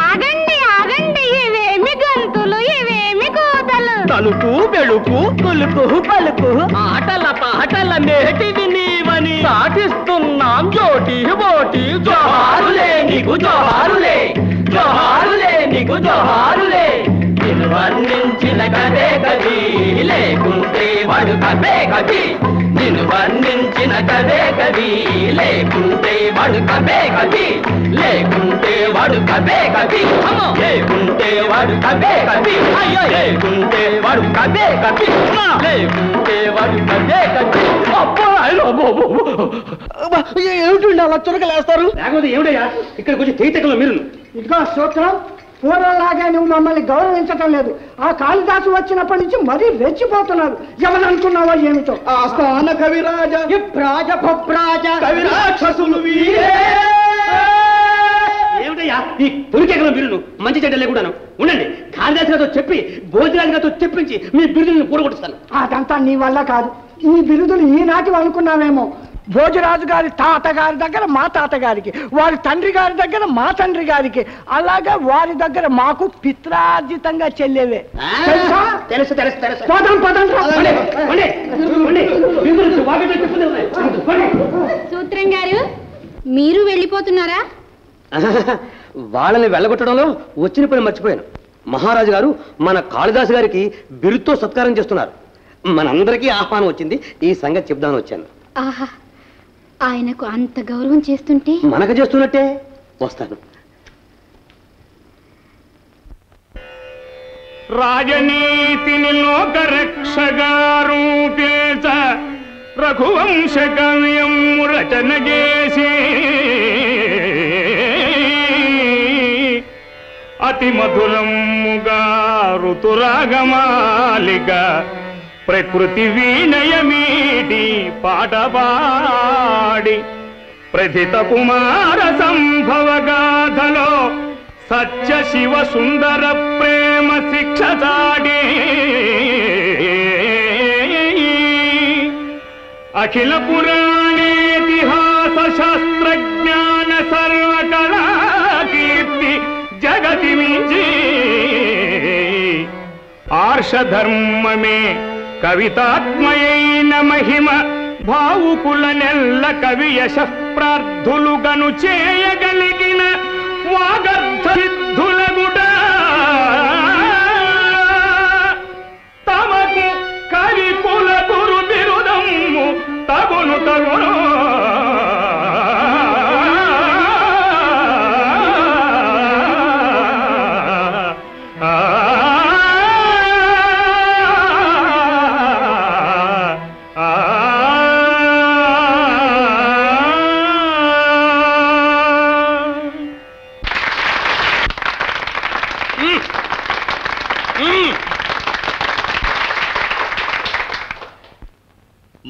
ఆగండి ఆగండి, ఇవేమి గంతులు, ఇవేమి కోతలు. తలుపు బెలుపు కులుకు పలుకు ఆటల పాటల నేటివి నీవని పాటిస్తున్నాం. జోటి బోటి జోహారులే నీకు, జోహారులే జోహారులే నీకు, జోహారులే. నిన్ను వర్ణించిన కదే కవి, లేకుంటే వాడు కదే కవి. నిన్ను వర్ణించిన కదే కవి, లేకుంటే వాడు కదే కవి. లేకుంటే వాడు కదే కవి, లేకుంటే వాడు కదే కవి. లేకుంటే వాడు కదే కవి, లేకుంటే వాడు కదే కవి. ఏమిటండి అలా చురకలేస్తారు? లేకపోతే ఏమిటయ్యా ఇక్కడ కొంచెం తీతకలో మీరు ఇంకా సూత్రం. పూర్వలాగా నువ్వు మమ్మల్ని గౌరవించటం లేదు. ఆ కాళిదాసు వచ్చినప్పటి నుంచి మరీ రెచ్చిపోతున్నారు. ఎవరనుకున్నావో ఏమిటో. ఆస్థాన కవిరాజ ప్రాజ భ్రాజ కవిరాక్షసులు ఏమిటయ్యా ఈ తురికెక్కల బిరును? మంచి చెడ్డ లేకుండాను ఉండండి. కాళిదాసు గారితో చెప్పి భోజరాజు గారితో చెప్పించి మీ బిరుదులను కూడగొట్టుస్తాను. అదంతా నీ వల్ల కాదు. ఈ బిరుదులు ఈనాటి అనుకున్నావేమో. భోజరాజు గారి తాతగారి దగ్గర మా తాతగారికి, వారి తండ్రి గారి దగ్గర మా తండ్రి గారికి, అలాగే వారి దగ్గర మాకు పిత్రార్జితంగా చెల్లేవే. తెలుసు తెలుసు తెలుసు. సూత్రం గారు మీరు వెళ్ళిపోతున్నారా? వాళ్ళని వెళ్ళగొట్టడంలో వచ్చిన పని మర్చిపోయాను. మహారాజు గారు మన కాళిదాసు గారికి బిరుదుతో సత్కారం చేస్తున్నారు. మనందరికీ ఆహ్వానం వచ్చింది. ఈ సంగతి చెప్దామని వచ్చాను. ఆహా, ఆయనకు అంత గౌరవం చేస్తుంటే మనకు చేస్తున్నట్టే. వస్తాను. రాజనీతిని లోకరక్షగా రూపేత రఘువంశ గవ్యం రచన చేసే అతి మధురముగా ఋతురాగమాలిగా ప్రకృతి వీణయమీటి పాటపాడి ప్రథిత కుమార సంభవ గాథలో సత్య శివ సుందర ప్రేమ శిక్ష చాడి అఖిల పురాణేతిహాస శాస్త్ర జ్ఞాన సర్వకళా కీర్తి జగతి మించి ఆర్షధర్మమే కవితాత్మయైన మహిమ భావుకులనెల్ల కవి యశ ప్రార్థులుగను చేయగలిగిన వాగర్థసిద్ధుల గుడ తమకు కవి కుల గురు బిరుదము తగును తగును.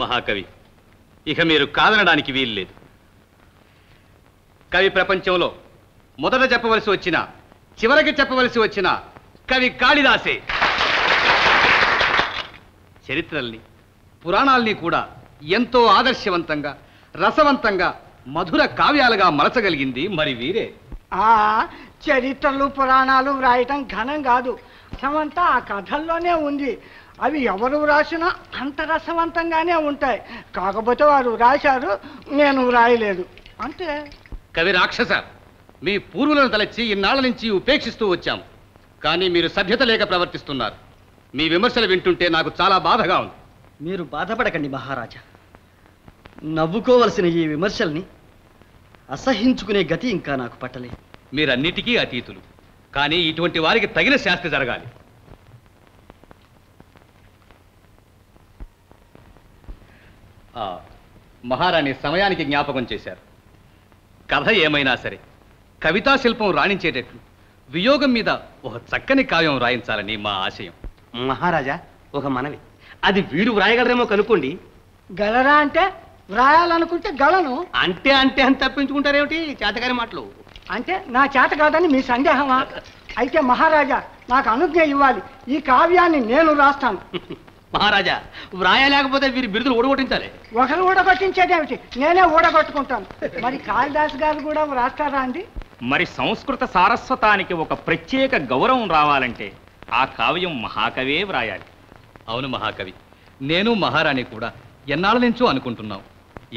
మహాకవి, ఇక మీరు కాదనడానికి వీలు లేదు. కవి ప్రపంచంలో మొదట చెప్పవలసి వచ్చిన, చివరికి చెప్పవలసి వచ్చిన కవి కాళిదాసే. చరిత్రల్ని పురాణాల్ని కూడా ఎంతో ఆదర్శవంతంగా రసవంతంగా మధుర కావ్యాలుగా మలచగలిగింది మరి వీరే. ఆ చరిత్రలు పురాణాలు వ్రాయటం ఘనం కాదు. రసమంతా ఆ కథల్లోనే ఉంది. అవి ఎవరు వ్రాసినా అంత రసవంతంగానే ఉంటాయి. కాకపోతే వారు వ్రాశారు, నేను వ్రాయలేదు అంతే. కవి రాక్షస, మీ పూర్వులను తలచి ఇన్నాళ్ల నుంచి ఉపేక్షిస్తూ వచ్చాము. కానీ మీరు సభ్యత లేక ప్రవర్తిస్తున్నారు. మీ విమర్శలు వింటుంటే నాకు చాలా బాధగా ఉంది. మీరు బాధపడకండి మహారాజా. నవ్వుకోవలసిన ఈ విమర్శల్ని అసహించుకునే గతి ఇంకా నాకు పట్టలే. మీరన్నిటికీ అతీతులు, కానీ ఇటువంటి వారికి తగిన శాస్తి జరగాలి. మహారాణి సమయానికి జ్ఞాపకం చేశారు. కథ ఏమైనా సరే కవితా శిల్పం రాణించేటట్లు వియోగం మీద ఒక చక్కని కావ్యం రాయించాలని మా ఆశయం. మహారాజా ఒక మనవి, అది వీడు వ్రాయగలరేమో కనుక్కోండి. గలరా అంటే వ్రాయాలనుకుంటే గలను అంటే అంటే అని తప్పించుకుంటారేమిటి చేతగారి మాటలు? అంటే నా చేత కాదని మీ సందేహమా? అయితే మహారాజా నాకు అనుజ్ఞ ఇవ్వాలి, ఈ కావ్యాన్ని నేను రాస్తాను. మహారాజా వ్రాయలేకపోతే వీరి బిరుదులు ఓడగొట్టించాలి. ఒకరు ఓడగొట్టించేదేమిటి, నేనే ఓడగొట్టుకుంటాను. మరి కాళిదాసు గారు కూడా రాస్తారా అండి? మరి సంస్కృత సారస్వతానికి ఒక ప్రత్యేక గౌరవం రావాలంటే ఆ కావ్యం మహాకవే వ్రాయాలి. అవును మహాకవి, నేను మహారాణి కూడా ఎన్నాళ్ళ నుంచో అనుకుంటున్నాం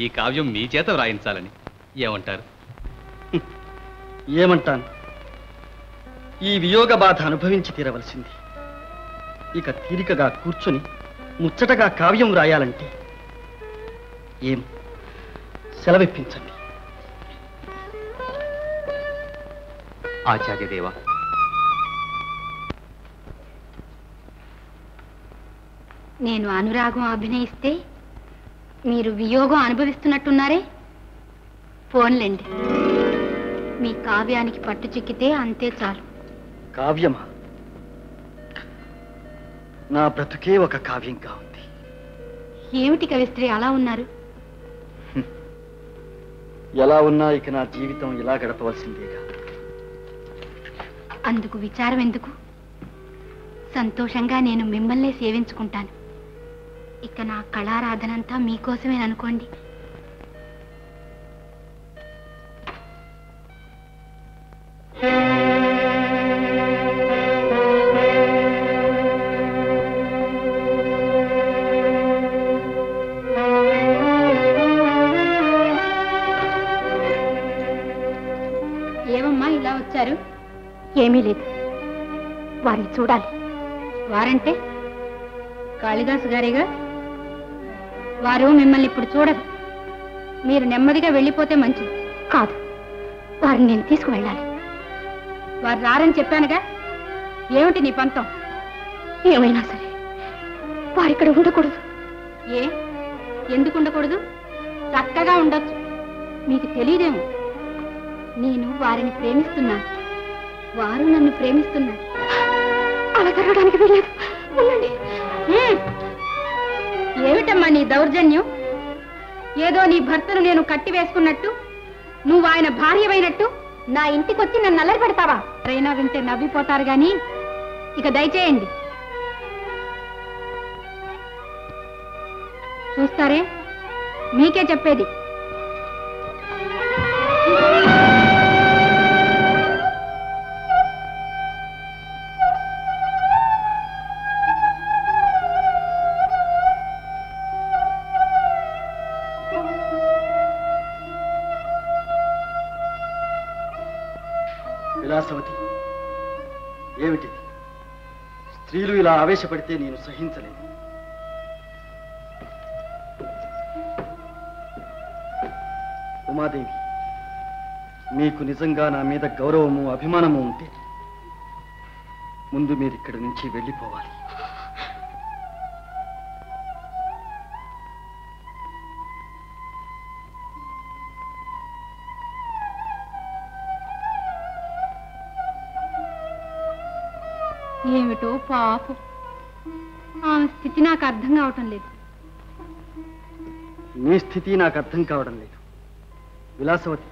ఈ కావ్యం మీ చేత వ్రాయించాలని. ఏమంటారు? ఏమంటాను, ఈ వియోగ బాధ అనుభవించి తీరవలసింది. ఇక తీరికగా కూర్చొని ముచ్చటగా కావ్యం రాయాలంటే ఏం, సెలవిప్పించండి. ఆచార్యదేవా, నేను అనురాగం అభినయిస్తే మీరు వియోగం అనుభవిస్తున్నట్టున్నారే. పోన్లేండి, మీ కావ్యానికి పట్టు చిక్కితే అంతే చాలు. కావ్యమా? నా బ్రతుకే ఒక కావ్యంగా ఉంది. ఏమిటి కవిస్త్రీ అలా ఉన్నారు? ఎలా ఉన్నా ఇక నా జీవితం ఇలా గడపవలసిందేగా. అందుకు విచారం ఎందుకు? సంతోషంగా నేను మిమ్మల్నే సేవించుకుంటాను. ఇక నా కళారాధనంతా మీకోసమే అనుకోండి. ఏమమ్మా ఇలా వచ్చారు? ఏమీ లేదు, వారిని చూడాలి. వారంటే కాళిదాసు గారేగా. వారు మిమ్మల్ని ఇప్పుడు చూడరు, మీరు నెమ్మదిగా వెళ్ళిపోతే మంచిది. కాదు, వారిని నేను తీసుకువెళ్ళాలి. వారు రారని చెప్పానుగా, ఏమిటి నీ పంతం? ఏమైనా సరే వారిక్కడ ఉండకూడదు. ఏ, ఎందుకు ఉండకూడదు? చక్కగా ఉండొచ్చు. మీకు తెలియదేమో, నేను వారిని ప్రేమిస్తున్నాను, వారు నన్ను ప్రేమిస్తున్నారు. అలా జరగడానికి వీల్లేదు. ఉండండి. ఏమిటమ్మా నీ దౌర్జన్యం? ఏదో నీ భర్తను నేను కట్టి వేసుకున్నట్టు, నువ్వు ఆయన భార్యవైనట్టు నా ఇంటికొచ్చి నన్ను అల్లరి పెడతావా? ఎవరైనా వింటే నవ్విపోతారు గాని ఇక దయచేయండి. చూస్తారే, మీకే చెప్పేది. ఏమిటి స్త్రీలు ఇలా ఆవేశపడితే నేను సహించలేను. ఉమాదేవి, మీకు నిజంగా నా మీద గౌరవము అభిమానము ఉంటే ముందు మీరు ఇక్కడి నుంచి వెళ్ళిపోవాలి. ఏమిటో పాపం, ఆమె స్థితి నాకు అర్థం కావటం లేదు. మీ స్థితి నాకు అర్థం కావడం లేదు విలాసవతి.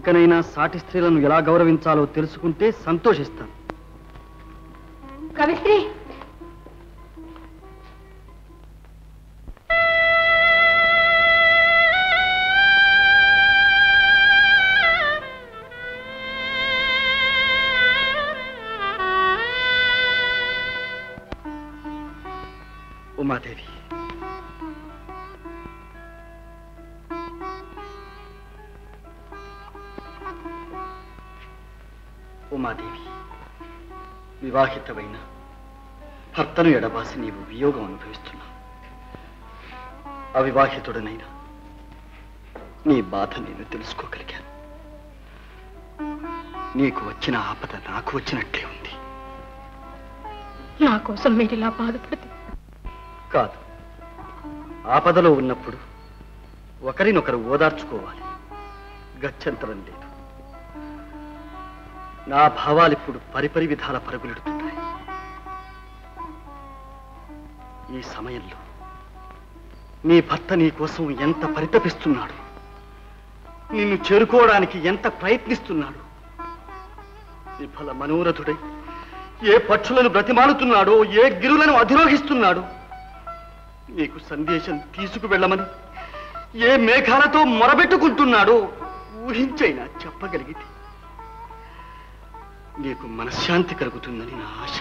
ఇకనైనా సాటి స్త్రీలను ఎలా గౌరవించాలో తెలుసుకుంటే సంతోషిస్తాను. కవిశ్రీ, ఉమాదేవి, ఉమాదేవి, వివాహితమైన భర్తను ఎడబాసి నీవు వియోగం అనుభవిస్తున్నావు. అవివాహితుడనైనా నీ బాధ నేను తెలుసుకోగలిగాను. నీకు వచ్చిన ఆపద నాకు వచ్చినట్టే ఉంది. నా కోసం మీరు ఇలా బాధపడితే కాదు, ఆపదలో ఉన్నప్పుడు ఒకరినొకరు ఓదార్చుకోవాలి, గచ్చంతరం లేదు. నా భావాలు ఇప్పుడు పరిపరి విధాల పరుగులెడుతున్నాయి. ఈ సమయంలో నీ భర్త నీ కోసం ఎంత పరితపిస్తున్నాడు, నిన్ను చేరుకోవడానికి ఎంత ప్రయత్నిస్తున్నాడు, విఫల మనోరథుడై ఏ పక్షులను బ్రతిమాలుతున్నాడో, ఏ గిరులను అధిరోహిస్తున్నాడు, నీకు సందేశం తీసుకు వెళ్ళమని ఏ మేఘాలతో మొరబెట్టుకుంటున్నాడో ఊహించైనా చెప్పగలిగితే నీకు మనశ్శాంతి కలుగుతుందని నా ఆశ.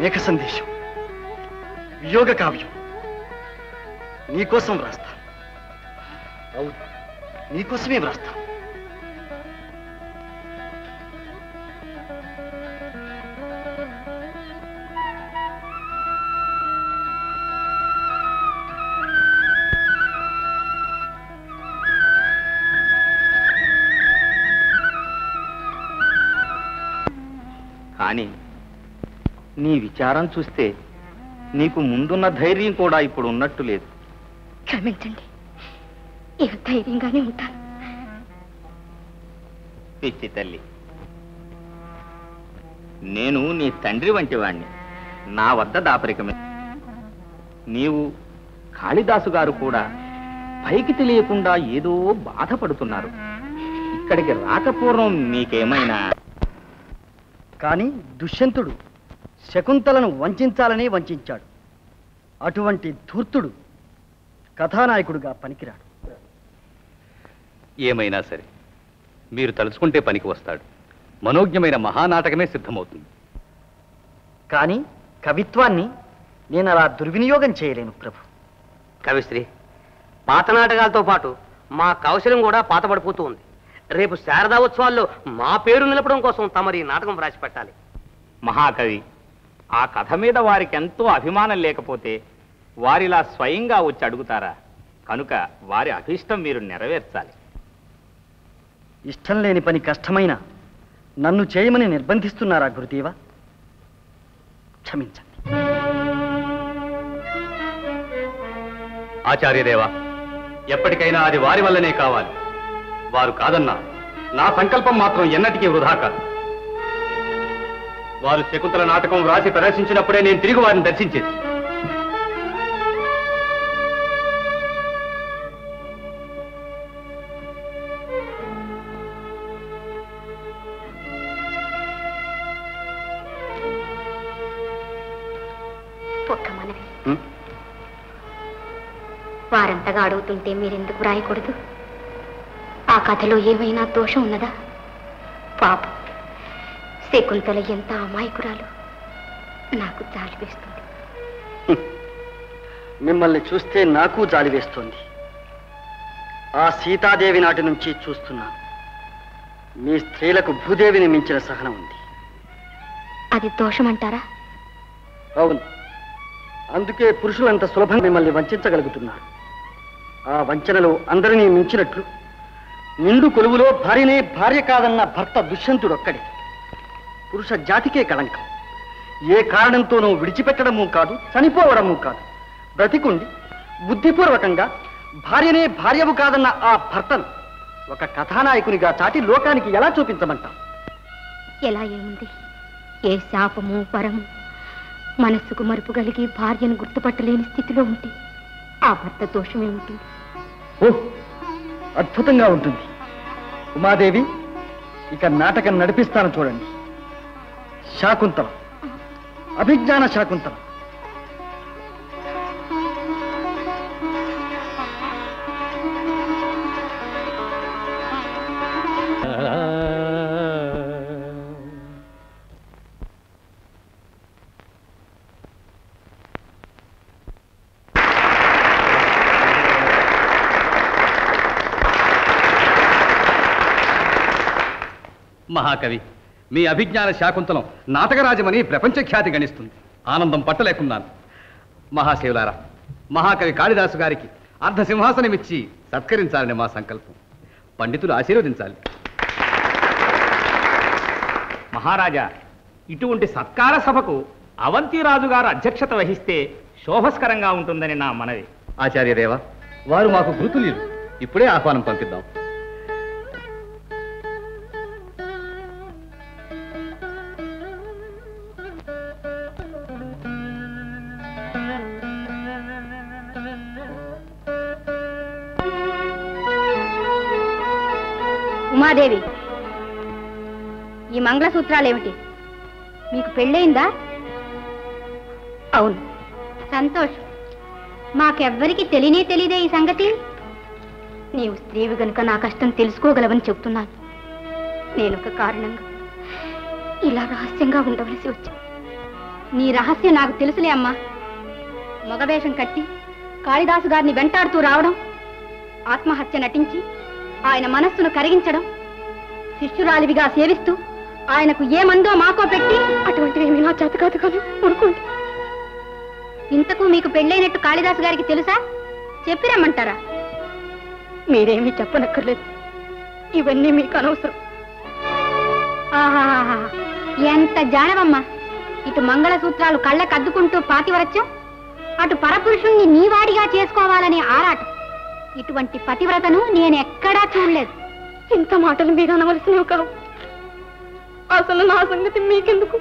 మేఘ సందేశం, వియోగ కావ్యం నీకోసం రాస్తా. అవును, నీకోసమే వ్రాస్తా. కానీ నీ విచారం చూస్తే నీకు ముందున్న ధైర్యం కూడా ఇప్పుడు ఉన్నట్టు లేదు. క్షమించండి, ఇక ధైర్యంగానే ఉంటాను. పిచ్చి తల్లి, నేను నీ తండ్రి వంటి వాణ్ణి, నా వద్ద దాపరికమే. నీవు కాళిదాసు గారు కూడా పైకి తెలియకుండా ఏదో బాధపడుతున్నారు. ఇక్కడికి రాకపూర్వం నీకేమైనా. కానీ దుష్యంతుడు శకుంతలను వంచాలని వంచాడు. అటువంటి ధూర్తుడు కథానాయకుడుగా పనికిరాడు. ఏమైనా సరే మీరు తలుచుకుంటే పనికి వస్తాడు. మనోజ్ఞమైన మహానాటకమే సిద్ధమవుతుంది. కానీ కవిత్వాన్ని నేను అలా దుర్వినియోగం చేయలేను ప్రభు. కవిశ్రీ, పాత నాటకాలతో పాటు మా కౌశలం కూడా పాతపడిపోతూ ఉంది. రేపు శారదా ఉత్సవాల్లో మా పేరు నిలపడం కోసం తమరి నాటకం రాసి పెట్టాలి. మహాకవి, ఆ కథ మీద వారికి ఎంతో అభిమానం లేకపోతే వారిలా స్వయంగా వచ్చి అడుగుతారా? కనుక వారి అభిష్టం మీరు నెరవేర్చాలి. ఇష్టం లేని పని కష్టమైన నన్ను చేయమని నిర్బంధిస్తున్నారా గురుదేవా? క్షమించండి. ఆచార్యదేవా, ఎప్పటికైనా అది వారి వల్లనే కావాలి. వారు కాదన్నా నా సంకల్పం మాత్రం ఎన్నటికీ వృధా కాదు. వారు శకుంతల నాటకం వ్రాసి ప్రదర్శించినప్పుడే నేను తిరిగి వారిని దర్శించేది. వారంతగా అడుగుతుంటే మీరెందుకు రాయకూడదు? ఆ కథలో ఏమైనా దోషం ఉన్నదా? పాపం, శకుంతల ఎంత అమాయకురాలు. నాకు జాలి వేస్తుంది. మిమ్మల్ని చూస్తే నాకు జాలి వేస్తుంది. ఆ సీతాదేవి నాటి నుంచి చూస్తున్నాను, మీ స్త్రీలకు భూదేవిని మించిన సహనం ఉంది. అది దోషమంటారా? అవును, అందుకే పురుషులంత సులభంగా మిమ్మల్ని వంచగలుగుతున్నారు. ఆ వంచనలో అందరినీ మించినట్లు నిండు కొలువులో భార్యనే భార్య కాదన్న భర్త దుష్యంతుడొక్కడే పురుష జాతికే కళంకం. ఏ కారణంతోనూ విడిచిపెట్టడము కాదు, చనిపోవడము కాదు, బ్రతికుండి బుద్ధిపూర్వకంగా భార్యనే భార్యవు కాదన్న ఆ భర్తను ఒక కథానాయకునిగా చాటి లోకానికి ఎలా చూపించమంటాం? ఎలా ఏముంది? ఏ శాపము పరము మనస్సుకు మరుపు కలిగి భార్యను గుర్తుపట్టలేని స్థితిలో ఉంటే ఆ భర్త దోషమే ఉంటుంది. ఓ, అద్భుతంగా ఉంటుంది. ఉమాదేవి, ఇక నాటకం నడిపిస్తాను చూడండి. శాకుంతలం, అభిజ్ఞాన శాకుంతలం. మహాకవి, మీ అభిజ్ఞాన శాకుంతలం నాటకరాజమని ప్రపంచ ఖ్యాతి గణిస్తుంది. ఆనందం పట్టలేకున్నాను. మహాశివులారా, మహాకవి కాళిదాసు గారికి అర్ధ సింహాసనమిచ్చి సత్కరించాలని మా సంకల్పం. పండితులు ఆశీర్వదించాలి. మహారాజా, ఇటువంటి సత్కార సభకు అవంతిరాజు గారు అధ్యక్షత వహిస్తే శోభస్కరంగా ఉంటుందని నా మనవి. ఆచార్యదేవా, వారు మాకు గురుతులీలు. ఇప్పుడే ఆహ్వానం పంపిద్దాం. ఉమాదేవి, ఈ మంగళసూత్రాలేమిటి? మీకు పెళ్ళయిందా? అవును. సంతోష్, మాకెవ్వరికి తెలియనే తెలీదే ఈ సంగతి. నీవు స్త్రీవి గనుక నా కష్టం తెలుసుకోగలవని చెప్తున్నాను. నేనొక కారణంగా ఇలా రహస్యంగా ఉండవలసి వచ్చింది. నీ రహస్యం నాకు తెలుసులే అమ్మా. మగవేషం కట్టి కాళిదాసు గారిని వెంటాడుతూ రావడం, ఆత్మహత్య నటించి ఆయన మనస్సును కరిగించడం, శిష్యురాలివిగా సేవిస్తూ ఆయనకు ఏమందో మాకో పెట్టి, అటువంటివేమీ నా చేత కాదు. కానీ కొనుక్కోండి. ఇంతకు మీకు పెళ్ళైనట్టు కాళిదాసు గారికి తెలుసా? చెప్పిరమ్మంటారా? మీరేమీ చెప్పనక్కర్లేదు. ఇవన్నీ మీకు అనవసరం. ఆహాహా, ఎంత జానవమ్మా! ఇటు మంగళసూత్రాలు కళ్ళకు అద్దుకుంటూ పాతివ్రత్యం, అటు పరపురుషుణ్ణి నీవాడిగా చేసుకోవాలనే ఆరాటం. ఇటువంటి పతివ్రతను నేనెక్కడా చూడలేదు. ఇంత మాటలు మీరు అనవలసినవి కావు. అసలు నా సంగతి మీకెందుకు?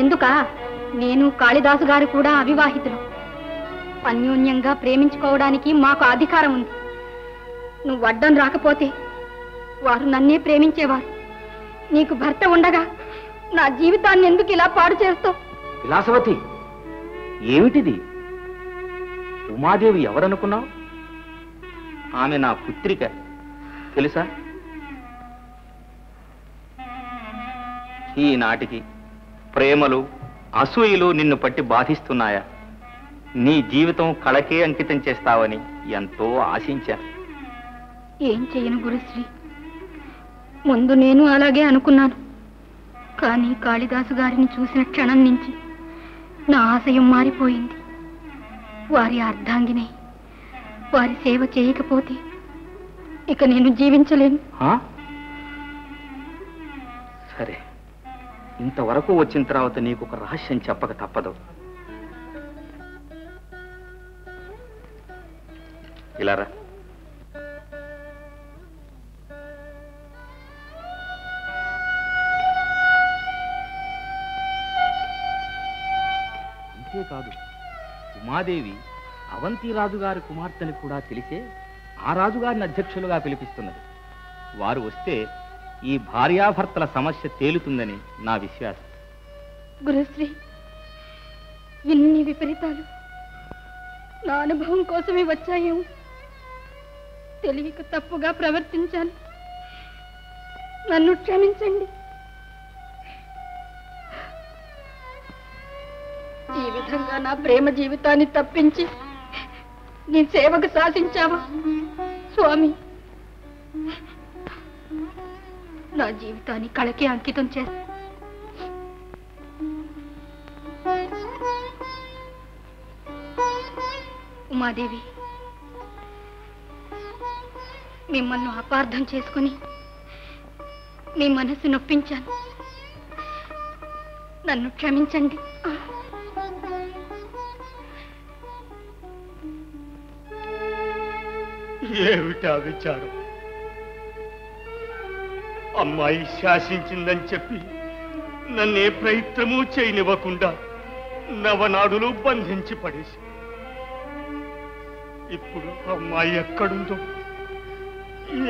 ఎందుకా? నేను కాళిదాసు గారు కూడా అవివాహితులు. అన్యోన్యంగా ప్రేమించుకోవడానికి మాకు అధికారం ఉంది. నువ్వు అడ్డం రాకపోతే వారు నన్నే ప్రేమించేవారు. నీకు భర్త ఉండగా నా జీవితాన్ని ఎందుకు ఇలా పాడు చేస్తావు? విలాసవతి, ఏమిటిది? ఉమాదేవి ఎవరనుకున్నావు? ఆమె నా పుత్రిక తెలుసా? ఈనాటికి ప్రేమలు అసూయలు నిన్ను పట్టి బాధిస్తున్నాయా? నీ జీవితం కళకే అంకితం చేస్తావని ఎంతో ఆశించా. ఏం చేయను గురుశ్రీ, ముందు నేను అలాగే అనుకున్నాను. కానీ కాళిదాసు గారిని చూసిన క్షణం నుంచి నా ఆశయం మారిపోయింది. వారి అర్ధాంగినే, వారి సేవ చేయకపోతే ఇక నేను జీవించలేను. సరే, ఇంతవరకు వచ్చిన తర్వాత నీకు ఒక రహస్యం చెప్పక తప్పదు. ఇలా రా. అంతేకాదు, ఉమాదేవి అవంతి రాజుగారి కుమార్తెని కూడా తెలిసే ఆ రాజుగారిని అధ్యక్షులుగా పిలిపిస్తున్నది. వారు వస్తే ఈ భార్యాభర్తల సమస్య తేలుతుందని నా విశ్వాసం. గురుశ్రీ, ఎన్ని విపరీతాలు నా అనుభవం కోసమే వచ్చాయేమో. తెలివిక తప్పుగా ప్రవర్తించాను. నన్ను క్షమించండి. ఈ విధంగా నా ప్రేమ జీవితాన్ని తప్పించి నీ సేవకు సాధించావా స్వామి? నా జీవితాన్ని కళకే అంకితం చేస్తా. ఉమాదేవి, మిమ్మల్ని అపార్థం చేసుకుని మీ మనసు నొప్పించాను. నన్ను క్షమించండి. ఏమిటా విచారం? అమ్మాయి శాసించిందని చెప్పి నన్నే ప్రయత్నమూ చేయనివ్వకుండా నవనాడులు బంధించి పడేసి, ఇప్పుడు అమ్మాయి ఎక్కడుందో,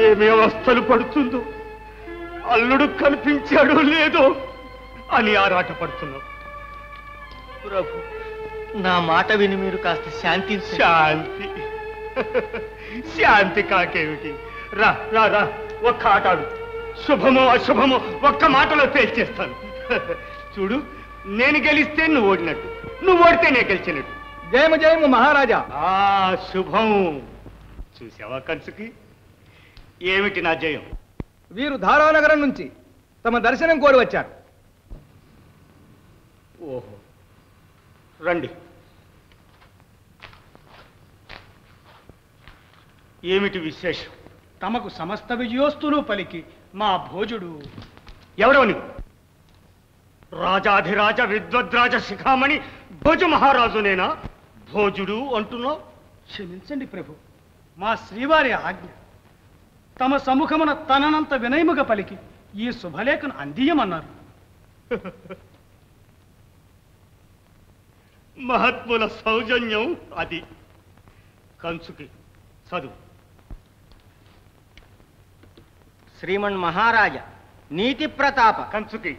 ఏమే అవస్థలు పడుతుందో, అల్లుడు కనిపించాడో లేదో అని ఆరాట పడుతున్నావు. ప్రభు, నా మాట విని మీరు కాస్త శాంతి. శాంతి శాంతి కాకేమిటి? రా రా రా, ఒక్క ఆట ఆడు. శుభమో అశుభమో ఒక్క మాటలో తేల్చేస్తాను. చూడు, నేను గెలిస్తే నువ్వు ఓడినట్టు, నువ్వు ఓడితే నేను గెలిచినట్టు. జయము జయము మహారాజా. ఆ శుభం చూసావా కంసుకి? ఏమిటి నా జయం? వీరు ధారానగరం నుంచి తమ దర్శనం కోరి వచ్చారు. ఓహో, రండి. ఏమిటి విశేషం? తమకు సమస్త విజయోస్తులు పలికి మా భోజుడు. ఎవడో నీవు? రాజాధిరాజ విద్వద్రాజ శిఖామణి భోజ మహారాజునేనా? భోజుడు అంటున్నావు? క్షమించండి ప్రభు, మా శ్రీవారి ఆజ్ఞ. తమ సముఖమున తననంత వినయముగ పలికి ఈ శుభలేఖను అందియమన్నారు. మహాత్ముల సౌజన్యం అది. కంసుకి చదువు. శ్రీమన్ మహారాజ నీతి ప్రతాప. కంసుకి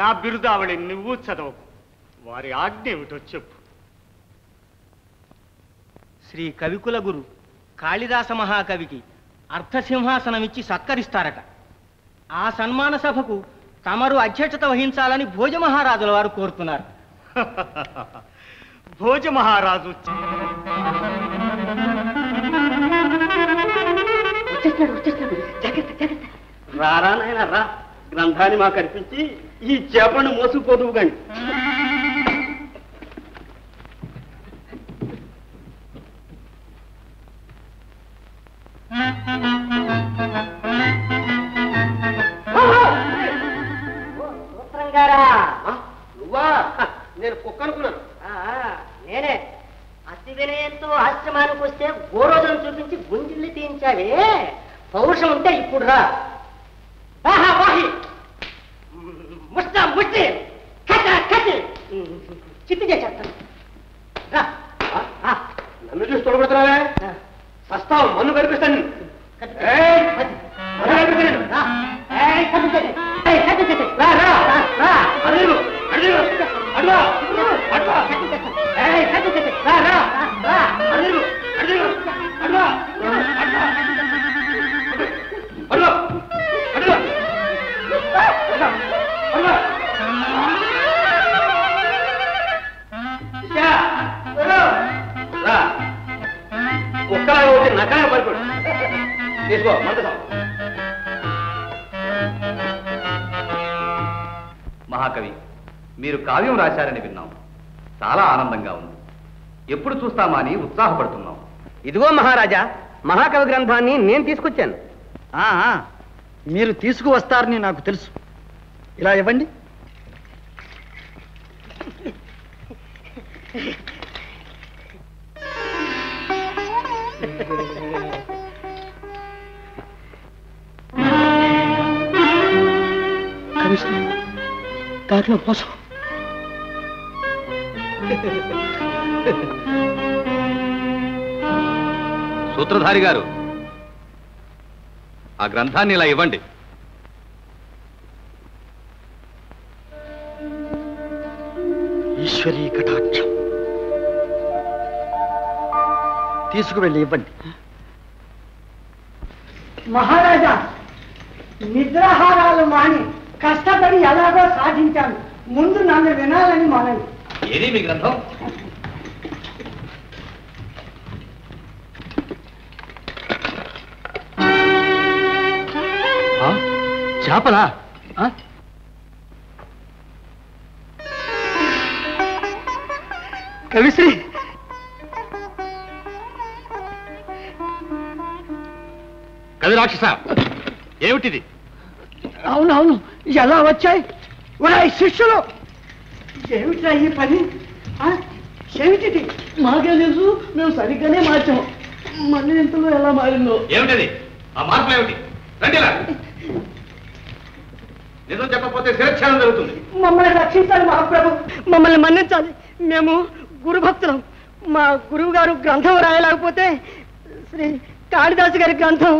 నా బిరుదావళి నువ్వు చదవకు, వారి ఆజ్ఞ ఏమిటో చెప్పు. శ్రీ కవికుల గురు కాళిదాస మహాకవికి అర్థసింహాసనమిచ్చి సత్కరిస్తారట. ఆ సన్మాన సభకు తమరు అధ్యక్షత వహించాలని భోజ మహారాజుల వారు కోరుతున్నారు. భోజ మహారాజు రారానైనా రా, గ్రంథాన్ని మాకు కనిపించి ఈ చేపను మోసుకుపోదువు కాని. నువ్వా? నేను కుక్క అనుకున్నాను. నేనే. అతి వినయంతో ఆశ్రమానికి వస్తే గోరోజును చూపించి గుంజిల్లు తీయించావే, పౌరుషం ఉంటే ఇప్పుడు రా. చిత్తి చేస్తాను. నన్ను చూసి తొడగొడుతున్నావే, సస్తావు. మన్ను కనిపిస్తాను. ఒక్కలాగా వచ్చి నకాయ పడుకోడు తీసుకో. మంటసా మహాకవి, మీరు కావ్యం రాశారని విన్నాం. చాలా ఆనందంగా ఉంది. ఎప్పుడు చూస్తామా అని ఉత్సాహపడుతున్నాం. ఇదిగో మహారాజా, మహాకవి గ్రంథాన్ని నేను తీసుకొచ్చాను. మీరు తీసుకువస్తారని నాకు తెలుసు. ఇలా ఇవ్వండి. దాంట్లో మోసం. సూత్రధారి గారు, ఆ గ్రంథాన్ని ఇలా ఇవ్వండి. ఈశ్వరీ కటాక్షం. తీసుకువెళ్ళి ఇవ్వండి. మహారాజా, నిద్రాహారాలు మాని కష్టపడి ఎలాగో సాధించాను. ముందు నన్ను వినాలని మానండి. ఏది మీ గ్రంథం? చేపలా? కవిశ్రీ, కవి రాక్షస, ఏమిటిది? అవునవును, ఎలా వచ్చాయి? ఒరాయి శిష్యులు, ఏమిట్రా ఈ పని? ఏమిటిది? మాకే తెలుసు, మేము సరిగ్గానే మార్చాము. మళ్ళీ ఇంతలో ఎలా మారిందో. ఏమిటది ఆ మార్పులు? ఏమిటి? రండిలా. నిజం చెప్పకపోతే శిరచ్ఛేదం జరుగుతుంది. మమ్మల్ని రక్షించాలి మహాప్రభు, మమ్మల్ని మన్నించాలి. మేము గురు భక్తులం. మా గురువు గారు గ్రంథం రాయలేకపోతే శ్రీ కాళిదాసు గారి గ్రంథం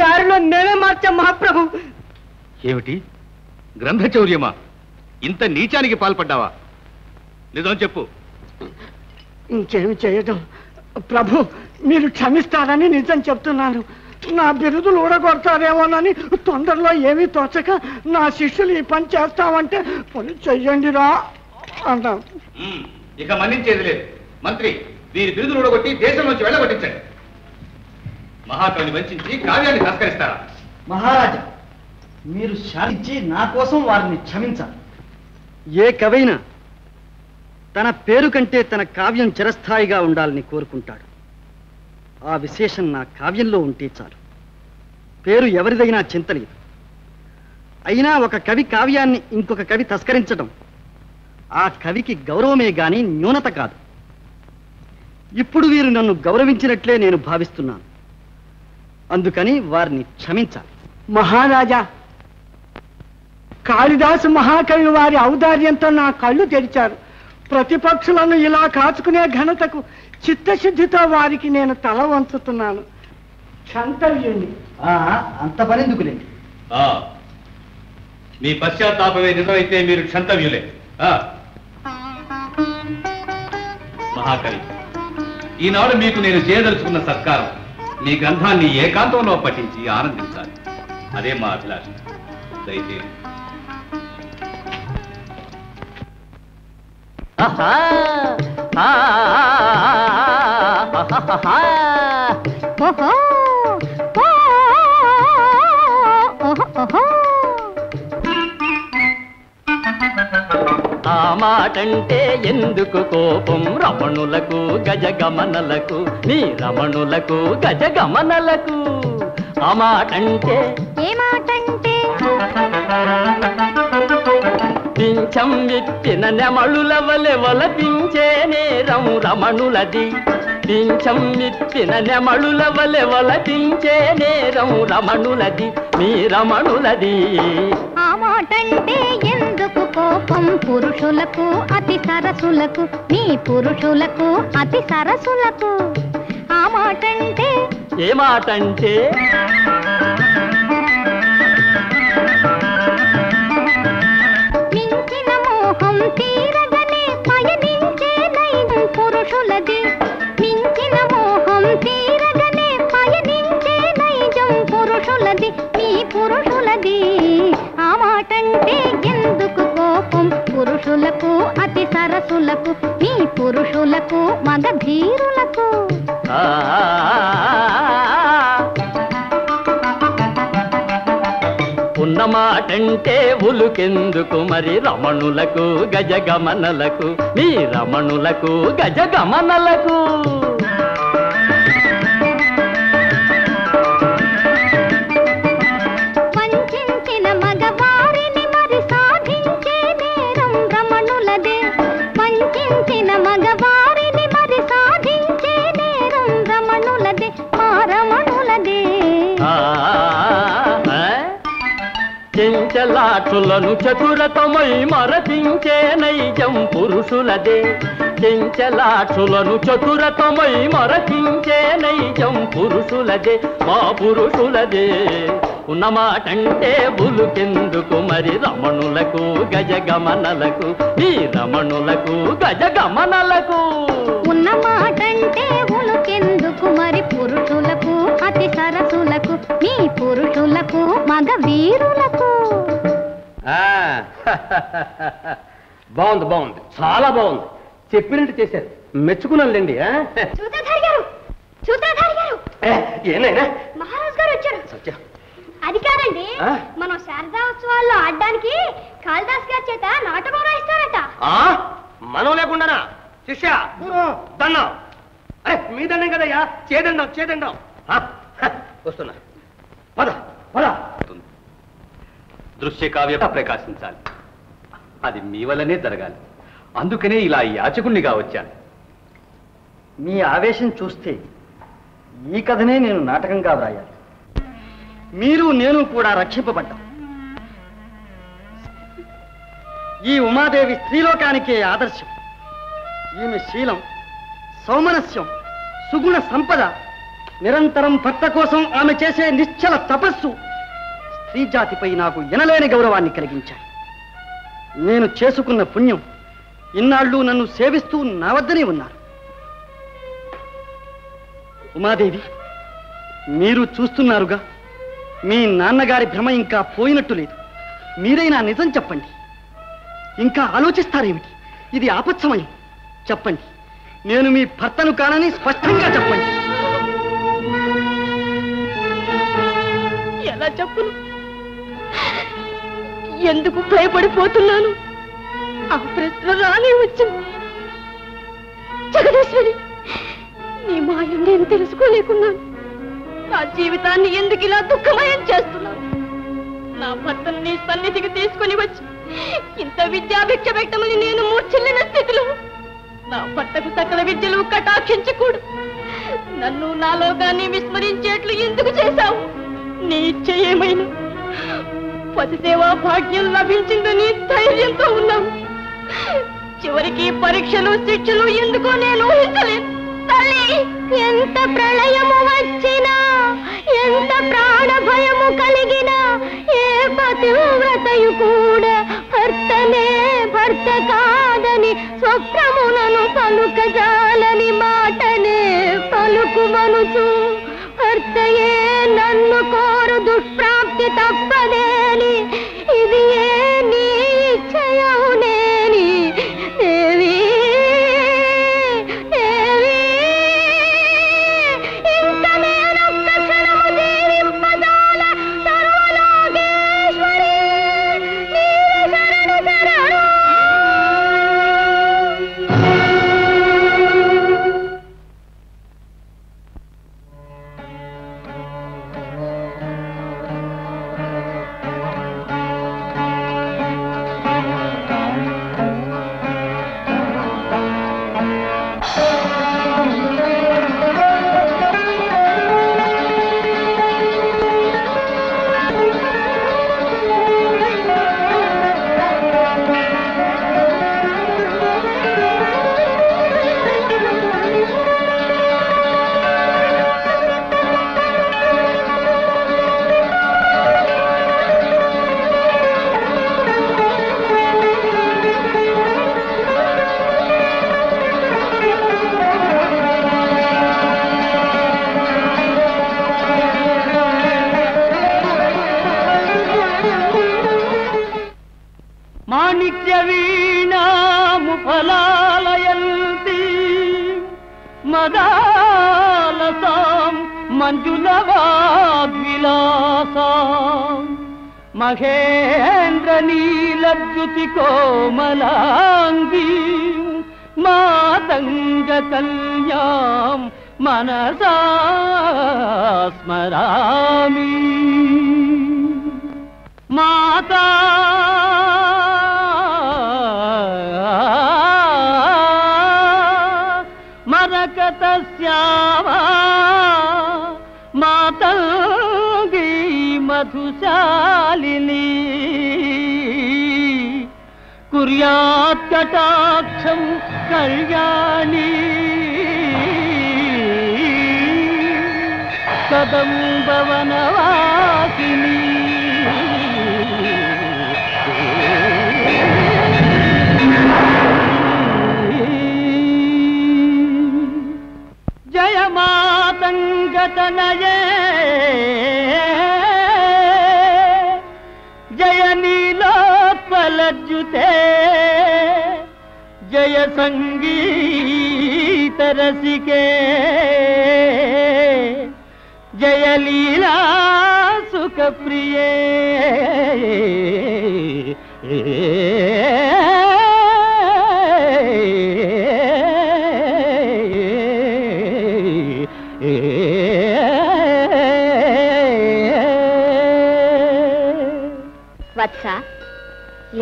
దారిలో నేనే మార్చాం మహాప్రభు. ఏమిటి గ్రంథచౌర్యమా? ఇంత నీచానికి పాల్పడ్డావా? నిజం చెప్పు. ఇంకేమి చేయటం ప్రభు, మీరు క్షమిస్తారని నిజం చెప్తున్నారు. నా బిరుదులు ఊడగొడతారేమోనని తొందరలో ఏమీ తోచక నా శిష్యులు ఈ పని చేస్తామంటే పని చెయ్యండి రా అన్నా. ఇక మన్నించేది లేదు. మంత్రి, వీరి బిరుదులు ఊడగొట్టి దేశం నుంచి వెళ్ళగొట్టించండి. మహాకవిని వంచించి కావ్యాన్ని సంస్కరిస్తారా? మహారాజా, మీరు శాసించి నా కోసం వారిని క్షమించాలి. ఏ కవైనా తన పేరు కంటే తన కావ్యం చిరస్థాయిగా ఉండాలని కోరుకుంటాడు. ఆ విశేషం నా కావ్యంలో ఉంటే చాలు. పేరు ఎవరిదైనా చింతలేదు. అయినా ఒక కవి కావ్యాన్ని ఇంకొక కవి తస్కరించడం, ఆ కవికి గౌరవమే గాని న్యూనత కాదు. ఇప్పుడు వీరు నన్ను గౌరవించినట్లే నేను భావిస్తున్నాను. అందుకని వారిని క్షమించాలి. మహారాజా, కాళిదాసు మహాకవి వారి ఔదార్యంతో నా కళ్ళు తెరిచారు. ప్రతిపక్షులను ఇలా కాచుకునే ఘనతకు చిత్తశుద్ధితో వారికి నేను తల వంచుతున్నాను. క్షంతవ్యుణ్ణి. అంత పనిందుకులేండి. మీ పశ్చాత్తాపమే నిజమైతే మీరు క్షంతవ్యులే. మహాకవి, ఈనాడు మీకు నేను చేయదలుచుకున్న సత్కారం. మీ గ్రంథాన్ని ఏకాంతంలో పఠించి ఆనందించాలి. అదే మా అభిలాష. దయచేసి. ఆ మాటంటే ఎందుకు కోపం? రమణులకు గజగమనలకు, నీ రమణులకు గజగమనలకు ఆ మాటంటే ఏ మాటంటే పింఛం విచ్చిన నెమళుల వలె వలపించే నేరం రమణులది. పింఛం విచ్చిన నెమళుల వలె వలపించే నేరం రమణులది, నీ రమణులది. ఆ మాటంటే ఎందుకు కోపం? పురుషులకు అతి సరసులకు, నీ పురుషులకు అతి సరసులకు ఆ మాటంటే ఏ మాటంటే తీరగనే పయనించే నైజం పురుషులది. మించిన మోహం తీరగనే పయనించే నైజం పురుషులది, మీ పురుషులది. ఆ మాటంటే ఎందుకు కోపం? పురుషులకు అతి సరసులకు, మీ పురుషులకు మగధీరులకు. ఉన్న మాటంటే ఉలుకెందుకు మరి? రమణులకు గజగమనలకు, నీ రమణులకు గజగమనలకు వంచిన మగవారిని మరి సాధించే నేరం రమణులదే. వంచిన మగవారిని మరి సాధించే నేరం రమణులదే, మా రమణులదే. చెంచలాటులను చతురతమై మరపించే నైజం పురుషులదే. చెంచలాటులను చతురతమై మరపించే నైజం పురుషులదే, మా పురుషులదే. ఉన్నమాటంటే బులుకెందుకు మరి? రమణులకు గజగమనలకు, నీ రమణులకు గజగమనలకు. ఉన్నమాటంటే బులుకెందుకు మరి? పురుషులకు అతి సరసులకు, మీ పురుషులకు మగవీరులకు. బాగుంది బాగుంది, చాలా బాగుంది. చెప్పినట్టు చేశారు, మెచ్చుకున్నాను లేండి. ఏనాయనా మహారాజు గారు వచ్చారు. అది కాదండి, మనం శారదా ఉత్సవాల్లో ఆడడానికి కాళిదాస్ గారి చేత నాటకం రాయిస్తారట. మనం లేకుండానా? శిష్య దన్నా, మీ దండం కదయ్యా. చేదండం చేదండం. వస్తున్నా. పద పద. దృశ్య కావ్యత ప్రకాశించాలి. అది మీ వల్లనే జరగాలి. అందుకనే ఇలా యాచకుణ్ణిగా వచ్చాను. మీ ఆవేశం చూస్తే ఈ కథనే నేను నాటకంగా వ్రాయాలి. మీరు నేను కూడా రక్షింపబడ్డాం. ఈ ఉమాదేవి స్త్రీలోకానికే ఆదర్శం. ఈమె శీలం, సౌమనస్యం, సుగుణ సంపద, నిరంతరం భక్త కోసం ఆమె చేసే నిశ్చల తపస్సు స్త్రీ జాతిపై నాకు ఎనలేని గౌరవాన్ని కలిగించాయి. నేను చేసుకున్న పుణ్యం ఇన్నాళ్ళు నన్ను సేవిస్తూ నా వద్దనే ఉన్నారు. ఉమాదేవి, మీరు చూస్తున్నారుగా, మీ నాన్నగారి భ్రమ ఇంకా పోయినట్టు లేదు. మీరైనా నిజం చెప్పండి. ఇంకా ఆలోచిస్తారేమిటి? ఇది ఆపత్సమయం. చెప్పండి, నేను మీ భర్తను కానని స్పష్టంగా చెప్పండి. ఎలా చెప్పును? ఎందుకు భయపడిపోతున్నాను? ఆ ప్రశ్న రానే వచ్చింది. జగదీశ్వరి, నీ మాయం నేను తెలుసుకోలేకున్నాను. నా జీవితాన్ని ఎందుకు ఇలా దుఃఖమయం చేస్తున్నాను? నా భర్తను నీ సన్నిధికి తీసుకుని వచ్చి ఇంత విద్యాభిక్ష పెట్టమని నేను మూర్ఛిల్లిన స్థితిలో నా పట్టకు సకల విద్యలు కటాక్షించకూడదు. నన్ను నాలో గాని విస్మరించేట్లు ఎందుకు చేశావు? నీ ఇచ్చ ఏమైనా పతిదేవా భాగ్యం లభించిందని ధైర్యంతో ఉన్నావు. చివరికి పరీక్షలు శిక్షలు ఎందుకో నేను ఊహించలేదు. ఎంత ప్రళయము వచ్చినా ఎంత ప్రాణ భయము కలిగినా ఏ పతివ్రతయు కూడా భర్తనే భర్త కాదని స్వప్రమునను పలుకజాలని మాటనే పలుకుమనుచు భర్తయే నన్ను కోరు దుష్ప్రాప్తి తప్పదేని ఇది ఏ నీ ఇచ్చయవునే.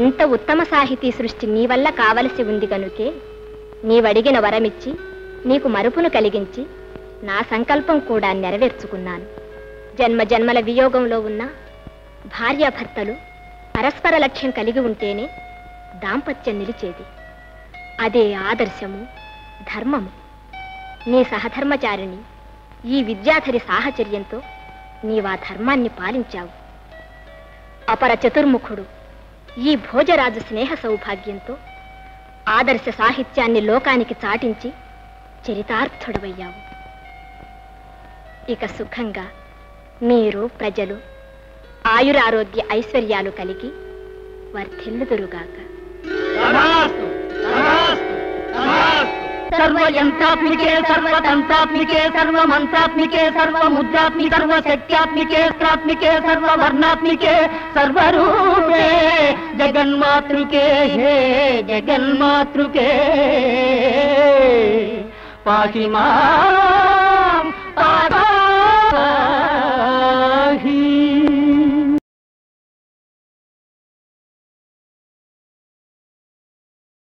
ఇంత ఉత్తమ సాహితీ సృష్టి నీ వల్ల కావలసి ఉంది గనుకే నీవడిగిన వరమిచ్చి నీకు మరుపును కలిగించి నా సంకల్పం కూడా నెరవేర్చుకున్నాను. జన్మ జన్మల వియోగంలో ఉన్న భార్యాభర్తలు పరస్పర లక్ష్యం కలిగి ఉంటేనే దాంపత్యం నిలిచేది. అదే ఆదర్శము ధర్మము. నీ సహధర్మచారిణి ఈ విద్యాధరి సాహచర్యంతో నీవా ధర్మాన్ని పాలించావు. అపర చతుర్ముఖుడు ఈ భోజరాజు స్నేహ సౌభాగ్యంతో ఆదర్శ సాహిత్యాన్ని లోకానికి చాటించి చరితార్థుడవయ్యావు. ఇక సుఖంగా మీరు ప్రజలు ఆయురారోగ్య ఐశ్వర్యాలు కలిగి వర్ధిల్లుదురుగాక. सर्वयंत्रात्मिके सर्वतंत्रात्मिके सर्वमंत्रात्मिके सर्वमुद्रात्मिके सर्वशक्त्यात्मिके त्रात्मिके सर्ववर्णात्मिके सर्वरूपे जगन्मातृके हे जगन्मातृके पाहि माम्